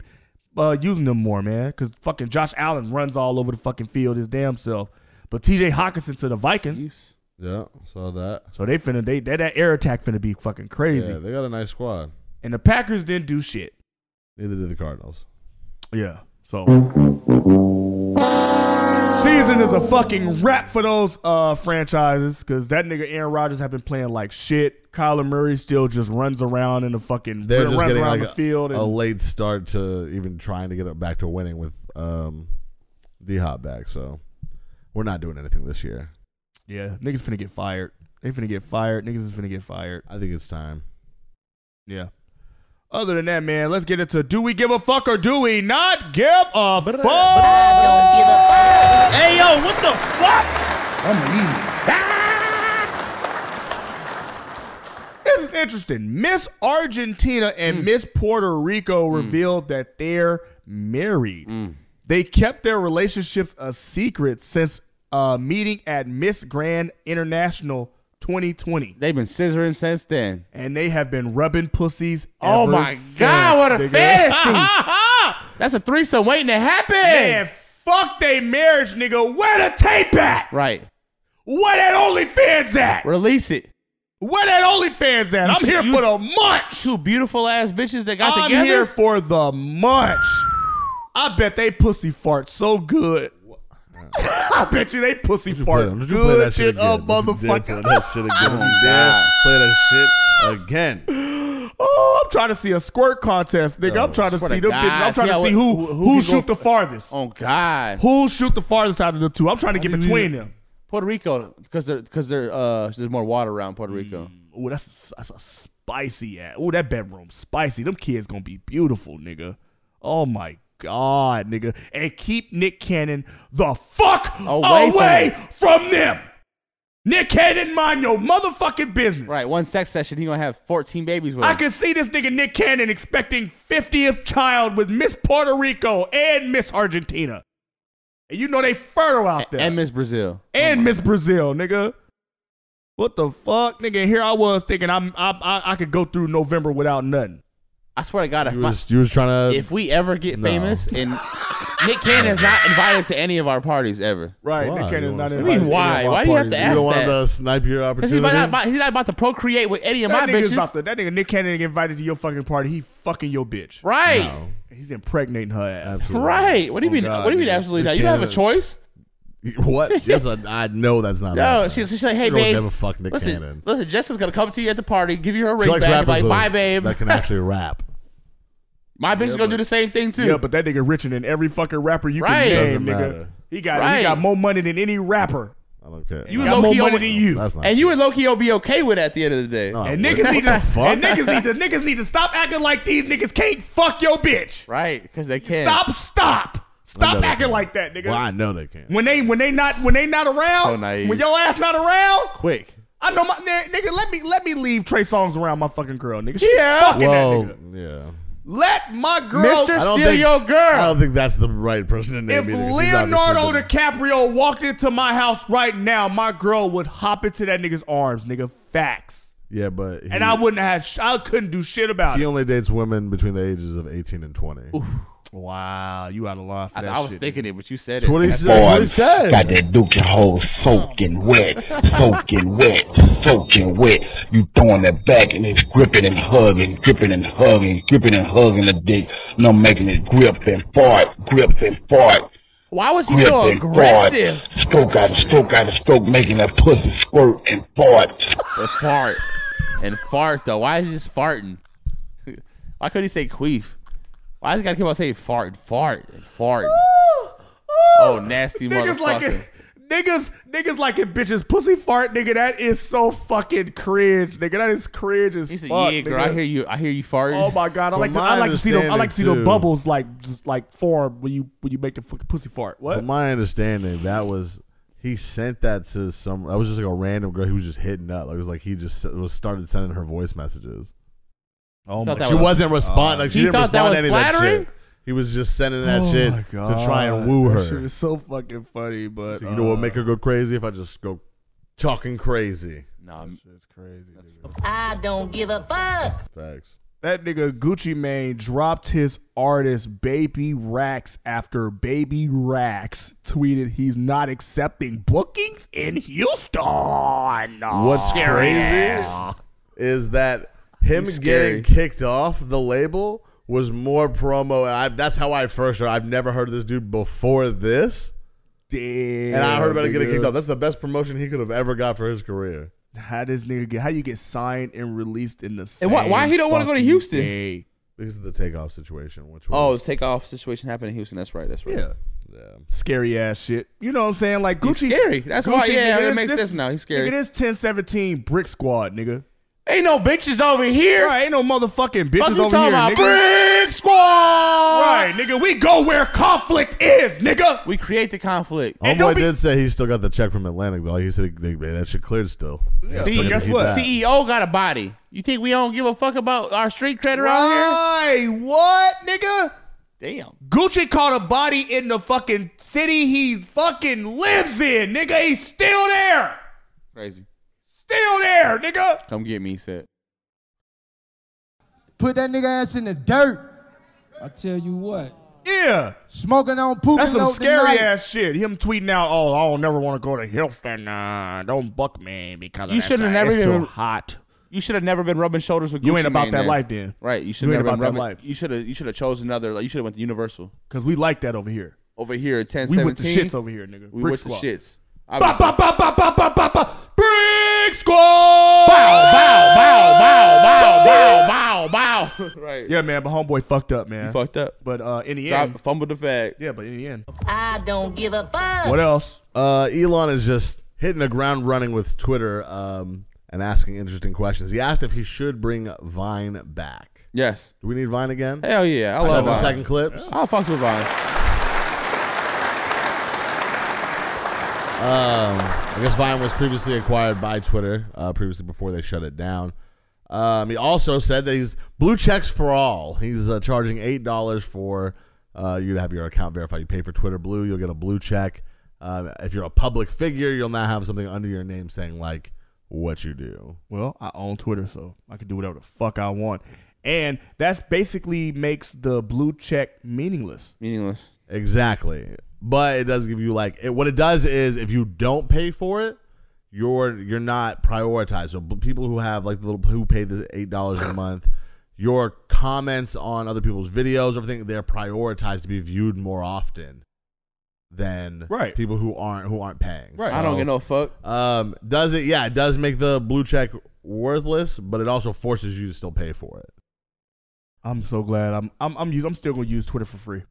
using them more, man, because fucking Josh Allen runs all over the fucking field his damn self. But T.J. Hawkinson to the Vikings. Yeah, saw that. So they finna, that air attack finna be fucking crazy. Yeah, they got a nice squad. And the Packers didn't do shit. Neither did the Cardinals. Yeah, so. Season is a fucking wrap for those franchises because that nigga Aaron Rodgers have been playing like shit. Kyler Murray still just runs around in the fucking field. A late start to even trying to get it back to winning with D-Hop back. So we're not doing anything this year. Yeah, niggas finna get fired. They finna get fired. Niggas is finna get fired. I think it's time. Yeah. Other than that, man, let's get into do we give a fuck or do we not give a fuck? But I don't give a fuck. Hey, yo, what the fuck? I'm leaving. Ah! This is interesting. Miss Argentina and Miss Puerto Rico revealed that they're married. They kept their relationships a secret since a meeting at Miss Grand International 2020. They've been scissoring since then. And they have been rubbing pussies. Oh my God, what a fantasy. That's a threesome waiting to happen. Man, fuck they marriage, nigga. Where the tape at? Right. Where that OnlyFans at? Release it. Where that OnlyFans at? I'm here for the munch. Two beautiful ass bitches that got together. I'm here for the munch. I bet they pussy fart so good. I bet you they pussy fart. Did you play that shit again? Play that shit again. Play that shit again. Oh, I'm trying to see a squirt contest, nigga. I'm trying to see them bitches. I'm trying to see who shoot the farthest. Oh God, who shoot the farthest out of the two? I'm trying to get between them. Puerto Rico, because there's more water around Puerto Rico. Oh, that's a spicy ass. Oh, that bedroom spicy. Them kids gonna be beautiful, nigga. Oh my God, nigga, and keep Nick Cannon the fuck away from them. Nick Cannon, mind your motherfucking business. Right, one sex session, he gonna have 14 babies with him. I can see this nigga Nick Cannon expecting 50th child with Miss Puerto Rico and Miss Argentina. And you know they fertile out there. And Miss Brazil. And Miss Brazil, nigga. What the fuck, nigga? Here I was thinking I could go through November without nothing. I swear to God, you was trying to. If we ever get famous, and Nick Cannon is not invited to any of our parties ever. Right, Nick Cannon is not invited. Why do you have to ask that? You don't want to snipe your opportunity. He's not about to procreate with any of my bitches. That nigga Nick Cannon invited to your fucking party. He fucking your bitch. Right. No. He's impregnating her ass. Absolutely. Right. What do you mean? God, what do you mean? Absolutely not. You don't have a choice. What? Yes, I know that's not. No, she's like, hey, babe. Never fuck Nick Cannon. Listen, Jessica's gonna come to you at the party, give you her ring back, like, bye, babe. That can actually rap. My bitch is gonna do the same thing too. Yeah, but that nigga richer than every fucking rapper you can name, nigga. He got more money than any rapper. I don't care. You got more money than you. And you and Loki will be okay with that at the end of the day. No, and niggas need to stop acting like these niggas can't fuck your bitch. Right, because they can't. Stop acting like that, nigga. Well, I know they can. When they not around, so naive. When your ass not around, quick. I know my nigga. Let me leave Trey Songz around my fucking girl, nigga. She's fucking that nigga. Yeah. Let my girl, Mr. Steal Your Girl. I don't think that's the right person to name. If Leonardo DiCaprio walked into my house right now, my girl would hop into that nigga's arms, nigga. Facts. Yeah, but and I wouldn't have. I couldn't do shit about it. He only dates women between the ages of 18 and 20. Oof. Wow, you out of line for that I was shit, thinking dude. It, but you said it. That's what he said. Got that Duke your hole soaking wet, soaking wet, soaking wet. You throwing that back and it's gripping and hugging, gripping and hugging, gripping and hugging the dick. And I'm making it grip and fart, grip and fart. Why was he so aggressive? Stroke out of stroke out of stroke, making that pussy squirt and fart. And fart. And fart, though. Why is he just farting? Why couldn't he say queef? Why does he gotta keep on saying fart and fart and fart? Oh, nasty niggas motherfucker. Like it, niggas like it, bitches. Pussy fart, nigga. That is so fucking cringe, nigga. That is cringe as fuck. He said, yeah, girl, nigga. I hear you farting. Oh my god, I like to see the bubbles just form when you make the fucking pussy fart. What? From my understanding, that was he sent that to some. That was just like a random girl who was just hitting up. Like, it was like he just started sending her voice messages. Oh my! She wasn't responding. Like, she didn't respond to any of that shit. He was just sending that shit to try and woo her. That shit is so fucking funny, but so you know what make her go crazy? If I just go talking crazy. Nah, that shit's crazy. I don't give a fuck. Thanks. That nigga Gucci Mane dropped his artist Baby Rax after Baby Rax tweeted he's not accepting bookings in Houston. What's crazy is that him getting kicked off the label was more promo. That's how I first heard. I've never heard of this dude before this. Damn. And I heard about it getting kicked off. That's the best promotion he could have ever got for his career. How this nigga get? How you get signed and released in the same? And why he don't want to go to Houston? Day. Because of the Takeoff situation. Which was, the Takeoff situation happened in Houston. That's right. That's right. Yeah. Scary ass shit. You know what I'm saying? Like Gucci. He's scary. That's Gucci, why. Yeah, it makes sense now. He's scary. Nigga, this 1017 Brick Squad, nigga. Ain't no bitches over here. Right, ain't no motherfucking bitches over here, nigga. Brick Squad. Right, nigga, we go where conflict is, nigga. We create the conflict. Homeboy did say he still got the check from Atlantic, though. He said that shit cleared still. Yeah. See, guess what? CEO got a body. You think we don't give a fuck about our street cred around here? Right, what, nigga? Damn. Gucci caught a body in the fucking city he fucking lives in, nigga. He's still there. Crazy. Still there, nigga. Come get me, he said. Put that nigga ass in the dirt. I tell you what. Yeah. Smoking on poop. That's some scary ass shit. Him tweeting out, oh, I don't never want to go to Houston. Don't buck me because you should have never been hot. You should have never been rubbing shoulders with Gucci. You ain't about that life, then. Right. You should have never been about that life. You should have chosen another. Like, you should have went to Universal. Because we like that over here. Over here, 1017. We with the shits over here, nigga. We with the shits. Bop, bop, bop, bop, bop, bop, bop, bop. Brick Squad! Bow, bow, bow, bow, bow, bow, bow, bow. Right. Yeah, man, but homeboy fucked up, man. He fucked up. But in the end, fumbled the bag. Yeah, but in the end, I don't give a fuck. What else? Elon is just hitting the ground running with Twitter and asking interesting questions. He asked if he should bring Vine back. Yes. Do we need Vine again? Hell yeah, I love Vine. 7-second clips. I'll fuck with Vine. I guess Vine was previously acquired by Twitter, previously before they shut it down. He also said that he's blue checks for all. He's charging $8 for you to have your account verified. You pay for Twitter Blue, you'll get a blue check. If you're a public figure, you'll now have something under your name saying, like, what you do. Well, I own Twitter, so I can do whatever the fuck I want. And that's basically makes the blue check meaningless. Meaningless. Exactly. But it does give you what it does is if you don't pay for it, you're not prioritized. So people who have who pay the $8 a month, your comments on other people's videos, everything, they're prioritized to be viewed more often than people who aren't paying. Right. So, I don't get no fuck. Does it? Yeah, it does make the blue check worthless, but it also forces you to still pay for it. I'm so glad I'm still gonna use Twitter for free.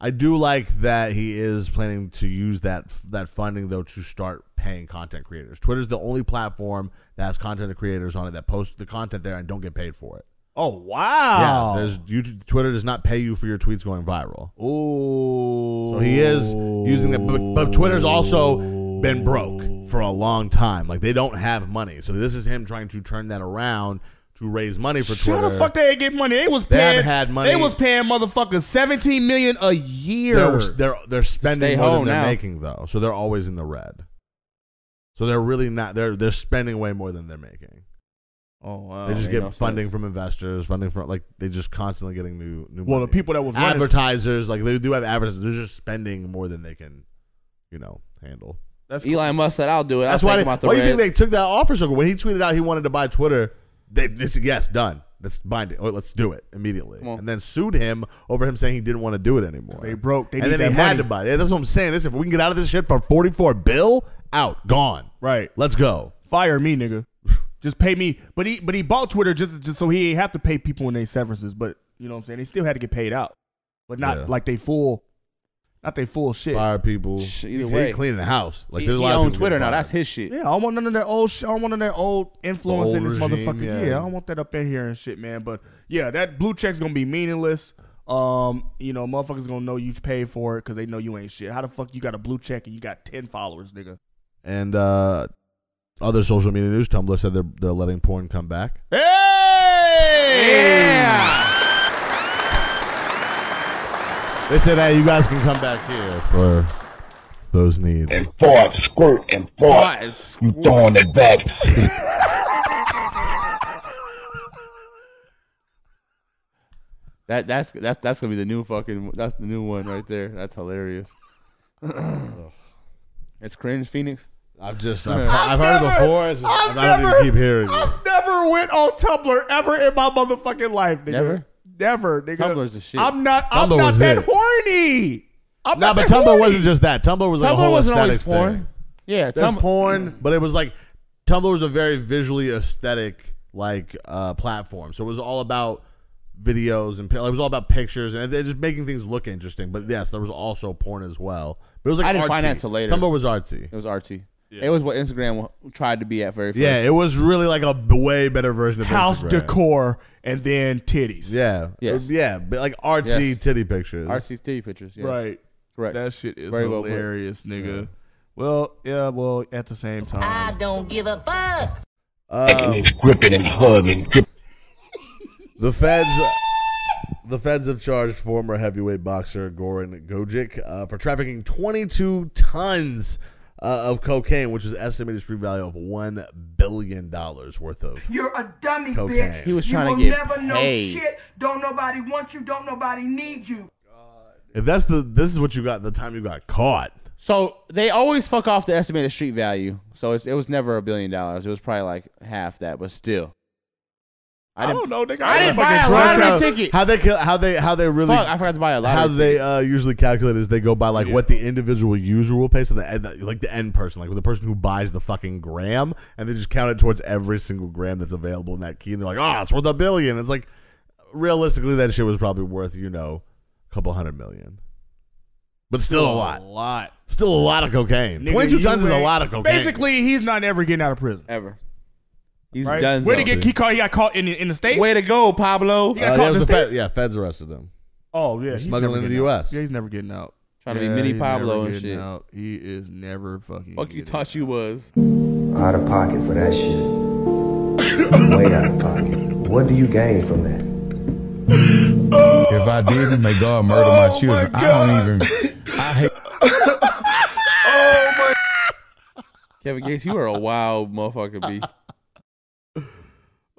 I do like that he is planning to use that funding, though, to start paying content creators. Twitter's the only platform that has content creators on it that post the content there and don't get paid for it. Oh, wow. Yeah, Twitter does not pay you for your tweets going viral. Oh. So he is using it. But Twitter's also been broke for a long time. Like, they don't have money. So this is him trying to turn that around to raise money for Twitter. How the fuck they ain't get money? They was paying motherfuckers $17 million a year. They're spending more than they're making, though, so they're always in the red. So they're really not. They're spending way more than they're making. Oh wow! They just get funding from investors, funding from they just constantly getting new. Well, money. The people that was advertisers, they do have advertisers. They're just spending more than they can, handle. That's Elon Musk said, "I'll do it." That's why. Why do you think they took that offer? So when he tweeted out he wanted to buy Twitter, Yes, done. Let's bind it. Or let's do it immediately. And then sued him over him saying he didn't want to do it anymore. They broke. They and then he money. Had to buy it. Yeah, that's what I'm saying. Listen, if we can get out of this shit for $44 bill, out, gone. Right. Let's go. Fire me, nigga. Just pay me. But he bought Twitter just so he ain't have to pay people in their severances. But you know what I'm saying? They still had to get paid out. But not like they full. Not they full shit. Fire people. Either way, he cleaning the house. Like there's a lot of people on Twitter now. That's his shit. Yeah, I don't want none of that old shit. I don't want none of that old influence in this motherfucker. Yeah. I don't want that up in here and shit, man. But yeah, that blue check's gonna be meaningless. You know, motherfuckers gonna know you paid for it because they know you ain't shit. How the fuck you got a blue check and you got 10 followers, nigga? And other social media news, Tumblr said they're letting porn come back. Hey! Yeah! They said, hey, you guys can come back here for those needs. And fart, squirt, and fart. You throwing it back. that's gonna be the new fucking. That's the new one right there. That's hilarious. It's cringe, Phoenix. I've heard it before. It's just, I keep hearing. I've never went on Tumblr ever in my motherfucking life, nigga. Never. Never, nigga. Tumblr's the shit. I'm not that horny. But Tumblr wasn't just that. Tumblr was like a whole aesthetics thing. Yeah, there's porn, but it was like Tumblr was a very visually aesthetic like platform. So it was all about videos and it was all about pictures and just making things look interesting. But yes, there was also porn as well. But it was like I didn't find that till later. Tumblr was artsy. It was artsy. Yeah. It was what Instagram tried to be at very first. Yeah, it was really like a way better version of house Instagram. Decor and then titties. Yeah. Yes. Yeah, but like artsy titty pictures. Artsy titty pictures, yeah. Right. Correct. That shit is very hilarious, nigga. Yeah. Well, at the same time. I don't give a fuck. Gripping and hugging. The feds have charged former heavyweight boxer Goran Gogic for trafficking 22 tons of cocaine, which was estimated street value of $1 billion worth of. You're a dummy, cocaine. Bitch. He was trying to get paid. You will never know shit. Don't nobody want you. Don't nobody need you. If that's this is what you got the time you got caught. So they always fuck off the estimated street value. So it was never $1 billion. It was probably like half that, but still. I don't know. They got I didn't buy a lottery ticket. How they really? Fuck, I forgot to buy a lottery. How they usually calculate is they go by like what the individual user will pay, so like the end person, like the person who buys the fucking gram, and they just count it towards every single gram that's available in that key. And they're like, oh, it's worth $1 billion. It's like realistically, that shit was probably worth a couple $100 million, but still a lot, still a lot of cocaine. Nigga, 22 tons is a lot of cocaine. Basically, he's not ever getting out of prison ever. He's right? done. Where did he get caught? He got caught in the States? Way to go, Pablo. He got caught in the States? Feds arrested him. Oh, yeah. Smuggling into the U.S. Yeah, he's never getting out. Trying to be mini Pablo and shit. Out. He is never fucking. Fuck you thought out. You was. Out of pocket for that shit. Way out of pocket. What do you gain from that? If I didn't, may God murder my children. My I don't even. I hate. Oh, my. Kevin Gates, you are a wild motherfucker, B.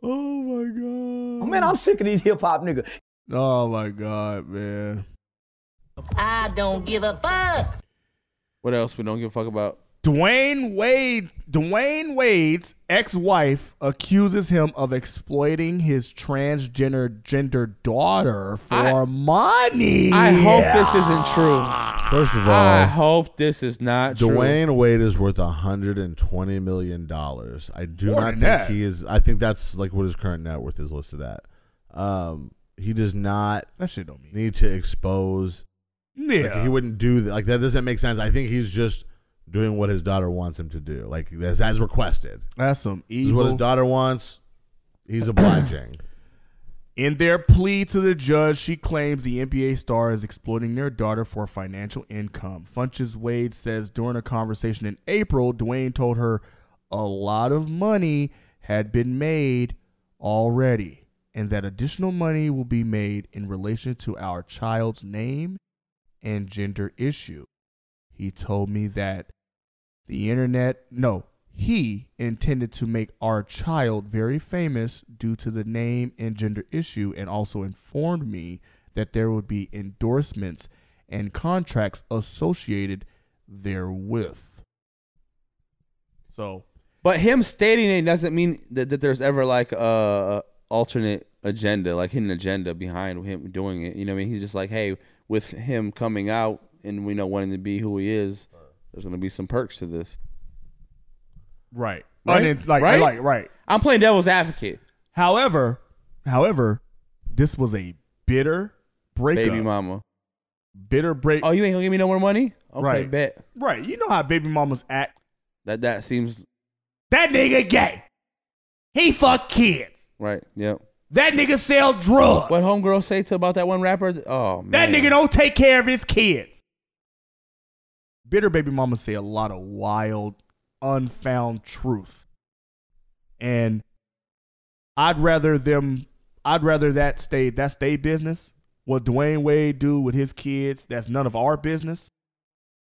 Oh my god. Oh man, I'm sick of these hip hop niggas. Oh my god, man. I don't give a fuck. What else we don't give a fuck about? Dwayne Wade's ex-wife accuses him of exploiting his transgender daughter for money. I hope this isn't true. First of all, I hope this is not true. Dwayne Wade is worth $120 million. I do not think he is. I think that's like what his current net worth is listed at. He does not need to expose. Yeah. Like, he wouldn't do that. Like, that doesn't make sense. I think he's just doing what his daughter wants him to do, like as requested. That's some evil. This is what his daughter wants. He's obliging. In their plea to the judge, she claims the NBA star is exploiting their daughter for financial income. Funches Wade says during a conversation in April, Dwayne told her a lot of money had been made already and that additional money will be made in relation to our child's name and gender issue. He told me that he intended to make our child very famous due to the name and gender issue, and also informed me that there would be endorsements and contracts associated therewith. So But him stating it doesn't mean that there's ever like a alternate agenda, like hidden agenda behind him doing it. You know what I mean? He's just like, hey, with him coming out and we know wanting to be who he is, there's going to be some perks to this. Right. Right? And then, like, right? Like, right. I'm playing devil's advocate. However, this was a bitter breakup. Baby mama. Bitter break. Oh, you ain't going to give me no more money? Okay, right. Bet. Right. You know how baby mamas act. That seems... That nigga gay. He fuck kids. Right, yep. That nigga sell drugs. What homegirl say to about that one rapper? Oh, man. That nigga don't take care of his kids. Bitter baby mamas say a lot of wild, unfound truth. And I'd rather that's their business. What Dwayne Wade do with his kids, that's none of our business.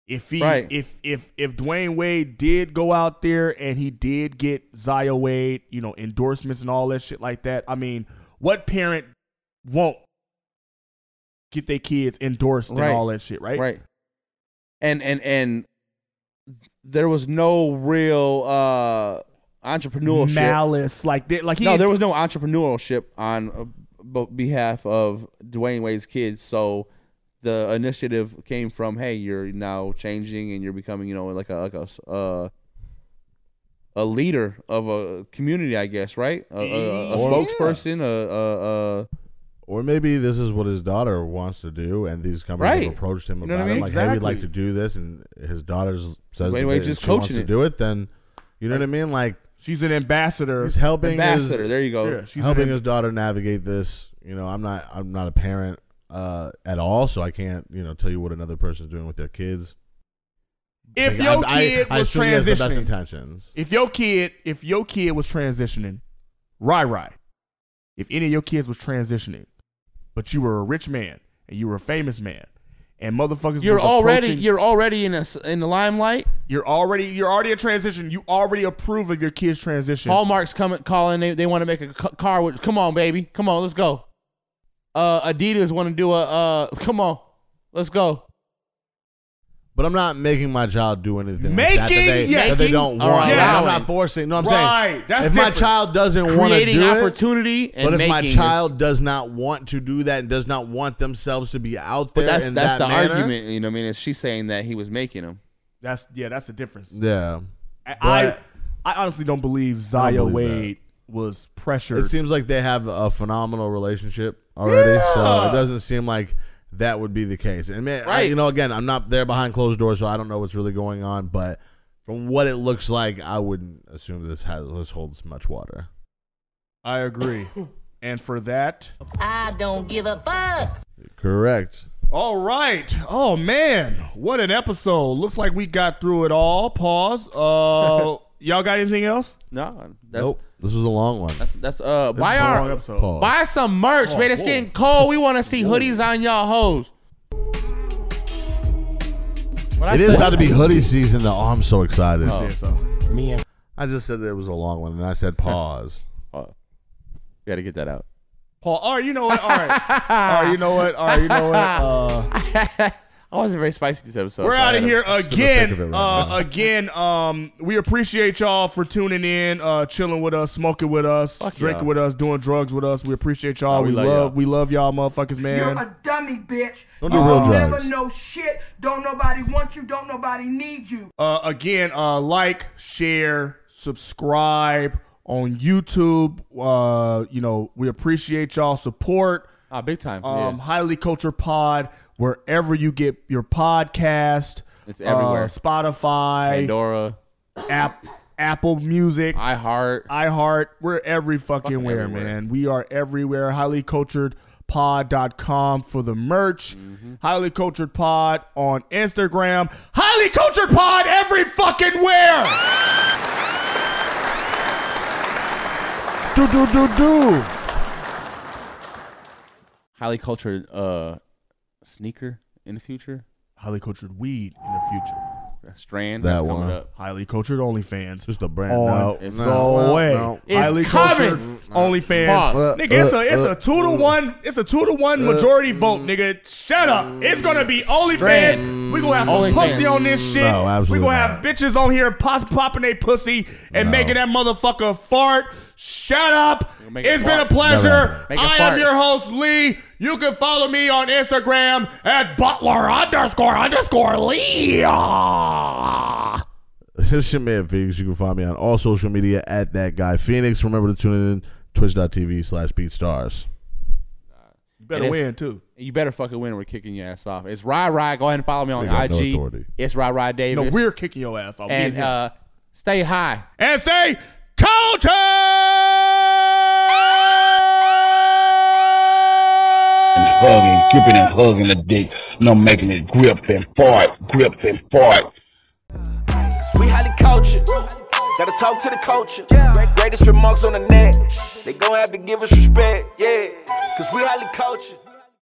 If Dwayne Wade did go out there and he did get Zaya Wade, you know, endorsements and all that shit like that. I mean, what parent won't get their kids endorsed and all that shit, right? Right. And there was no real entrepreneurship malice like that. Like there was no entrepreneurship on behalf of Dwayne Wade's kids, so. The initiative came from, hey, you're now changing and you're becoming, you know, like a leader of a community, I guess, right? A spokesperson, or maybe this is what his daughter wants to do, and these companies have approached him about it, like, hey, we'd like to do this, and his daughter says she wants to do it. Then, you know what I mean? Like, she's an ambassador. He's helping ambassador. His, there you go. Yeah, she's helping his daughter navigate this. You know, I'm not a parent. At all, so I can't, you know, tell you what another person's doing with their kids. If your kid was transitioning, if your kid was transitioning, right. If any of your kids was transitioning, but you were a rich man and you were a famous man, and motherfuckers, you're already in the limelight. You're already a transition. You already approve of your kid's transition. Hallmark's calling. They want to make a car. Come on, baby. Come on, let's go. Adidas want to do a come on, let's go. But I'm not making my child do anything that they don't want. Right, yeah. I'm not forcing. No, I'm saying that's if different. My child doesn't want to do opportunity it, and but if my child does not want to do that and does not want themselves to be out there, that's the argument. You know, what I mean, is she saying that he was making them? That's the difference. Yeah, I honestly don't believe Zaya Wade was pressured. It seems like they have a phenomenal relationship already, so it doesn't seem like that would be the case. And man, you know, again, I'm not there behind closed doors, so I don't know what's really going on. But from what it looks like, I wouldn't assume this holds much water. I agree, and for that, I don't give a fuck. Correct. All right. Oh man, what an episode! Looks like we got through it all. Pause. Y'all got anything else? No. Nope. This was a long one. That's buy some merch, man. It's getting cold. We want to see hoodies on y'all hoes. It is about to be hoodie season, though. Oh, I'm so excited. I just said that it was a long one, and I said pause. You got to get that out. Pause. All right, you know what? All right. I wasn't very spicy this episode. We're out of here again. We appreciate y'all for tuning in, chilling with us, smoking with us, drinking with us, doing drugs with us. We appreciate y'all. We love y'all, motherfuckers, man. You're a dummy, bitch. Don't do real drugs. Never know shit. Don't nobody want you. Don't nobody need you. Like, share, subscribe on YouTube. You know, we appreciate y'all support. Big time. Highly Culture Pod. Wherever you get your podcast, it's everywhere. Spotify, Pandora, Apple Music, iHeart. We're every fucking where, man. We are everywhere. HighlyCulturedPod.com for the merch. Highly Cultured Pod on Instagram. Highly Cultured Pod every fucking where. Highly Cultured. Sneaker in the future, highly cultured weed in the future. Strand. That one. Up. Highly cultured OnlyFans. Just a brand. Oh, it's no way. No. It's highly cultured OnlyFans. Nigga, it's a 2-to-1. It's a 2-to-1 majority vote, nigga. Shut up. It's gonna be OnlyFans. We gonna have some pussy on this shit. No, absolutely. We gonna have bitches on here popping they pussy and making that motherfucker fart. Shut up. It's been a pleasure. I am your host, Lee. You can follow me on Instagram at butler__Lee. This is your man, Phoenix. You can find me on all social media at that guy, Phoenix. Remember to tune in twitch.tv/BeatStars. You better win, too. You better fucking win. We're kicking your ass off. It's Ry. Go ahead and follow me on IG. No, it's Ry Davis. No, we're kicking your ass off. And stay high. And stay culture. And hugging, gripping and hugging the dick. No making it grip and fart, grip and fart. We highly culture. Gotta talk to the culture. Greatest remarks on the net. They gon' have to give us respect, yeah. Cause we highly culture.